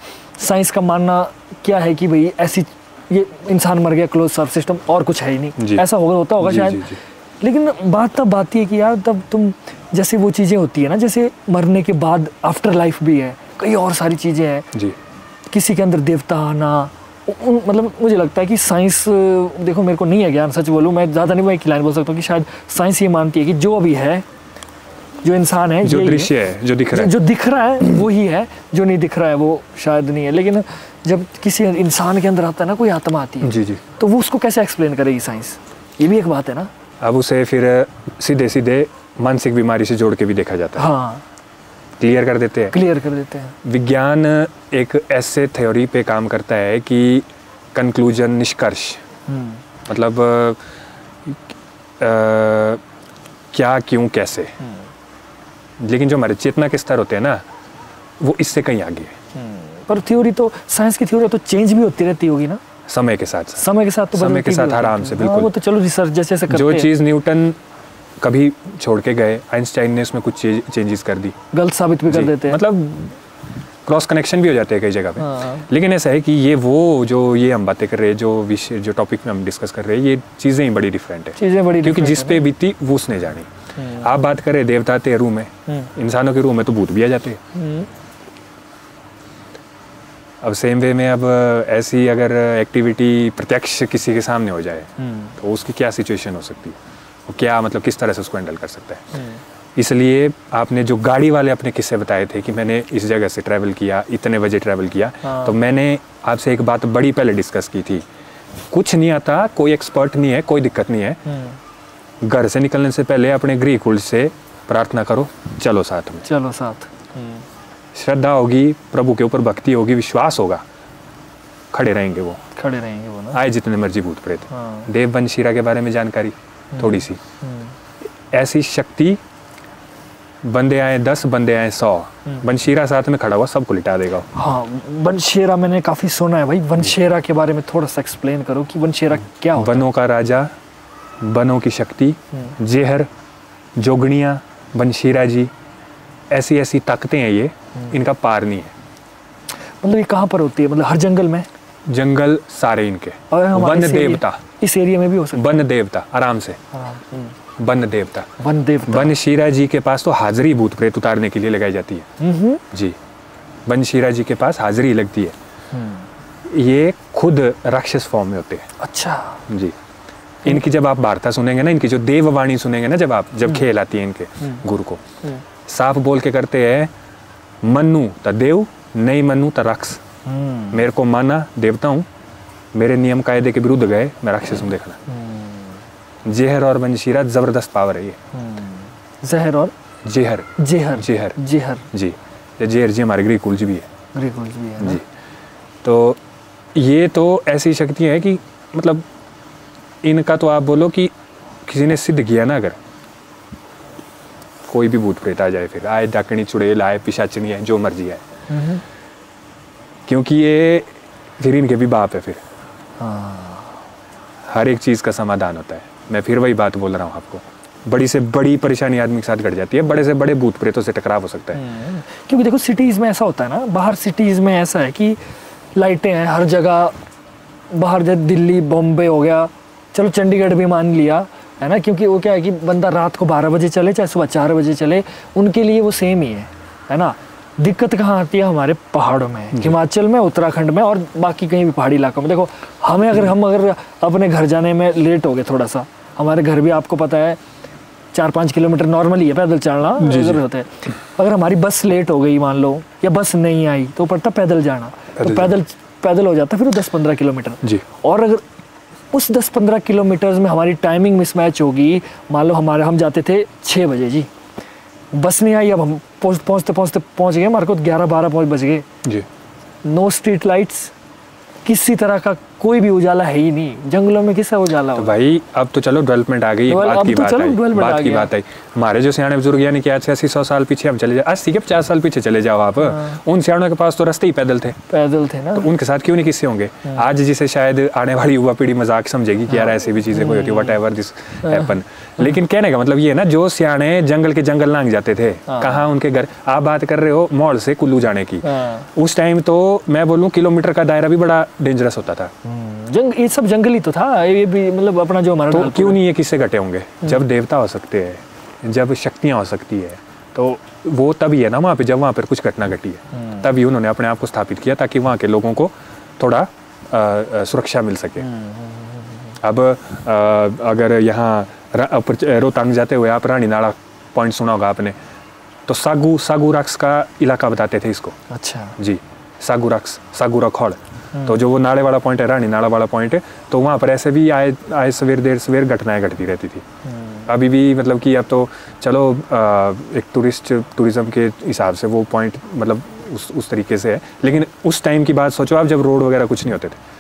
साइंस का मानना क्या है कि भाई ऐसी ये इंसान मर गया, क्लोज सब सिस्टम और कुछ है ही नहीं, ऐसा होता होगा शायद जी। लेकिन बात तब आती है कि यार तब तुम जैसे वो चीज़ें होती है ना, जैसे मरने के बाद आफ्टर लाइफ भी है, कई और सारी चीज़ें हैं जी। किसी के अंदर देवता आना, मतलब मुझे लगता है कि साइंस, देखो मेरे को नहीं है ज्ञान, सच बोलूँ मैं ज़्यादा नहीं, मैं एक लाइन बोल सकता हूँ कि शायद साइंस ये मानती है कि जो अभी है, जो इंसान है, जो दृश्य है, जो दिख रहा है, जो दिख रहा है वो ही है, जो नहीं दिख रहा है वो शायद नहीं है। लेकिन जब किसी इंसान के अंदर आता है ना कोई आत्मा आती है जी जी, तो वो उसको कैसे एक्सप्लेन करेगी साइंस, ये भी एक बात है ना। अब उसे फिर सीधे सीधे मानसिक बीमारी से जोड़ के भी देखा जाता है। हाँ, क्लियर कर देते हैं, क्लियर कर देते हैं। विज्ञान एक ऐसे थ्योरी पे काम करता है कि कंक्लूजन, निष्कर्ष, मतलब क्या, क्यों, कैसे। लेकिन जो हमारे चेतना के स्तर होते हैं ना, वो इससे कहीं आगे है। पर थ्योरी तो, साइंस की थ्योरी तो चेंज भी होती रहती होगी ना समय के साथ, समय के साथ, तो समय के साथ आराम से। बिल्कुल, वो तो चलो रिसर्च जैसे करते हैं। जो चीज़ न्यूटन कभी छोड़ के गए, आइंस्टाइन ने उसमें कुछ चेंजेस कर दी, गलत साबित भी कर देते हैं, मतलब क्रॉस कनेक्शन भी हो जाते हैं कई जगह पे। लेकिन ऐसा है कि ये वो जो ये हम बातें कर रहे हैं, जो विषय, जो टॉपिक में हम डिस्कस कर रहे हैं, ये चीज़ें ही बड़ी डिफरेंट है, चीज़ें बड़ी, क्योंकि जिस पे बीती वो उसने जानी। आप बात कर रहे हैं देवता थे रूह में, इंसानों के रूह में तो भूत भी आ जाते हैं। अब सेम वे में, अब ऐसी अगर एक्टिविटी प्रत्यक्ष किसी के सामने हो जाए तो उसकी क्या सिचुएशन हो सकती है, क्या मतलब किस तरह से उसको हैंडल कर सकता है। इसलिए आपने जो गाड़ी वाले अपने किस्से बताए थे कि मैंने इस जगह से ट्रैवल किया, इतने बजे ट्रैवल किया, तो मैंने आपसे एक बात बड़ी पहले डिस्कस की थी, कुछ नहीं आता, कोई एक्सपर्ट नहीं है, कोई दिक्कत नहीं है, घर से निकलने से पहले अपने गृह कुल से प्रार्थना करो, चलो साथ में, चलो साथ, श्रद्धा होगी, प्रभु के ऊपर भक्ति होगी, विश्वास होगा, खड़े रहेंगे वो, खड़े रहेंगे वो ना। आए जितने मर्जी भूत प्रेत। देव बंशीरा के बारे में जानकारी थोड़ी सी, ऐसी शक्ति, बंदे आए 10, बंदे आए 100, बंशीरा साथ में खड़ा हुआ सबको लिटा देगा। हाँ, बंशीरा मैंने काफी सुना है भाई। बंशीरा के बारे में थोड़ा सा एक्सप्लेन करो कि बंशीरा क्या होता है? वनों का राजा, वनों की शक्ति, जेहर, जोगनिया, बंशीरा जी, ऐसी ऐसी ताकतें हैं ये, इनका पार नहीं है। मतलब ये कहाँ पर होती है, मतलब हर जंगल में? जंगल सारे इनके, वन देवता इस एरिया में भी हो सकता है, वन देवता आराम से, वन देवता, वन देवता। बंशीरा जी के पास तो हाजिरी भूत प्रेत उतारने के लिए लगाई जाती है जी, बंशीरा जी के पास हाजिरी लगती है। ये खुद राक्षस फॉर्म में होते हैं। अच्छा जी, इनकी जब आप वार्ता सुनेंगे ना, इनकी जो देववाणी सुनेंगे ना, जब आप, जब खेल आती है इनके गुरु को, साफ बोल के करते हैं, मनु त देव, नहीं मनु त राक्षस। मेरे को माना देवता हूँ, मेरे नियम कायदे के विरुद्ध गए, मैं राक्षस हूँ, देखना। जेहर और बंशीरा जबरदस्त पावर है ये। जहर और जेहर, जेहर, जेहर, जेहर जी, जेहर जी हमारे ग्रीक कुल जी भी है, ग्रीक कुल भी है जी। तो ये तो ऐसी शक्तियाँ हैं कि मतलब इनका तो आप बोलो कि किसी ने सिद्ध किया ना, अगर कोई भी भूत प्रेत आ जाए, फिर आए डाकनी, चुड़ैल आए, पिशाचनी है, जो मर्जी आए, क्योंकि ये फिर इनके भी बाप है। फिर हर एक चीज़ का समाधान होता है। मैं फिर वही बात बोल रहा हूँ आपको, बड़ी से बड़ी परेशानी आदमी के साथ घट जाती है, बड़े से बड़े भूत प्रेतों से टकराव हो सकता है। क्योंकि देखो सिटीज़ में ऐसा होता है ना, बाहर सिटीज़ में ऐसा है कि लाइटें हैं हर जगह, बाहर जैसे दिल्ली, बॉम्बे हो गया, चलो चंडीगढ़ भी मान लिया है ना, क्योंकि वो क्या है कि बंदा रात को 12 बजे चले चाहे सुबह 4 बजे चले, उनके लिए वो सेम ही है ना। दिक्कत कहाँ आती है, हमारे पहाड़ों में, हिमाचल में, उत्तराखंड में और बाकी कहीं भी पहाड़ी इलाकों में। देखो हमें, अगर हम अपने घर जाने में लेट हो गए थोड़ा सा, हमारे घर भी आपको पता है 4-5 किलोमीटर नॉर्मली है पैदल चलना, जरूर होता है। अगर हमारी बस लेट हो गई मान लो, या बस नहीं आई, तो पड़ता पैदल जाना, तो पैदल हो जाता फिर 10-15 किलोमीटर। और अगर उस 10-15 किलोमीटर में हमारी टाइमिंग मिसमैच होगी, मान लो हम जाते थे 6 बजे जी, बस नहीं आई, अब हम पहुँचते पहुँच गए हमारे को 11-12 बज गए जी। नो स्ट्रीट लाइट्स, किसी तरह का कोई भी उजाला है ही नहीं, जंगलों में किसका उजाला हो? तो भाई अब तो चलो डेवलपमेंट आ गई, बात की बात आई। हमारे जो सियाने बुजुर्ग, यानी कि आज से 80-100 साल पीछे हम चले जाओ, आज ठीक है 50 साल पीछे चले जाओ आप, उन सियाणों के पास तो रास्ते ही पैदल थे ना, तो उनके साथ क्यों नहीं किस्से होंगे आज, जिसे शायद आने वाली युवा पीढ़ी मजाक समझेगी कि यार ऐसी भी चीजें कोई होती, व्हाटएवर दिस हैपन। लेकिन कहने का मतलब ये है ना, जो सियाने जंगल के जंगल लांग जाते थे, कहाँ उनके घर। आप बात कर रहे हो मॉल से कुल्लू जाने की, उस टाइम तो मैं बोलूँ किलोमीटर का दायरा भी बड़ा डेंजरस होता था, ये सब जंगली तो था, ये भी मतलब अपना जो हमारा। तो क्यों नहीं ये किससे घटे होंगे, जब देवता हो सकते हैं, जब शक्तियाँ हो सकती है, तो वो तभी है ना वहाँ पे जब वहाँ पर कुछ घटना घटी है तभी उन्होंने अपने आप को स्थापित किया ताकि वहाँ के लोगों को थोड़ा सुरक्षा मिल सके। अब अगर यहाँ रोहतांग जाते हुए आप रानी नाला पॉइंट सुना होगा आपने, तो सागू राक्स का इलाका बताते थे इसको। अच्छा जी, सागू राक्स, सागूरा खौड़, तो जो वो नाले वाला पॉइंट है, रानी नाला वाला पॉइंट है, तो वहाँ पर ऐसे भी आए सवेर देर सवेर घटनाएं घटती रहती थी। अभी भी मतलब कि अब तो चलो एक टूरिज्म के हिसाब से वो पॉइंट मतलब उस तरीके से है, लेकिन उस टाइम की बात सोचो आप जब रोड वगैरह कुछ नहीं होते थे।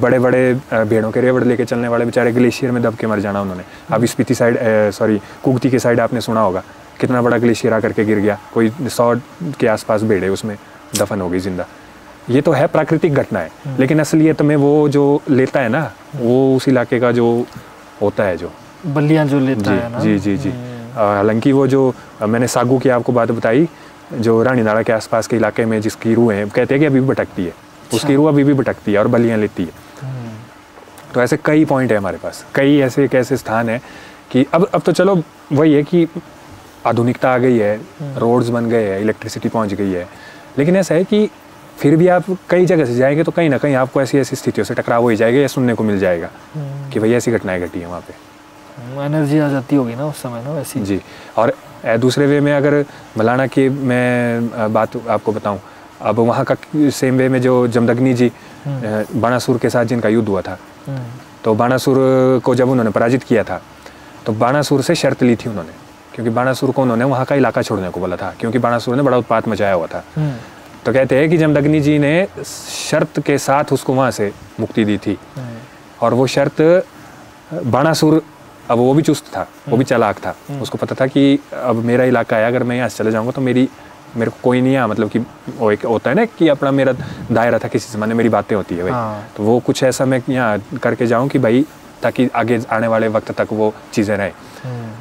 बड़े बड़े भेड़ों के रेवड़ लेके चलने वाले बेचारे ग्लेशियर में दब के मर जाना उन्होंने। अब स्पीति साइड सॉरी कुगती के साइड आपने सुना होगा कितना बड़ा ग्लेशियर आकर के गिर गया, कोई 100 के आसपास भेड़े उसमें दफन हो गई जिंदा। ये तो है प्राकृतिक घटनाएं, लेकिन असलियत में वो जो लेता है ना वो उस इलाके का जो होता है, जो बल्लियाँ जो लेता है ना। जी जी जी, हालांकि वो जो मैंने सागू की आपको बात बताई जो रानी नाला के आसपास के इलाके में जिसकी रूह है, कहते हैं कि अभी भी भटकती है, उसकी रूह अभी भी भटकती है और बल्लियाँ लेती है। तो ऐसे कई पॉइंट है हमारे पास, कई ऐसे स्थान है कि अब तो चलो वही है कि आधुनिकता आ गई है, रोड्स बन गए हैं, इलेक्ट्रिसिटी पहुंच गई है, लेकिन ऐसा है कि फिर भी आप कई जगह से जाएंगे तो कहीं ना कहीं आपको ऐसी ऐसी स्थितियों से टकराव हो ही जाएगा या सुनने को मिल जाएगा कि भैया ऐसी घटनाएं घटी है वहाँ पे। एनर्जी आ जाती होगी ना उस समय ना वैसी। जी, और दूसरे वे में अगर मलाना की मैं बात आपको बताऊँ, अब वहाँ का सेम वे में जो जमदग्नि जी बाणासुर के साथ जिनका युद्ध हुआ था, तो बाणासुर को जब उन्होंने पराजित किया था तो बाणासुर से शर्त ली थी उन्होंने, क्योंकि बाणासुर को उन्होंने वहाँ का इलाका छोड़ने को बोला था क्योंकि बाणासुर ने बड़ा उत्पात मचाया हुआ था। तो कहते हैं कि जमदग्नि जी ने शर्त के साथ उसको वहाँ से मुक्ति दी थी, और वो शर्त बाणासुर अब वो भी चुस्त था, वो भी चालाक था, उसको पता था कि अब मेरा इलाका है, अगर मैं यहाँ से चले जाऊँगा तो मेरे को कोई नहीं है, मतलब कि वो एक होता है ना कि अपना मेरा दायरा था, किसी जमाने मेरी बातें होती है भाई, तो वो कुछ ऐसा मैं यहाँ करके जाऊँ कि भाई ताकि आगे आने वाले वक्त तक वो चीज़ें रहें,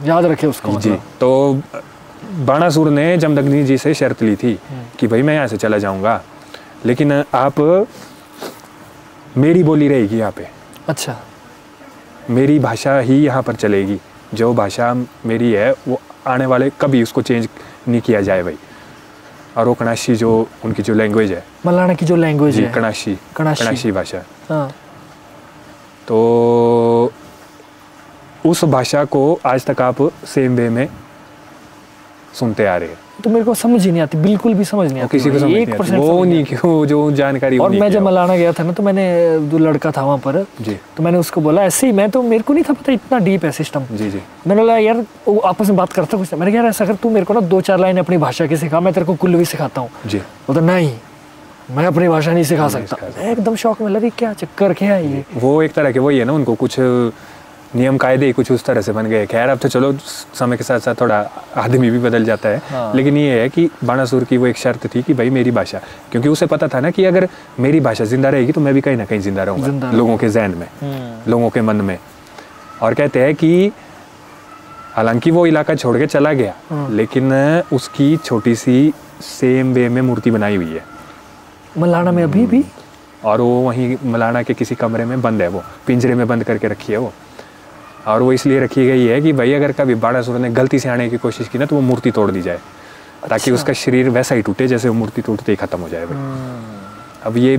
याद रखे उसको। जी, तो बाणासुर ने जमदग्नि जी से शर्त ली थी कि भाई मैं यहाँ से चला जाऊँगा लेकिन आप मेरी बोली रहेगी यहाँ पे। अच्छा, मेरी भाषा ही यहाँ पर चलेगी, जो भाषा मेरी है वो आने वाले कभी उसको चेंज नहीं किया जाए भाई। और वो कणाशी जो उनकी जो लैंग्वेज है, मलाना की जो लैंग्वेज है, कणाशी कणाशी भाषा, तो उस भाषा को आज तक आप सेम वे में सुनते आ रहे हैं। तो मेरे को समझ ही नहीं आती, बिल्कुल भी समझ नहीं आती, किसी को समझ नहीं आती, वो नहीं क्यों जो जानकारी। और मैं जब मलाना गया था ना तो मैंने जो लड़का था वहाँ पर जी, तो मैंने उसको बोला ऐसे ही, मैं तो मेरे को नहीं था पता इतना डीप है सिस्टम। जी जी, मैंने बोला यार वो आपस में बात करता कुछ, मैंने कहा यार ऐसा कर तू मेरे को ना 2-4 लाइन अपनी भाषा की सिखा, मैं तेरे को कुल्लू भी सिखाता हूँ। जी, बोलता नहीं मैं अपनी भाषा नहीं सिखा सकता। एकदम शौक में लगे क्या चक्कर क्या है ये। वो एक तरह के वही है ना, उनको कुछ नियम कायदे ही कुछ उस तरह से बन गए। खैर अब तो चलो समय के साथ साथ थोड़ा आदमी भी बदल जाता है। हाँ। लेकिन ये है कि बाणासुर की वो एक शर्त थी कि भाई मेरी भाषा, क्योंकि उसे पता था ना कि अगर मेरी भाषा जिंदा रहेगी तो मैं भी कहीं ना कहीं जिंदा रहूँगा लोगों के जहन में, लोगों के मन में। और कहते हैं कि हालांकि वो इलाका छोड़ के चला गया, लेकिन उसकी छोटी सी सेम वे में मूर्ति बनाई हुई है मलाना में अभी भी, और वो वहीं मलाना के किसी कमरे में बंद है, वो पिंजरे में बंद करके रखी है वो। और वो इसलिए रखी गई है कि भाई अगर कभी बाणासुर ने गलती से आने की कोशिश की ना तो वो मूर्ति तोड़ दी जाए। अच्छा। ताकि उसका शरीर वैसा ही टूटे जैसे वो मूर्ति टूटते ही खत्म हो जाए भाई। अब ये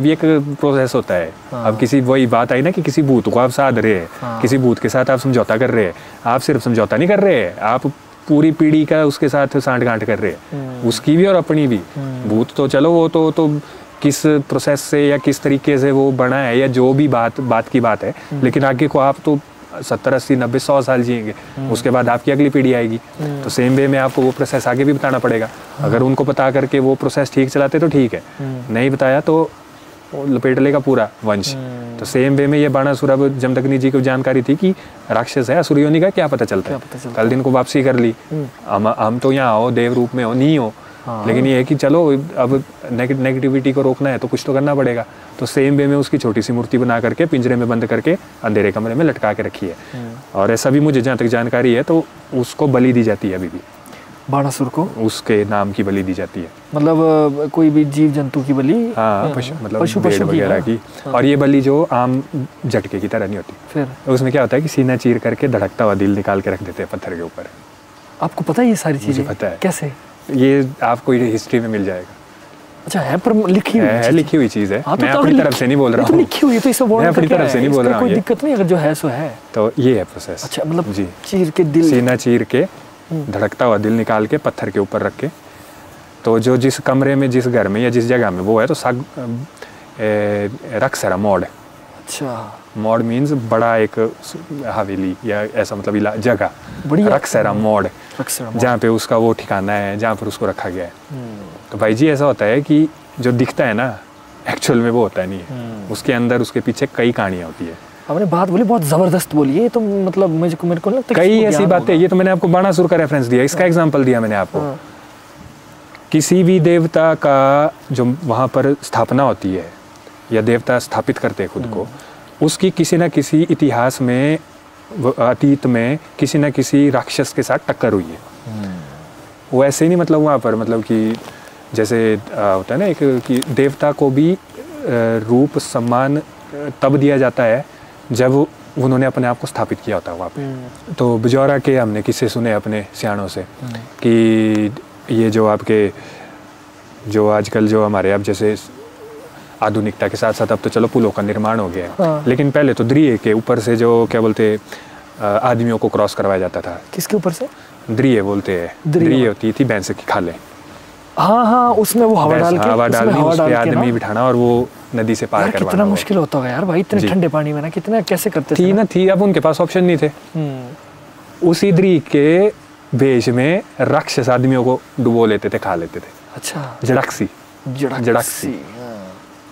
भी एक प्रोसेस होता है। हाँ। अब किसी वही बात आई ना कि किसी भूत को आप साध रहे हैं। हाँ। किसी भूत के साथ आप समझौता कर रहे हैं, आप सिर्फ समझौता नहीं कर रहे हैं, आप पूरी पीढ़ी का उसके साथ सांठ गांठ कर रहे हैं, उसकी भी और अपनी भी। भूत तो चलो वो तो किस प्रोसेस से या किस तरीके से वो बना है या जो भी बात की बात है, लेकिन आगे को आप तो 70, 80, 90, 100 साल जिएंगे, उसके बाद आपकी अगली पीढ़ी आएगी। तो सेम वे में आपको वो प्रोसेस आगे भी बताना पड़ेगा। अगर उनको बता करके वो प्रोसेस ठीक चलाते तो ठीक है, नहीं बताया तो लपेट लेगा पूरा वंश। तो सेम वे में ये बाणासुर, अब जमदग्नि जी को जानकारी थी कि राक्षस है, असुरयोनि का क्या पता चलता है, कल दिन को वापसी कर ली, हम तो यहाँ हो देव रूप में हो नहीं हो। हाँ। लेकिन ये है कि चलो अब नेगेटिविटी को रोकना है तो कुछ तो करना पड़ेगा। तो सेम वे में उसकी छोटी सी मूर्ति बना करके पिंजरे में बंद करके अंधेरे कमरे में लटका के रखी है। और ऐसा भी मुझे जहाँ तक जानकारी है तो उसको बलि दी जाती है, अभी भी बाणासुर को उसके नाम की बलि दी जाती है, मतलब कोई भी जीव जंतु की बलि। हाँ, मतलब पशु वगैरह की। और ये बलि जो आम झटके की तरह नहीं होती, उसमें क्या होता है कि सीना चीर करके धड़कता हुआ दिल निकाल के रख देते हैं पत्थर के ऊपर। आपको पता है ये सारी चीजें? पता है। कैसे? ये आपको हिस्ट्री में मिल जाएगा। अच्छा है, पर लिखी हुई चीज है। मैं अपनी तरफ से नहीं बोल रहा हूँ, लिखी हुई है तो इसे वर्णन करके तरफ से नहीं बोल रहा हूँ, कोई दिक्कत नहीं, अगर जो है सो है। तो ये है प्रोसेस। अच्छा, मतलब चीर के दिल, सीना चीर के धड़कता हुआ दिल निकाल के पत्थर के ऊपर रख के, तो जो जिस कमरे में, जिस घर में या जिस जगह में वो है, तो साग रक्सरा मोड़। अच्छा, मोड़ मीन्स बड़ा एक हवेली या ऐसा, मतलब जगह, रक्सरा मोड़, जहाँ पे उसका वो ठिकाना है जहाँ पर उसको रखा गया है। तो भाई जी ऐसा होता है कि जो दिखता है ना एक्चुअल में वो होता नहीं है, उसके अंदर, उसके पीछे कई कहानियाँ होती है। आपने बात बोली बहुत जबरदस्त बोली है, तो मतलब मेरे को लगता है कई ऐसी बातें। ये तो मैंने आपको बाणासुर का रेफरेंस दिया, इसका एग्जाम्पल दिया मैंने आपको। किसी भी देवता का जो वहाँ पर स्थापना होती है या देवता स्थापित करते हैं खुद को, उसकी किसी ना किसी इतिहास में, अतीत में किसी ना किसी राक्षस के साथ टक्कर हुई है। वो ऐसे ही नहीं, मतलब वहाँ पर, मतलब कि जैसे होता है ना एक, कि देवता को भी रूप सम्मान तब दिया जाता है जब उन्होंने अपने आप को स्थापित किया होता है वहाँ पे। तो बिजौरा के हमने किससे सुने अपने सियाणों से कि ये जो आपके जो आजकल जो हमारे अब जैसे आधुनिकता के साथ साथ अब तो चलो पुलों का निर्माण हो गया है, लेकिन पहले तो दरिये के ऊपर से जो क्या बोलते आदमियों को क्रॉस करवाया जाता था। किसके ऊपर से? दरिये बोलते हैं, दरिये होती थी भैंस की खाले। हाँ हाँ, उसमें वो हवा डालनी, उस पे आदमी बिठाना और वो नदी से पार करवाना। कितना मुश्किल होता होगा यार भाई, इतने ठंडे पानी में ना, कितना कैसे करते थे ना। थी, अब उनके पास ऑप्शन नहीं थे। उसी दरिये के भेष में राक्षस आदमियों को डुबो लेते थे, खा लेते थे। अच्छा, जड़ाक्सी, जड़ाक्सी।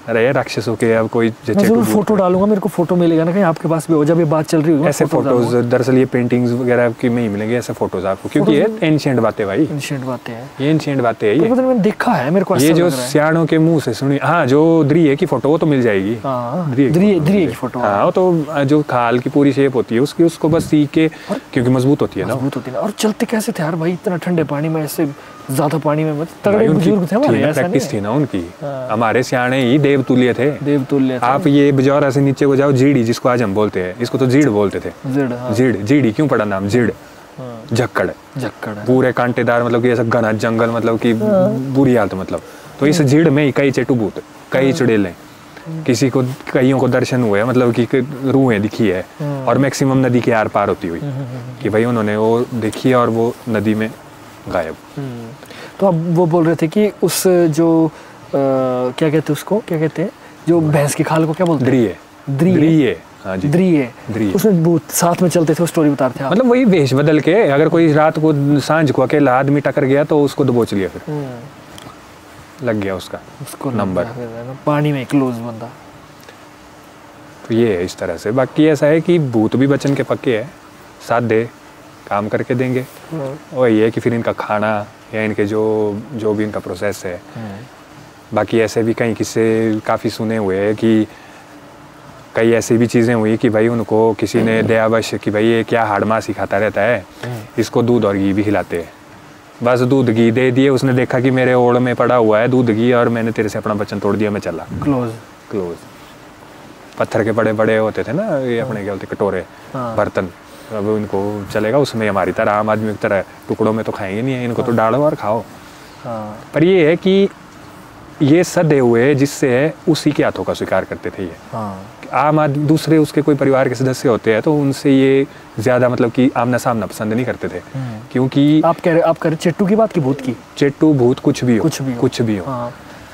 अरे राक्षसों के अब कोई जरूर फोटो डालूंगा, मेरे को फोटो मिलेगा ना कहीं, आपके पास भी हो, जब ये बात चल रही होगी ऐसे फोटोज। दरअसल ये पेंटिंग्स वगैरह की में ही मिलेंगे ऐसे फोटोज आपको, क्योंकि ये एंशिएंट बातें भाई, एंशिएंट बातें हैं, ये एंशिएंट बातें हैं, ये मैंने देखा है, मेरे को ये जो सियाणों के मुंह से सुनी। हाँ, जो दरिये की फोटो वो तो मिल जाएगी, दरिये की फोटो। हाँ, तो जो खाल की पूरी शेप होती है उसकी, उसको बस सी के, क्योंकि मजबूत होती है ना, मजबूत होती है। और चलते कैसे थे यार भाई इतना ठंडे पानी में, ऐसे ज्यादा पानी में? तगड़े बुजुर्ग थे हमारे, प्रैक्टिस थी ना उनकी। हमारे सियाणे ही देवतुल्य थे, देवतुल्य थे। आप ये बिजौरा से नीचे को जाओ, जीड़ी, जिसको आज हम बोलते हैं, इसको तो जीड़ बोलते थे। जीड़, जीड़ी क्यों पड़ा नाम? जीड़ झक्कड़, झक्कड़ पूरे कांटेदार, मतलब कि ऐसा घना जंगल, मतलब कि बुरी हालत, मतलब। तो इस जीड़ में कई चेटुभूत, कई चुड़ैलें, किसी को, कईयों को दर्शन हुए, मतलब कि रूहें दिखी है, और मैक्सिमम नदी के आर पार होती हुई कि भाई उन्होंने वो देखी है और वो नदी में गायब। तो अब वो बोल रहे थे कि उस जो क्या कहते हैं उसको, क्या कहते हैं जो भैंस की खाल को, क्या बोलते हैं? दरिये, दरिये। हाँ जी, दरिये। उसमें भूत साथ में चलते थे, वो स्टोरी बताते हैं, मतलब वही वेश बदल के। अगर कोई रात को, सांझ को अकेला आदमी टकर गया तो उसको दबोच लिया, फिर लग गया उसका, उसको नंबर पानी में क्लोज बंदा। तो ये है इस तरह से। बाकी ऐसा है कि भूत भी बचन के पक्के है, साथ दे काम करके देंगे। और ये है कि फिर इनका खाना या इनके जो जो भी इनका प्रोसेस है। बाकी ऐसे भी कई किस्से काफ़ी सुने हुए हैं कि कई ऐसी भी चीज़ें हुई कि भाई उनको किसी ने दयावश कि भाई ये क्या हाड़ मांस खाता रहता है, इसको दूध और घी भी खिलाते हैं। बस दूध घी दे दिए, उसने देखा कि मेरे ओढ़ में पड़ा हुआ है दूध घी और मैंने तेरे से अपना वचन तोड़ दिया, मैं चला। Close, close. पत्थर के बड़े बड़े होते थे ना ये अपने, क्या बोलते, कटोरे, बर्तन। अब इनको चलेगा उसमें, हमारी तरह आम आदमी की तरह टुकड़ों में तो खाएंगे नहीं है, इनको तो डालो और खाओ। पर ये है कि ये सदे हुए जिससे है उसी के हाथों का स्वीकार करते थे ये। आम आदमी, दूसरे उसके कोई परिवार के सदस्य होते हैं तो उनसे ये ज्यादा, मतलब कि आमना सामना पसंद नहीं करते थे। क्योंकि आप कह रहे, आप कर चेट्टू की बात की, भूत की? चेट्टू, भूत कुछ भी हो, कुछ भी हो, कुछ भी हो।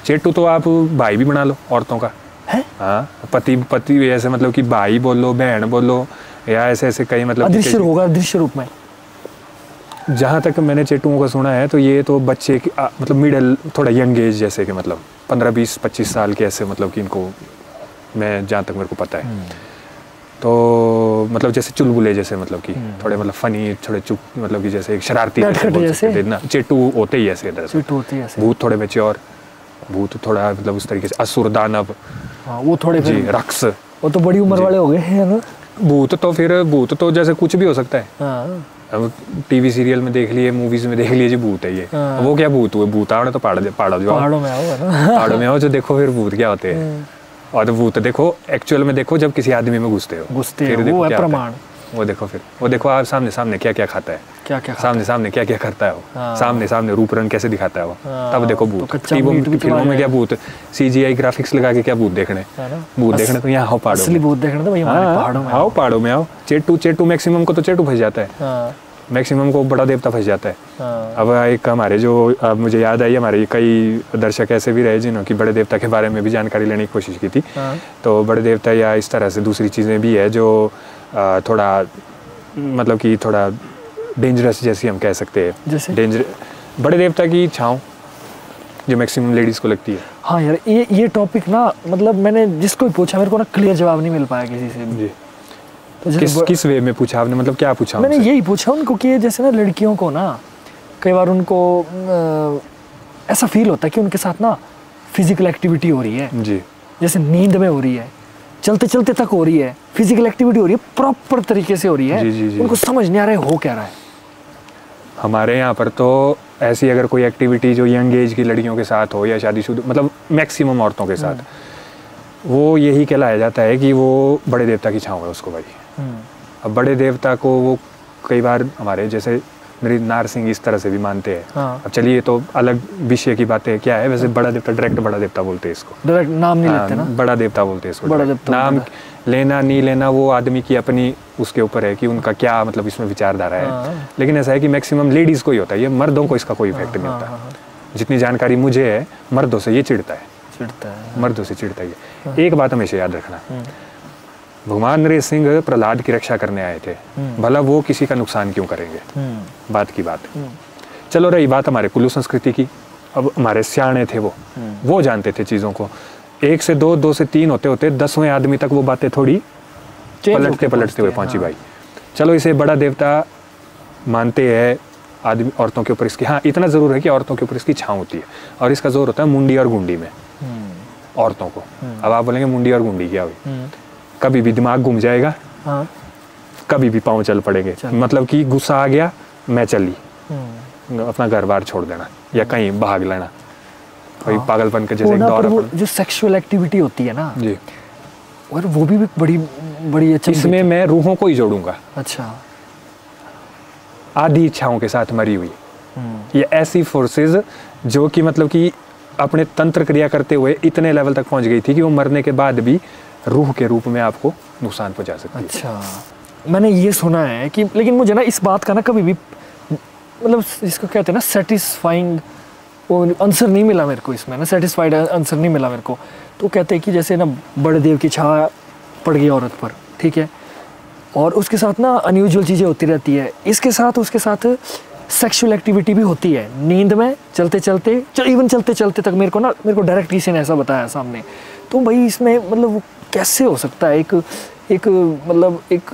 चेट्टू तो आप भाई भी बना लो औरतों का, है? हाँ, पति, पति ऐसे, मतलब कि भाई बोलो, बहन बोलो, या ऐसे ऐसे कई, मतलब अदृश्य होगा, अदृश्य रूप में। जहाँ तक मैंने चेटुओं का सुना है तो ये तो बच्चे की मतलब मिडल, थोड़ा यंग एज, जैसे कि मतलब 15-20-25 साल के ऐसे, मतलब कि इनको, मैं जहाँ तक मेरे को पता है तो मतलब जैसे चुलबुले जैसे, मतलब कि थोड़े, मतलब फनी, थोड़े चुप, मतलब कि जैसे शरारती जैसे ना चेटू होते ही ऐसे। भूत थोड़े मेच्योर, भूत थोड़ा मतलब उस तरीके से, असुर, दानव, वो थोड़े जी, रक्स, वो तो बड़ी उम्र वाले हो गए हैं ना। भूत तो फिर, भूत तो जैसे कुछ भी हो सकता है, अब टीवी सीरियल में देख लिए, मूवीज में देख लिए जी, भूत है ये। वो क्या भूत हुए, भूत आओ ना तो पहाड़ों में आओ, पहाड़ों में आओ जो देखो फिर भूत क्या होते हैं। और भूत देखो एक्चुअल में, देखो जब किसी आदमी में घुसते हो, फिर देखो क्या होता है। वो देखो, फिर वो देखो आप सामने सामने क्या क्या खाता है, क्या क्या सामने सामने क्या क्या करता है वो, सामने सामने रूप रंग कैसे दिखाता है वो। तब देखो भूत, फिल्मों में क्या भूत सीजीआई ग्राफिक्स लगा के क्या भूत देखने, भूत देखने तो यहाँ आओ पहाड़ों में आओ। चेटू चेटू मैक्सिमम को तो चेटू फंस जाता है, मैक्सिमम को बड़ा देवता फंस जाता है। अब एक हमारे जो मुझे याद आई, हमारे कई दर्शक ऐसे भी रहे जिन्होंने बड़े देवता के बारे में भी जानकारी लेने की कोशिश की थी। तो बड़े देवता या इस तरह से दूसरी चीज़ें भी है जो थोड़ा मतलब कि थोड़ा डेंजरस जैसी हम कह सकते हैं। डेंजर बड़े देवता की छाँव जो मैक्सिमम लेडीज़ को लगती है। हाँ यार ये टॉपिक ना मतलब मैंने जिसको भी पूछा मेरे को ना क्लियर जवाब नहीं मिल पाया किसी से जी। किस वे में पूछा आपने, मतलब क्या पूछा? मैंने यही पूछा उनको कि जैसे ना लड़कियों को ना कई बार उनको ऐसा फील होता है कि उनके साथ ना फिजिकल एक्टिविटी हो रही है जी, जैसे नींद में हो रही है, चलते चलते तक हो रही है, फिजिकल एक्टिविटी हो रही है प्रॉपर तरीके से हो रही है जी, जी, जी। उनको समझ नहीं आ रहा है हो क्या रहा है। हमारे यहाँ पर तो ऐसी अगर कोई एक्टिविटी जो यंग एज की लड़कियों के साथ हो या शादीशुदा मतलब मैक्सिमम औरतों के साथ, वो यही कहलाया जाता है कि वो बड़े देवता की छाँव है उसको भाई। अब बड़े देवता को वो कई बार हमारे जैसे मेरी नारसिंह इस तरह से भी मानते हैं। अब चलिए तो अलग विषय की बातें क्या है, वैसे बड़ा देवता डायरेक्ट बड़ा देवता बोलते हैं इसको, डायरेक्ट नाम नहीं लेते ना, बड़ा देवता बोलते हैं इसको। नाम लेना नहीं लेना वो आदमी की अपनी उसके ऊपर है कि उनका क्या मतलब इसमें विचारधारा है, लेकिन ऐसा है कि मैक्सिमम लेडीज़ को ही होता है ये, मर्दों को इसका कोई इफेक्ट नहीं होता। जितनी जानकारी मुझे है मर्दों से ये चिढ़ता है, मर्दों से चिढ़ता है। एक बात हमेशा याद रखना, भगवान नरेश सिंह प्रहलाद की रक्षा करने आए थे, भला वो किसी का नुकसान क्यों करेंगे? बात की बात। चलो रही बात हमारे कुल्लू संस्कृति की, अब हमारे सियाने थे वो जानते थे चीज़ों को। 1 से 2, 2 से 3 होते होते 10वें आदमी तक वो बातें थोड़ी पलटते हुए पहुंची भाई। चलो इसे बड़ा देवता मानते हैं आदमी, औरतों के ऊपर इसकी, हाँ इतना ज़रूर है कि औरतों के ऊपर इसकी छाँव होती है और इसका जोर होता है मुंडी और गुंडी में औरतों को। अब आप बोलेंगे मुंडी और गुंडी क्या हुई? कभी भी दिमाग घूम जाएगा, कभी भी पाँव चल पड़ेंगे, मतलब कि गुस्सा आ गया मैं चली अपना घर बार छोड़ देना या कहीं भाग लेना, कोई पागलपन के जैसे दौर पर। जो सेक्सुअल एक्टिविटी होती है ना जी, और वो भी बड़ी बड़ी अच्छी, इसमें मैं रूहों को ही जोड़ूंगा। अच्छा, आधी इच्छाओं के साथ मरी हुई ये ऐसी फोर्सेज जो कि मतलब कि अपने तंत्र क्रिया करते हुए इतने लेवल तक पहुंच गई थी कि वो मरने के बाद भी रूह के रूप में आपको नुकसान पहुंचा सकती है। अच्छा, मैंने ये सुना है कि, लेकिन मुझे ना इस बात का ना कभी भी मतलब इसको कहते हैं ना सेटिस्फाइंग आंसर नहीं मिला मेरे को, इसमें ना सेटिस्फाइड आंसर नहीं मिला मेरे को। तो कहते हैं कि जैसे ना बड़े देव की छाया पड़ गई औरत पर, ठीक है, और उसके साथ ना अनयूजुअल चीज़ें होती रहती है, इसके साथ उसके साथ सेक्सुअल एक्टिविटी भी होती है नींद में, चलते चलते इवन चलते चलते तक। मेरे को डायरेक्ट किसी ने ऐसा बताया सामने, तो भाई इसमें मतलब कैसे हो सकता है? एक मतलब एक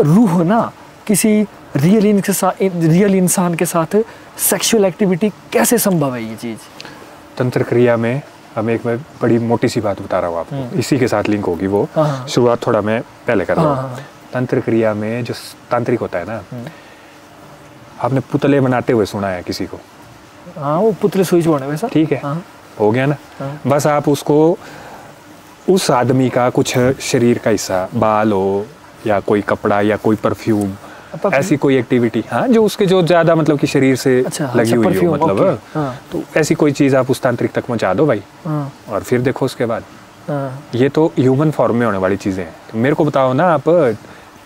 रूह ना किसी रियल इंसान के साथ सेक्सुअल एक्टिविटी कैसे संभव है ये चीज़? तंत्र क्रिया में हमें एक मैं बड़ी मोटी सी बात बता रहा हूँ आपको, इसी के साथ लिंक होगी वो। शुरुआत थोड़ा मैं पहले कर रहा हूँ। तंत्र क्रिया में जो तांत्रिक होता है ना, आपने पुतले बनाते हुए सुना है किसी को? हाँ, वो पुतले सुई जोड़ने में, ठीक है, हो गया ना। बस आप उसको उस आदमी का कुछ शरीर का हिस्सा, बाल हो या कोई कपड़ा या कोई परफ्यूम, ऐसी कोई एक्टिविटी, हाँ जो उसके जो ज्यादा मतलब कि शरीर से लगी हुई हो, मतलब तो ऐसी कोई चीज आप उस तांत्रिक तक पहुंचा दो भाई, और फिर देखो उसके बाद। ये तो ह्यूमन फॉर्म में होने वाली चीजें हैं। तो मेरे को बताओ ना आप,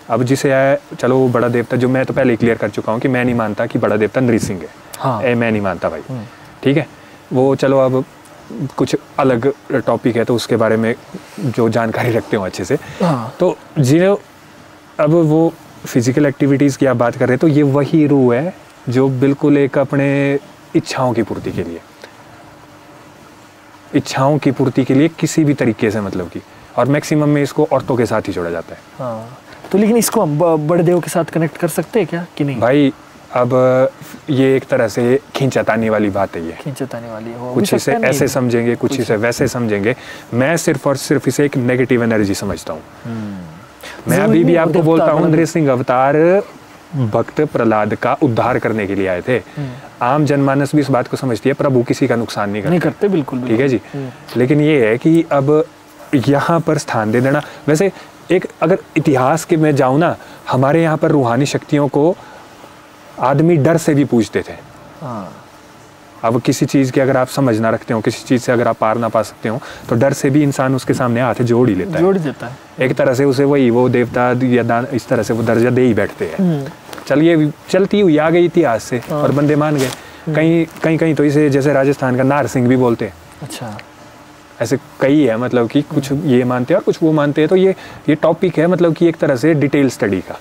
अब जिसे चलो वो बड़ा देवता, जो मैं तो पहले क्लियर कर चुका हूँ कि मैं नहीं मानता कि बड़ा देवता नरसिंह है, मैं नहीं मानता भाई, ठीक है वो। चलो अब कुछ अलग टॉपिक है तो उसके बारे में जो जानकारी रखते हो अच्छे से। तो जिन्हें अब वो फिजिकल एक्टिविटीज़ की आप बात कर रहे हैं, तो ये वही रूह है जो बिल्कुल एक अपने इच्छाओं की पूर्ति के लिए किसी भी तरीके से मतलब कि, और मैक्सिमम में इसको औरतों के साथ ही जोड़ा जाता है। तो लेकिन इसको हम बड़े देव के साथ कनेक्ट कर सकते हैं क्या कि नहीं भाई? अब ये एक तरह से खींचतानी वाली बात है, ये खींचतानी वाली हो, कुछ इसे ऐसे समझेंगे, कुछ इसे वैसे समझेंगे। मैं सिर्फ और सिर्फ इसे एक नेगेटिव एनर्जी समझता हूँ। मैं अभी भी आपको बोलता हूँ, नरसिंह अवतार भक्त प्रहलाद का उद्धार करने के लिए आए थे। आम जनमानस भी इस बात को समझती है, प्रभु किसी का नुकसान नहीं करते, बिल्कुल, ठीक है जी। लेकिन ये है कि अब यहाँ पर स्थान दे देना। वैसे एक अगर इतिहास के मैं जाऊँ ना, हमारे यहाँ पर रूहानी शक्तियों को आदमी डर से भी पूजते थे। अब किसी चीज़ की अगर आप समझ ना रखते हो, किसी चीज़ से अगर आप पार ना पा सकते हो, तो डर से भी इंसान उसके सामने हाथ जोड़ ही लेता है, जोड़ देता है। एक तरह से उसे वही वो देवता या दान इस तरह से वो दर्जा दे ही बैठते हैं। चलिए चलती हुई आ गई इतिहास से और बंदे मान गए। कहीं कहीं कहीं तो इसे जैसे राजस्थान का नारसिंह भी बोलते हैं। अच्छा, ऐसे कई है, मतलब कि कुछ ये मानते हैं और कुछ वो मानते हैं। तो ये टॉपिक है, मतलब कि एक तरह से डिटेल स्टडी का।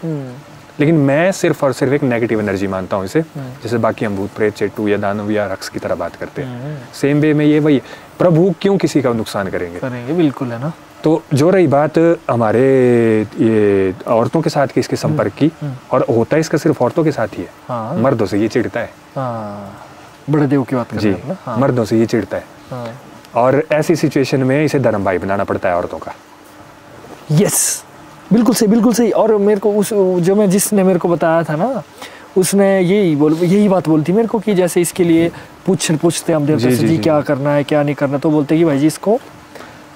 लेकिन मैं सिर्फ और सिर्फ एक नेगेटिव एनर्जी मानता हूँ इसे। जैसे बाकी हम भूत प्रेत चेट्टू या दानव या रक्स की तरह बात करते हैं, सेम वे में ये वही। प्रभु क्यों किसी का नुकसान करेंगे? बिल्कुल, है ना। तो जो रही बात हमारे ये औरतों के साथ इसके संपर्क की, और होता है इसका सिर्फ औरतों के साथ ही है। मर्दों से ये चिढ़ता है। बड़े देव की बात कर रहे हैं। मर्दों से ये चिढ़ता है, और ऐसी सिचुएशन में इसे धर्म भाई बनाना पड़ता है औरतों का। यस, बिल्कुल सही, बिल्कुल सही। और मेरे को उस जो मैं जिसने मेरे को बताया था ना, उसने यही बात बोलती मेरे को कि जैसे इसके लिए पूछते हम देवता से जी क्या करना है क्या नहीं करना, तो बोलते कि भाई जी इसको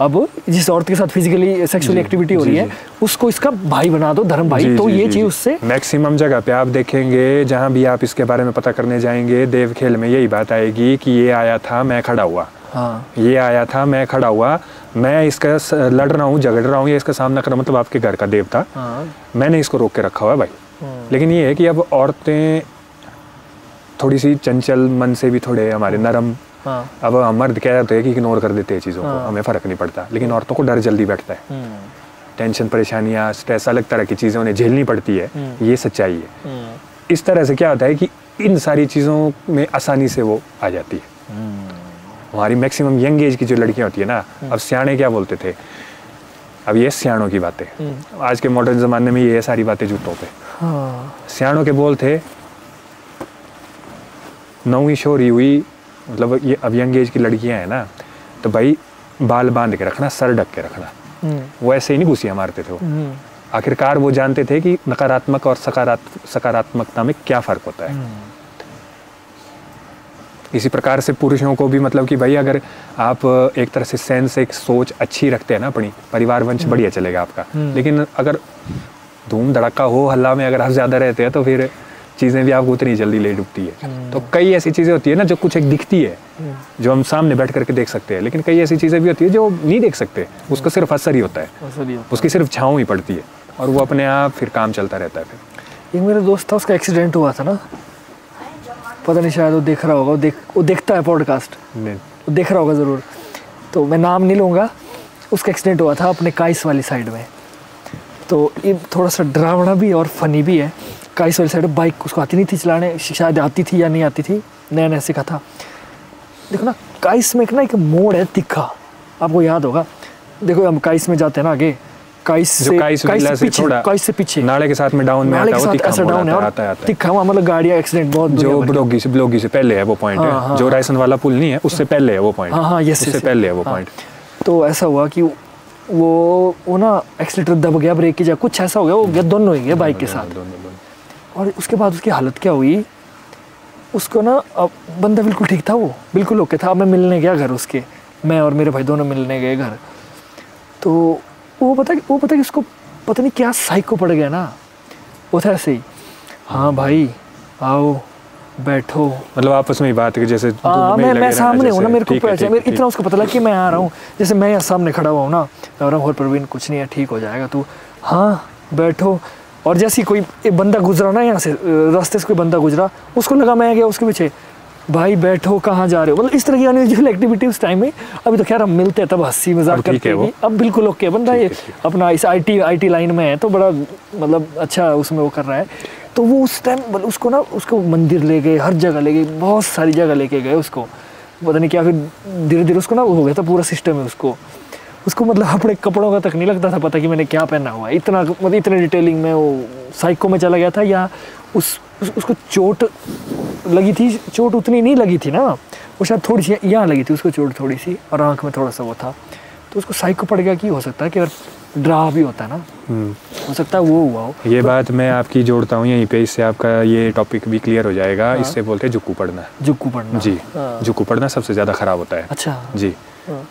अब जिस औरत के साथ फिजिकली सेक्सुअली एक्टिविटी हो रही है उसको इसका भाई बना दो, धर्म भाई। तो ये चीज उससे मैक्सिमम जगह पे आप देखेंगे, जहाँ भी आप इसके बारे में पता करने जाएंगे देव खेल में यही बात आएगी कि ये आया था मैं खड़ा हुआ। ये आया था मैं खड़ा हुआ, मैं इसका लड़ रहा हूँ, झगड़ रहा हूँ, या इसका सामना कर रहा हूँ, मतलब आपके घर का देवता, मैंने इसको रोक के रखा हुआ है भाई। लेकिन ये है कि अब औरतें थोड़ी सी चंचल मन से भी थोड़े हमारे नरम। अब मर्द क्या होते हैं कि इग्नोर कर देते हैं चीज़ों को, हमें फ़र्क नहीं पड़ता। लेकिन औरतों को डर जल्दी बैठता है, टेंशन परेशानियाँ स्ट्रेस अलग तरह की चीज़ें उन्हें झेलनी पड़ती है। ये सच्चाई है। इस तरह से क्या होता है कि इन सारी चीज़ों में आसानी से वो आ जाती है। हमारी मैक्सिमम यंग एज की जो लड़कियाँ होती है ना, अब सियाणे क्या बोलते थे, अब ये सियाणों की बातें, आज के मॉडर्न ज़माने में ये सारी बातें झूठों पर। सियाणों के बोल थे नौवीं शोरी हुई, मतलब ये अब यंग एज की लड़कियां हैं ना, तो भाई बाल बांध के रखना, सर ढक के रखना। वो ऐसे ही नहीं घुसियाँ मारते थे। वो आखिरकार वो जानते थे कि नकारात्मक और सकारात्मकता में क्या फ़र्क होता है। इसी प्रकार से पुरुषों को भी, मतलब कि भाई अगर आप एक तरह से सेंस एक सोच अच्छी रखते हैं ना अपनी, परिवार वंश बढ़िया चलेगा आपका। लेकिन अगर धूम धड़का हो हल्ला में अगर आप ज़्यादा रहते हैं तो फिर चीज़ें भी आपको उतनी जल्दी ले डूबती है। तो कई ऐसी चीज़ें होती है ना जो कुछ एक दिखती है, जो हम सामने बैठ करके देख सकते हैं, लेकिन कई ऐसी चीज़ें भी होती है जो नहीं देख सकते, उसका सिर्फ असर ही होता है, उसकी सिर्फ छाँव ही पड़ती है, और वो अपने आप फिर काम चलता रहता है। फिर एक मेरा दोस्त था, उसका एक्सीडेंट हुआ था ना, पता नहीं शायद वो देख रहा होगा, वो देखता है पॉडकास्ट, वो देख रहा होगा ज़रूर, तो मैं नाम नहीं लूँगा। उसका एक्सीडेंट हुआ था अपने काइस वाली साइड में, तो ये थोड़ा सा डरावना भी और फनी भी है। काइस वाली साइड बाइक उसको आती नहीं थी चलाने, शायद आती थी या नहीं आती थी, नया नया सीखा था। देखो ना काइस में एक मोड़ है तिखा, आपको याद होगा, देखो हम काइस में जाते हैं ना आगे, काइस से पीछे नाले के साथ में डाउन में आता है तिखा, वहाँ मतलब गाड़ियाँ एक्सीडेंट बहुत। जो ब्लोगी से पहले है वो पॉइंट, जो रायसन वाला पुल नहीं है उससे पहले है वो पॉइंट। उससे पहले है वो पॉइंट। तो ऐसा हुआ कि वो ना एक्सीटर दब गया, ब्रेक की जगह कुछ ऐसा हो गया, वो गया दोनों ही गए बाइक के साथ। और उसके बाद उसकी हालत क्या हुई, उसको ना, अब बंदा बिल्कुल ठीक था, वो बिल्कुल ओके था। मैं मिलने गया घर उसके, मैं और मेरे भाई दोनों मिलने गए घर, तो वो पता कि उसको पता नहीं क्या साइको पड़ गया ना, वो था ऐसे ही, हाँ भाई आओ बैठो, मतलब आपस में ही बात, जैसे मैं सामने हूँ ना, मेरे को इतना उसको पता लगा कि मैं आ रहा हूँ, जैसे मैं यहाँ सामने खड़ा हुआ हूँ ना, और प्रवीण कुछ नहीं है ठीक हो जाएगा तू, हाँ बैठो। और जैसे कोई बंदा गुजरा ना यहाँ से, रास्ते से कोई बंदा गुजरा, उसको लगा मैं गया उसके पीछे, भाई बैठो कहाँ जा रहे हो, मतलब इस तरह की अनयूजुअल एक्टिविटी उस टाइम में। अभी तो खैर हम मिलते हैं तब हंसी मजाक करते हैं, अब बिल्कुल ओके बंदा, ये अपना इस आईटी लाइन में है तो बड़ा मतलब अच्छा उसमें वो कर रहा है। तो वो उस टाइम उसको ना, उसको मंदिर ले गए, हर जगह ले गए, बहुत सारी जगह लेके गए उसको, पता नहीं क्या। फिर धीरे धीरे उसको ना हो गया था पूरा सिस्टम है, उसको मतलब अपने कपड़ों का तक नहीं लगता था पता कि मैंने क्या पहना हुआ है, इतना मतलब इतने डिटेलिंग में वो साइको में चला गया था। या उसको चोट लगी थी, चोट उतनी नहीं लगी थी ना, वो शायद थोड़ी सी यहाँ लगी थी उसको चोट, थोड़ी सी, और आँख में थोड़ा सा वो था, तो उसको साइको पड़ गया कि हो सकता है कि अगर ड्रा भी होता है ना, हो सकता है वो हुआ हो। ये बात मैं आपकी जोड़ता हूँ यहीं पे, इससे आपका ये टॉपिक भी क्लियर हो जाएगा। इससे बोलते हैं झुकू पड़ना। झुकू पड़ना जी, झुकू पड़ना सबसे ज़्यादा खराब होता है। अच्छा जी,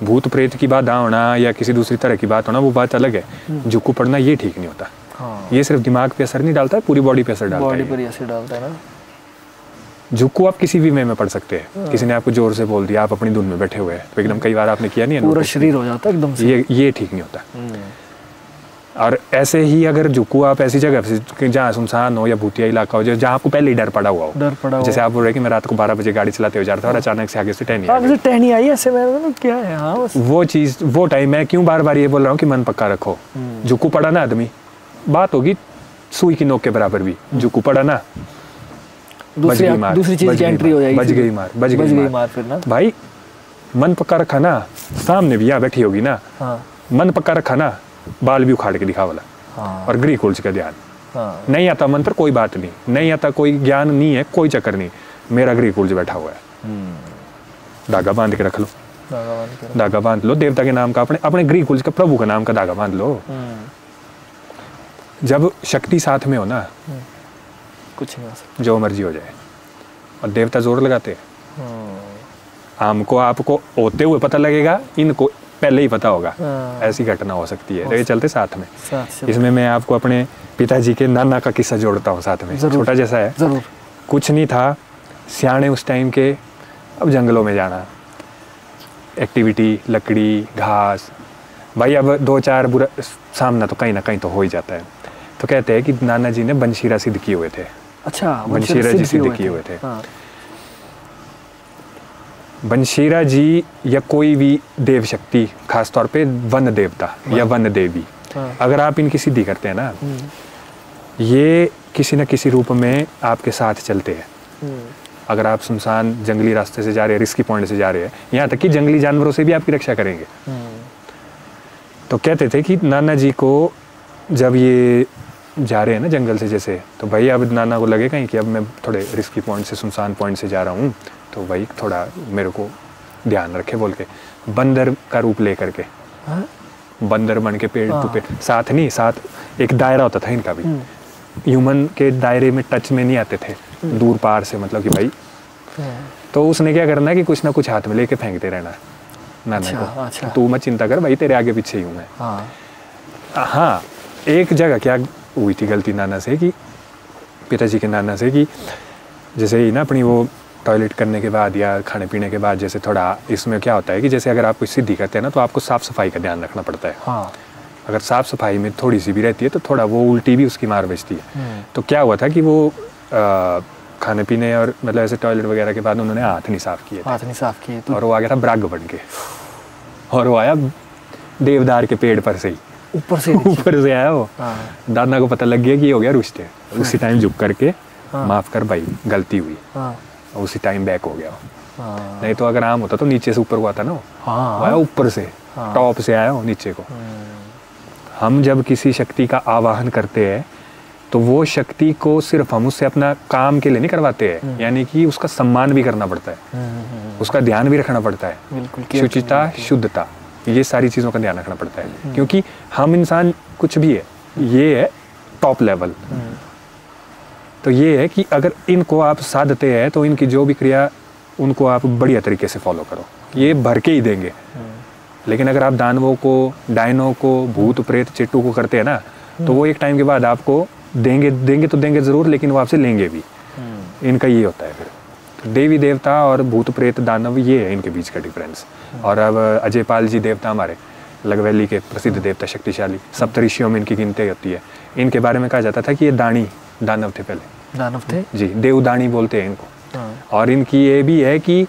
भूत प्रेत की बात ना होना या किसी दूसरी तरह की बात होना वो बात अलग है, झुकू पड़ना ये ठीक नहीं होता। हाँ। ये सिर्फ दिमाग पे असर नहीं डालता है, पूरी बॉडी पे असर डालता है, बॉडी पर असर डालता है ना। झुक को आप किसी भी वे में पढ़ सकते हैं। हाँ। किसी ने आपको जोर से बोल दिया, आप अपनी धुन में बैठे हुए हैं तो एकदम, कई बार आपने किया नहीं, पूरा शरीर हो जाता है एकदम से, ये ठीक नहीं होता। और ऐसे ही अगर झुकू आप ऐसी जगह जहाँ सुनसान हो या भूतिया इलाका हो, जहाँ आपको पहले ही डर पड़ा हुआ हो, डर पड़ा, जैसे आप बोल रहे कि मैं रात को 12 बजे गाड़ी चलाते हुए जा रहा था और अचानक से आगे से टहनी आई, ऐसे में क्या है वो चीज़, वो टाइम। मैं क्यों बार बार ये बोल रहा हूँ कि मन पक्का रखो, झुकू पड़ा ना आदमी, बात होगी सुई की नोक के बराबर भी, झुकू पड़ा ना, दूसरी चीज की एंट्री हो जाएगी, बच गई मार फिर ना भाई। मन पक्का रखा ना, सामने भी यहाँ बैठी होगी ना, मन पक्का रखा ना, बाल भी उखाड़ के दिखा वाला। हाँ। और गृह कुल्च का ध्यान। हाँ। नहीं आता मंत्र कोई बात नहीं, नहीं आता कोई ज्ञान नहीं है, कोई चक्कर नहीं, मेरा गृह कुल्च बैठा हुआ है, धागा बांध के रख लो, धागा बांध लो देवता के नाम का, अपने गृह कुल्च का, प्रभु का नाम का धागा बांध लो। जब शक्ति साथ में हो ना, कुछ नहीं हो सकता, जो मर्जी हो जाए। और देवता जोर लगाते हैं, हमको आपको होते हुए पता लगेगा, इनको पहले ही पता होगा। ऐसी घटना हो सकती है, ये चलते साथ में। इसमें मैं आपको अपने पिताजी के नाना का किस्सा जोड़ता हूँ साथ में, छोटा जैसा है, जरूर। कुछ नहीं था, सियाने उस टाइम के, अब जंगलों में जाना, एक्टिविटी, लकड़ी, घास, भाई अब 2-4 बुरा सामना तो कहीं ना कहीं तो हो ही जाता है। तो कहते हैं कि नाना जी ने बंशीरा सिद्ध किए हुए थे। अच्छा, बंशीरा जी सिद्ध किए हुए थे। हाँ। बंशीरा जी या कोई भी देव शक्ति, खासतौर पे वन देवता या वन देवी। हाँ। अगर आप इनकी सिद्धि करते हैं ना, ये किसी न किसी रूप में आपके साथ चलते हैं। अगर आप सुनसान जंगली रास्ते से जा रहे हैं, रिस्की पॉइंट से जा रहे हैं, यहाँ तक कि जंगली जानवरों से भी आपकी रक्षा करेंगे। तो कहते थे कि नाना जी को जब ये जा रहे हैं ना जंगल से जैसे, तो भाई अब नाना को लगे कहीं कि अब मैं थोड़े रिस्की पॉइंट से, सुनसान पॉइंट से जा रहा हूँ, तो भाई थोड़ा मेरे को ध्यान रखे बोल के, बंदर का रूप ले करके, बंदर बन के पेड़ तो पेड़, साथ नहीं, साथ एक दायरा होता था इनका भी, ह्यूमन के दायरे में टच में नहीं आते थे, दूर पार से, मतलब कि भाई। तो उसने क्या करना है कि कुछ ना कुछ हाथ में लेके फेंकते रहना है नाना को। अच्छा। तू मत चिंता कर भाई, तेरे आगे पीछे ही हूँ मैं। हाँ। एक जगह क्या हुई थी गलती नाना से, कि पिताजी के नाना से, कि जैसे ही ना अपनी वो टॉयलेट करने के बाद या खाने पीने के बाद, जैसे थोड़ा इसमें क्या होता है कि जैसे अगर आप कुछ सिद्धि करते हैं ना, तो आपको साफ़ सफाई का ध्यान रखना पड़ता है। हाँ। अगर साफ़ सफाई में थोड़ी सी भी रहती है तो थोड़ा वो उल्टी भी उसकी मार बचती है। तो क्या हुआ था कि वो खाने पीने और मतलब ऐसे टॉयलेट वगैरह के बाद उन्होंने हाथ नहीं साफ किए और वो आ गया था ब्राग बन के, और वो आया देवदार के पेड़ पर से ही, ऊपर से आया वो। दादा को पता लग गया कि ये हो गया रुष्ट है, उसी टाइम झुक करके माफ कर भाई गलती हुई, उसी टाइम बैक हो गया। नहीं तो अगर आम होता तो नीचे से ऊपर हुआ था ना, आया ऊपर से, टॉप से आया हो नीचे को। हम जब किसी शक्ति का आवाहन करते हैं तो वो शक्ति को सिर्फ हम उससे अपना काम के लिए नहीं करवाते हैं, यानी कि उसका सम्मान भी करना पड़ता है, उसका ध्यान भी रखना पड़ता है, शुचिता, शुद्धता, ये सारी चीज़ों का ध्यान रखना पड़ता है। क्योंकि हम इंसान कुछ भी है, ये है टॉप लेवल। तो ये है कि अगर इनको आप साधते हैं तो इनकी जो भी क्रिया, उनको आप बढ़िया तरीके से फॉलो करो, ये भर के ही देंगे। लेकिन अगर आप दानवों को, डायनों को, भूत प्रेत चिट्टू को करते हैं ना, तो वो एक टाइम के बाद आपको देंगे तो देंगे ज़रूर, लेकिन वो आपसे लेंगे भी। इनका ये होता है फिर। तो देवी देवता और भूत प्रेत दानव, ये है इनके बीच का डिफरेंस। और अब अजयपाल जी देवता हमारे लगवैली के प्रसिद्ध देवता, शक्तिशाली, सप्तऋषियों में इनकी गिनती होती है। इनके बारे में कहा जाता था कि ये दानव थे, पहले दानव थे जी, देवदानी बोलते हैं इनको। और इनकी ये भी है कि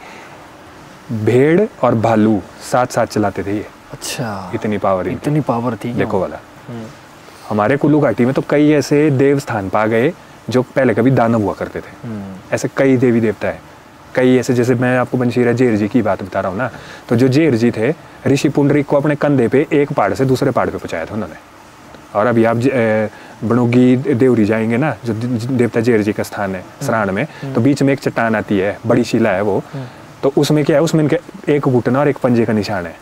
भेड़ और भालू साथ साथ चलाते थे ये। अच्छा, इतनी पावर थी। देखो वाला, हमारे कुल्लू घाटी में तो कई ऐसे देव स्थान पा गए जो पहले कभी दानव हुआ करते थे। ऐसे कई देवी देवता है, कई ऐसे, जैसे मैं आपको बंशीरा जेरजी की बात बता रहा हूँ ना, तो जो जेरजी थे, ऋषि पुंडरीक को अपने कंधे पे एक पहाड़ से दूसरे पहाड़ पे पहुँचाया था उन्होंने। और अभी आप बनोगी देवरी जाएंगे ना, जो देवता जेरजी का स्थान है सराण में, तो बीच में एक चट्टान आती है, बड़ी शिला है वो। तो उसमें क्या है, उसमें इनके एक घुटना और एक पंजे का निशान है,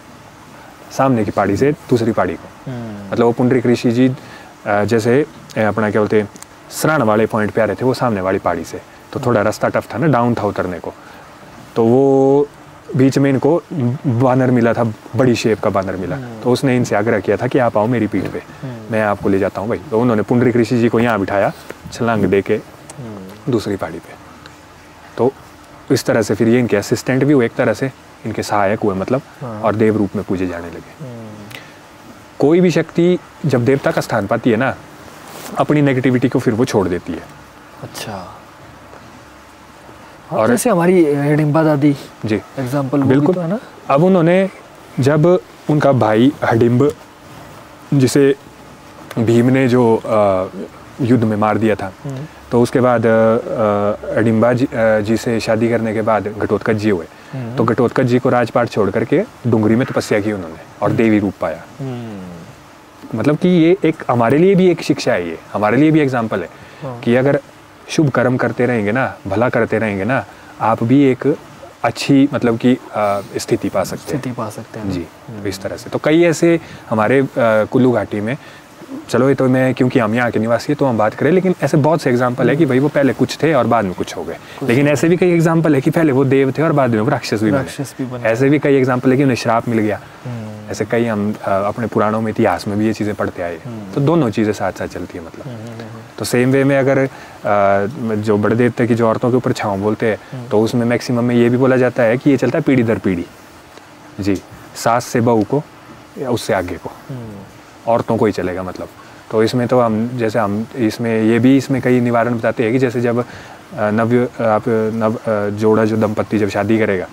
सामने की पहाड़ी से दूसरी पहाड़ी को। मतलब वो पुंडरीक ऋषि जी जैसे अपना क्या बोलते हैं, सराण वाले पॉइंट पे आ रहे थे, वो सामने वाली पहाड़ी से, तो थोड़ा रास्ता टफ था ना, डाउन था उतरने को। तो वो बीच में इनको बानर मिला था, बड़ी शेप का बानर मिला, तो उसने इनसे आग्रह किया था कि आप आओ मेरी पीठ पे, मैं आपको ले जाता हूँ भाई। तो उन्होंने पुंडरीक ऋषि जी को यहाँ बिठाया छलांग दे के दूसरी पहाड़ी पे। तो इस तरह से फिर ये इनके असिस्टेंट भी हुए, एक तरह से इनके सहायक हुए मतलब, और देव रूप में पूजे जाने लगे। कोई भी शक्ति जब देवता का स्थान पाती है ना, अपनी नेगेटिविटी को फिर वो छोड़ देती है। अच्छा, और जैसे हमारी हड़िंबा दादी जी एग्जाम्पल बिल्कुल तो है ना। अब उन्होंने जब उनका भाई हड़िंब जिसे भीम ने जो युद्ध में मार दिया था, तो उसके बाद हड़िंबा जी से शादी करने के बाद घटोत्कच जी हुए, तो घटोत्कच जी को राजपाट छोड़ करके डूंगरी में तपस्या की उन्होंने और देवी रूप पाया। मतलब कि ये एक हमारे लिए भी एक शिक्षा है, ये हमारे लिए भी एग्जाम्पल है कि अगर शुभ कर्म करते रहेंगे ना, भला करते रहेंगे ना, आप भी एक अच्छी मतलब कि स्थिति पा सकते हैं जी। इस तरह से तो कई ऐसे हमारे कुल्लू घाटी में, चलो ये तो मैं क्योंकि हम यहाँ के निवासी हैं तो हम बात करें, लेकिन ऐसे बहुत से एग्जाम्पल है कि भाई वो पहले कुछ थे और बाद में कुछ हो गए। लेकिन ऐसे भी कई एग्जाम्पल है कि पहले वो देव थे और बाद में वो राक्षस भी बने। ऐसे भी कई एग्जाम्पल है कि उन्हें श्राप मिल गया। ऐसे कई हम अपने पुराणों में, इतिहास में भी ये चीज़ें पढ़ते आए, तो दोनों चीज़ें साथ साथ चलती है मतलब। तो सेम वे में अगर जो बड़े देवता की जो औरतों के ऊपर छाँव बोलते हैं, तो उसमें मैक्सिमम में ये भी बोला जाता है कि ये चलता है पीढ़ी दर पीढ़ी जी, सास से बहू को या उससे आगे को, औरतों को ही चलेगा मतलब। तो इसमें तो हम जैसे हम इसमें ये भी इसमें कई निवारण बताते हैं कि जैसे जब नव जोड़ा जो दंपत्ति जब शादी करेगा,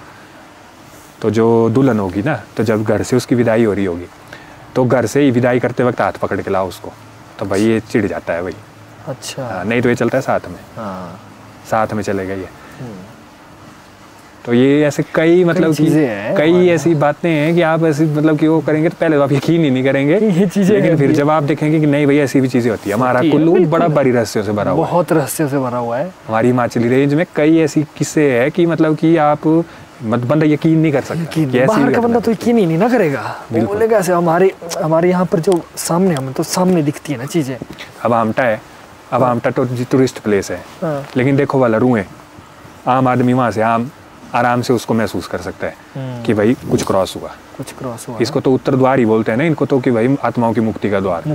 तो जो दुल्हन होगी ना, तो जब घर से उसकी विदाई हो रही होगी, तो घर से ही विदाई करते वक्त हाथ पकड़ के लाओ उसको, तो भाई ये चिढ़ जाता है भाई। अच्छा, नहीं तो ये चलता है साथ में। हाँ, साथ में चलेगा ये। तो ये ऐसे कई मतलब कई ऐसी बातें हैं कि आप ऐसी मतलब कि वो करेंगे तो पहले तो आप यकीन ही नहीं करेंगे ये चीजें, लेकिन फिर जब आप देखेंगे कि नहीं भाई ऐसी भी चीजें होती है। हमारा कुल्लू बड़ा भारी रहस्यों से भरा हुआ है, बहुत रहस्यों से भरा हुआ है। हमारी हिमाचली रेंज में कई ऐसी किस्से है कि मतलब कि आप बंदा यकीन नहीं कर सकता, बाहर का बंदा तो यकीन ही नहीं ना करेगा, बोलेगा ऐसे। हमारे यहाँ पर जो सामने, हमें तो सामने दिखती है ना चीजें। अब आमटा है, अब आमटा तो टूरिस्ट प्लेस है, लेकिन देखो वाला रूह है, आम आदमी वहाँ से आम आराम से उसको महसूस कर सकता है कि भाई कुछ क्रॉस हुआ। इसको तो उत्तर द्वार ही बोलते हैं ना इनको तो, कि भाई आत्माओं की मुक्ति का द्वार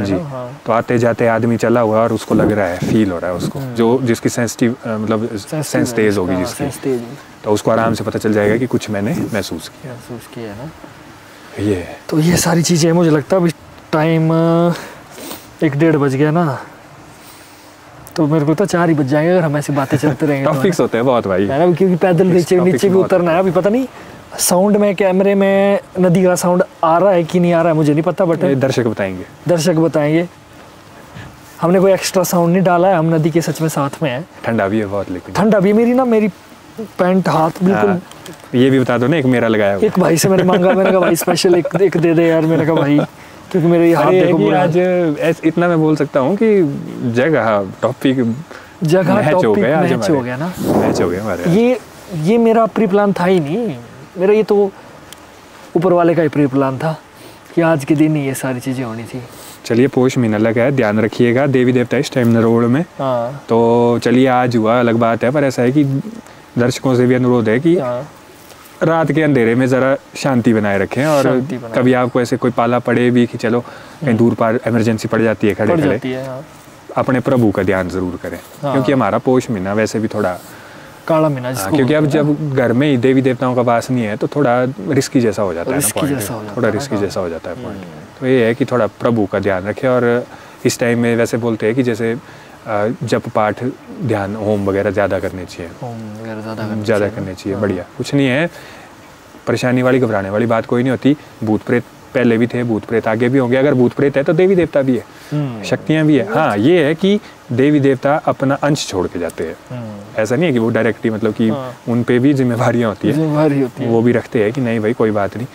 है जी। हाँ। तो आते जाते आदमी चला हुआ और उसको लग रहा है, फील हो रहा है उसको, जो जिसकी सेंसिटिव मतलब सेंस तेज होगी जिसकी, तो उसको आराम से पता चल जाएगा कि कुछ मैंने महसूस किया ना। ये तो ये सारी चीज़ें मुझे लगता है अभी टाइम 1:30 बज गया ना, तो मेरे को तो 4 ही बज जाएंगे अगर हम ऐसी बातें चलते रहेंगे। टॉपिक्स होते हैं बहुत भाई, क्योंकि पैदल नीचे भी उतरना है। अभी पता नहीं साउंड में, कैमरे में नदी का साउंड आ रहा है कि नहीं आ रहा है मुझे नहीं पता, बट दर्शक बताएंगे। हमने कोई एक्स्ट्रा साउंड नहीं डाला है, हम नदी के सच में साथ में है। ठंडा भी है बहुत, लेकिन ठंडा भी है। मेरी पैंट हाथ बिल्कुल, ये भी बता दो ना, एक मेरा लगाया हुआ, एक भाई से मैंने मांगा, मैंने कहा भाई स्पेशल एक दे दे यार, मैंने कहा भाई क्योंकि मेरे हाथ देखो। आज इतना मैं बोल सकता हूँ कि जगह मैच हो गया ना, मैच हो गया हमारे। ये मेरा प्री प्लान था ही नहीं, मेरा ये तो ऊपर वाले का ही प्री प्लान था कि आज के दिन ये सारी चीज़ें होनी थी। चलिए, पोष महीना लगा है, ध्यान रखिएगा। देवी देवता इस टाइम नरोड़ में। हाँ, तो चलिए आज हुआ अलग बात है, पर ऐसा है कि दर्शकों से भी अनुरोध है कि रात के अंधेरे में ज़रा शांति बनाए रखें, और कभी आपको ऐसे कोई पाला पड़े भी कि चलो कहीं दूर पार इमरजेंसी पड़ जाती है खड़े, अपने प्रभु का ध्यान ज़रूर करें। हाँ, क्योंकि हमारा पोष महीना वैसे भी थोड़ा काला महीना, क्योंकि अब जब घर में ही देवी देवताओं का वास नहीं है तो थोड़ा रिस्की जैसा हो जाता है ना, थोड़ा रिस्की जैसा हो जाता है पॉइंट। तो ये है कि थोड़ा प्रभु का ध्यान रखें, और इस टाइम में वैसे बोलते हैं कि जैसे जप पाठ ध्यान होम वगैरह ज़्यादा करने चाहिए, ज़्यादा करने चाहिए। बढ़िया, कुछ नहीं है, परेशानी वाली घबराने वाली बात कोई नहीं होती। भूत प्रेत पहले भी थे, भूत प्रेत आगे भी होंगे। अगर भूत प्रेत है तो देवी देवता भी है, शक्तियाँ भी है। हाँ, ये है कि देवी देवता अपना अंश छोड़ के जाते हैं, ऐसा नहीं है कि वो डायरेक्टली मतलब कि उन पर भी जिम्मेवारियाँ होती है, वो भी रखते हैं कि नहीं भाई कोई बात नहीं।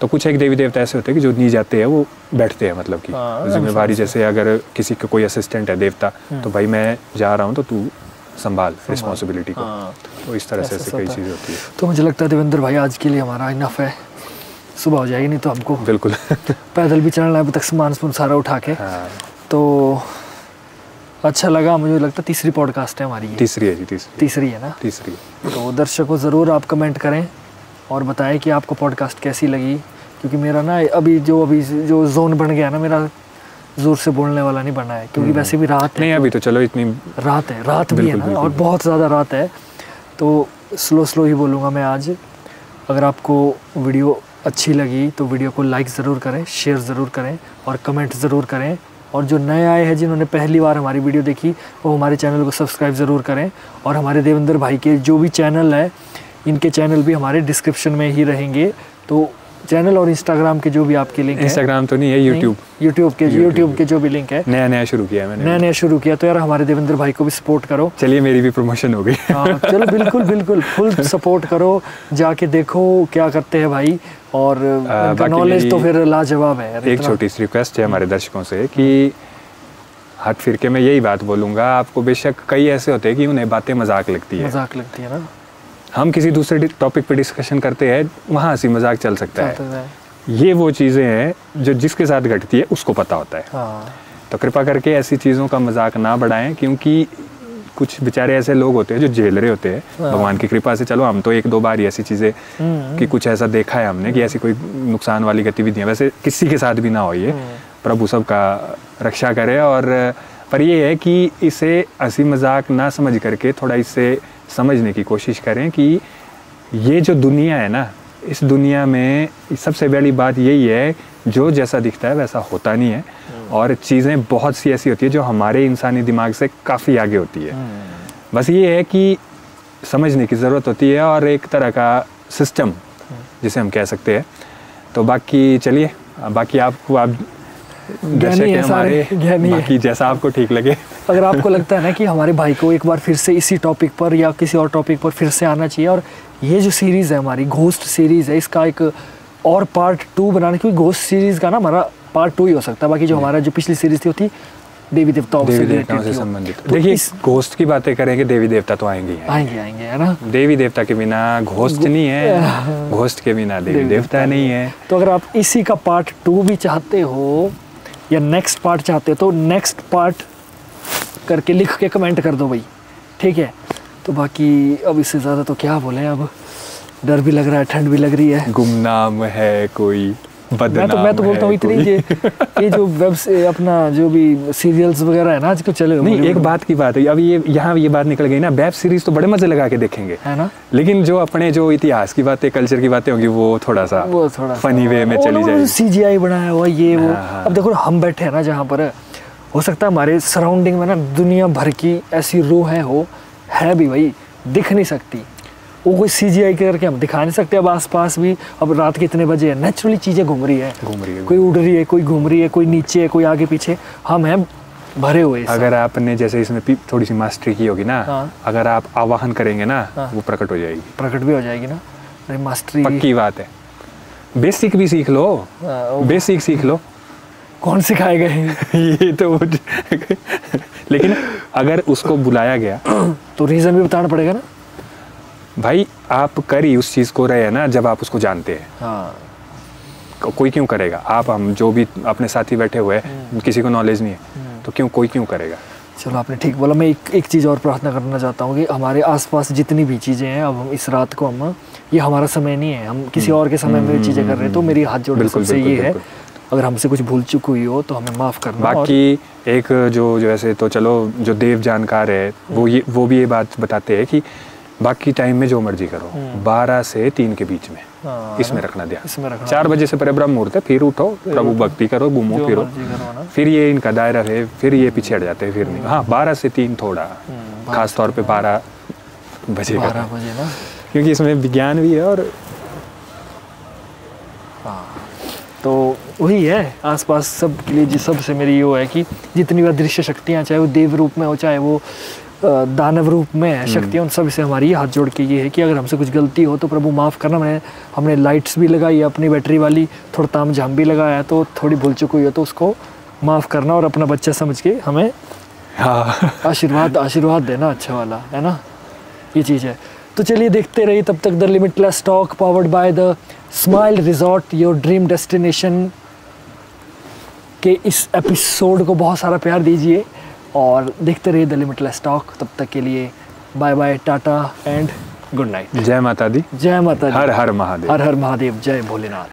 तो कुछ एक देवी देवता ऐसे होते हैं कि जो नहीं जाते हैं, वो बैठते हैं मतलब कि जिम्मेवारी। जैसे अगर किसी का कोई असिस्टेंट है देवता, तो भाई मैं जा रहा हूँ तो तू संभाल रिस्पॉन्सिबिलिटी को। तो इस तरह से ऐसे कई चीज़ें होती है। तो मुझे लगता है देवेंद्र भाई आज के लिए हमारा इनफ है, सुबह हो जाएगी नहीं तो हमको बिल्कुल पैदल भी चलना है अभी तक, सामान सुन सारा उठा के। तो अच्छा लगा, मुझे लगता है तीसरी पॉडकास्ट है हमारी, तीसरी है ना। तो दर्शकों ज़रूर आप कमेंट करें और बताएं कि आपको पॉडकास्ट कैसी लगी, क्योंकि मेरा ना अभी जो जोन बन गया ना, मेरा जोर से बोलने वाला नहीं बना है, क्योंकि वैसे भी रात नहीं है अभी तो, चलो इतनी रात है, रात भी है ना, और बहुत ज़्यादा रात है, तो स्लो स्लो ही बोलूँगा मैं आज। अगर आपको वीडियो अच्छी लगी तो वीडियो को लाइक ज़रूर करें, शेयर ज़रूर करें और कमेंट ज़रूर करें, और जो नए आए हैं जिन्होंने पहली बार हमारी वीडियो देखी वो हमारे चैनल को सब्सक्राइब ज़रूर करें। और हमारे देवेंद्र भाई के जो भी चैनल है, इनके चैनल भी हमारे डिस्क्रिप्शन में ही रहेंगे, तो चैनल और इंस्टाग्राम के जो भी आपके लिंक है, इंस्टाग्राम तो नहीं है, यूट्यूब के जो भी लिंक है, नया शुरू किया है मैंने, नया शुरू किया, तो यार हमारे देवेंद्र भाई को भी सपोर्ट करो। चलिए मेरी भी प्रमोशन हो गई। चलो बिल्कुल बिल्कुल फुल सपोर्ट करो, जाके देखो क्या करते हैं भाई, और नॉलेज तो फिर लाजवाब है। एक छोटी सी रिक्वेस्ट है हमारे दर्शकों से कि हाथ फिर के मैं यही बात बोलूँगा आपको, बेशक कई ऐसे होते हैं कि उन्हें बातें मजाक लगती है ना, हम किसी दूसरे टॉपिक पे डिस्कशन करते हैं, वहाँ हंसी मजाक चल सकता है, ये वो चीज़ें हैं जो जिसके साथ घटती है उसको पता होता है। हाँ। तो कृपा करके ऐसी चीज़ों का मजाक ना बढ़ाएं, क्योंकि कुछ बेचारे ऐसे लोग होते हैं जो झेल रहे होते हैं। हाँ। भगवान की कृपा से, चलो हम तो एक दो बार ऐसी चीज़ें कि कुछ ऐसा देखा है हमने कि ऐसी कोई नुकसान वाली गतिविधियाँ वैसे किसी के साथ भी ना हो, ये प्रभु सब का रक्षा करे, और पर यह है कि इसे हंसी मजाक ना समझ करके थोड़ा इससे समझने की कोशिश करें कि ये जो दुनिया है ना, इस दुनिया में सबसे बड़ी बात यही है, जो जैसा दिखता है वैसा होता नहीं है, और चीज़ें बहुत सी ऐसी होती है जो हमारे इंसानी दिमाग से काफ़ी आगे होती है। बस ये है कि समझने की ज़रूरत होती है, और एक तरह का सिस्टम जिसे हम कह सकते हैं। तो बाकी चलिए, बाकी आपको आप ज्ञानी है हमारे, बाकी जैसा आपको ठीक लगे। अगर आपको लगता है ना कि हमारे भाई को एक बार फिर से इसी टॉपिक पर या किसी और टॉपिक पर फिर से आना चाहिए, और ये जो सीरीज़ है हमारी घोस्ट सीरीज़ है, इसका एक और पार्ट 2 बनाना, क्योंकि घोस्ट सीरीज़ का ना हमारा पार्ट 2 ही हो सकता है। बाकी जो हमारा जो पिछली सीरीज़ थी वो थी देवी देवताओं से संबंधित। देखिए घोस्ट की बातें करेंगे, देवी देवता तो आएंगे है ना, देवी देवता के बिना घोस्ट नहीं है, घोस्ट के बिना देवी देवता नहीं है। तो अगर आप इसी का पार्ट 2 भी चाहते हो या नेक्स्ट पार्ट चाहते हो, तो नेक्स्ट पार्ट करके लिख के कमेंट कर दो भाई, ठीक है। तो बाकी अब इससे ज़्यादा तो क्या बोलें, अब डर भी लग रहा है, ठंड भी लग रही है, गुमनाम है कोई, बदनाम है। मैं तो बोलता हूँ इतनी ये जो वेब से अपना जो भी सीरियल्स वगैरह है ना आजकल चले हुए, नहीं एक बात की बात है, अब ये यहाँ ये बात निकल गई ना, वेब सीरीज तो बड़े मजे लगा के देखेंगे है ना, लेकिन जो अपने जो इतिहास की बातें, कल्चर की बातें होंगी, वो थोड़ा सा फनी वे में चली जाएगी, CGI बनाया हुआ ये वो। अब देखो हम बैठे हैं ना जहाँ पर, हो सकता है हमारे सराउंडिंग में ना दुनिया भर की ऐसी रूहें हो, है भी भाई, दिख नहीं सकती वो, कोई CGI करके हम दिखा नहीं सकते। अब आसपास भी, अब रात के इतने बजे है, नेचुरली चीज़ें घूम रही है, कोई उड़ रही है, कोई घूम रही है, कोई नीचे है, कोई आगे पीछे, हम हैं भरे हुए। अगर आपने जैसे इसमें थोड़ी सी मास्टरी की होगी ना, अगर आप आवाहन करेंगे ना, वो प्रकट हो जाएगी, प्रकट भी हो जाएगी ना, मास्टरी पक्की बात है। बेसिक भी सीख लो, बेसिक सीख लो, कौन सिखाए गए ये तो लेकिन अगर उसको बुलाया गया तो रीज़न भी बताना पड़ेगा ना भाई, आप कर ही उस चीज़ को रहे हैं ना जब आप उसको जानते हैं। हाँ। कोई क्यों करेगा, आप हम जो भी अपने साथी बैठे हुए हैं, किसी को नॉलेज नहीं है तो क्यों, कोई क्यों करेगा। चलो आपने ठीक बोला। मैं एक चीज़ और प्रार्थना करना चाहता हूँ कि हमारे आसपास जितनी भी चीज़ें हैं, अब हम इस रात को, हम ये हमारा समय नहीं है, हम किसी और के समय में चीज़ें कर रहे हैं, तो मेरी हाथ जोड़ने सबसे ये है, अगर हमसे कुछ भूल चुक हुई हो तो हमें माफ़ करना। बाकी एक जो ऐसे तो चलो जो देव जानकार है वो भी ये बात बताते हैं कि बाकी टाइम में जो मर्जी करो, 12 से 3 के बीच में इसमें रखना ध्यान। 4 बजे से परब्रह्म मुहूर्त है, फिर उठो, प्रभु भक्ति करो, घूमो फिरो, फिर ये इनका दायरा है, फिर ये पीछे हट जाते हैं, फिर नहीं। हाँ 12 से 3 थोड़ा, खास तौर पे 12 बजे का, क्योंकि इसमें विज्ञान भी है और तो वही है आसपास सब के लिए। जी सबसे मेरी ये है कि जितनी भी दृश्य शक्तियाँ, चाहे वो देव रूप में हो, चाहे वो दानव रूप में है शक्तियाँ, उन सब से हमारी हाथ जोड़ के ये है कि अगर हमसे कुछ गलती हो तो प्रभु माफ़ करना। हमने लाइट्स भी लगाई है अपनी बैटरी वाली, थोड़ा ताम झाम भी लगाया, तो थोड़ी भूल चुक हुई हो तो उसको माफ़ करना, और अपना बच्चा समझ के हमें आशीर्वाद देना अच्छा वाला, है ना, ये चीज़ है। तो चलिए देखते रहिए तब तक the limitless talk, powered by the smile resort, your dream destination के इस एपिसोड को बहुत सारा प्यार दीजिए, और देखते रहिए द लिमिटलेस टॉक। तब तक के लिए bye bye, tata and good night. जय माता दी। जय माता दी। हर हर महादेव। हर हर महादेव। जय भोलेनाथ।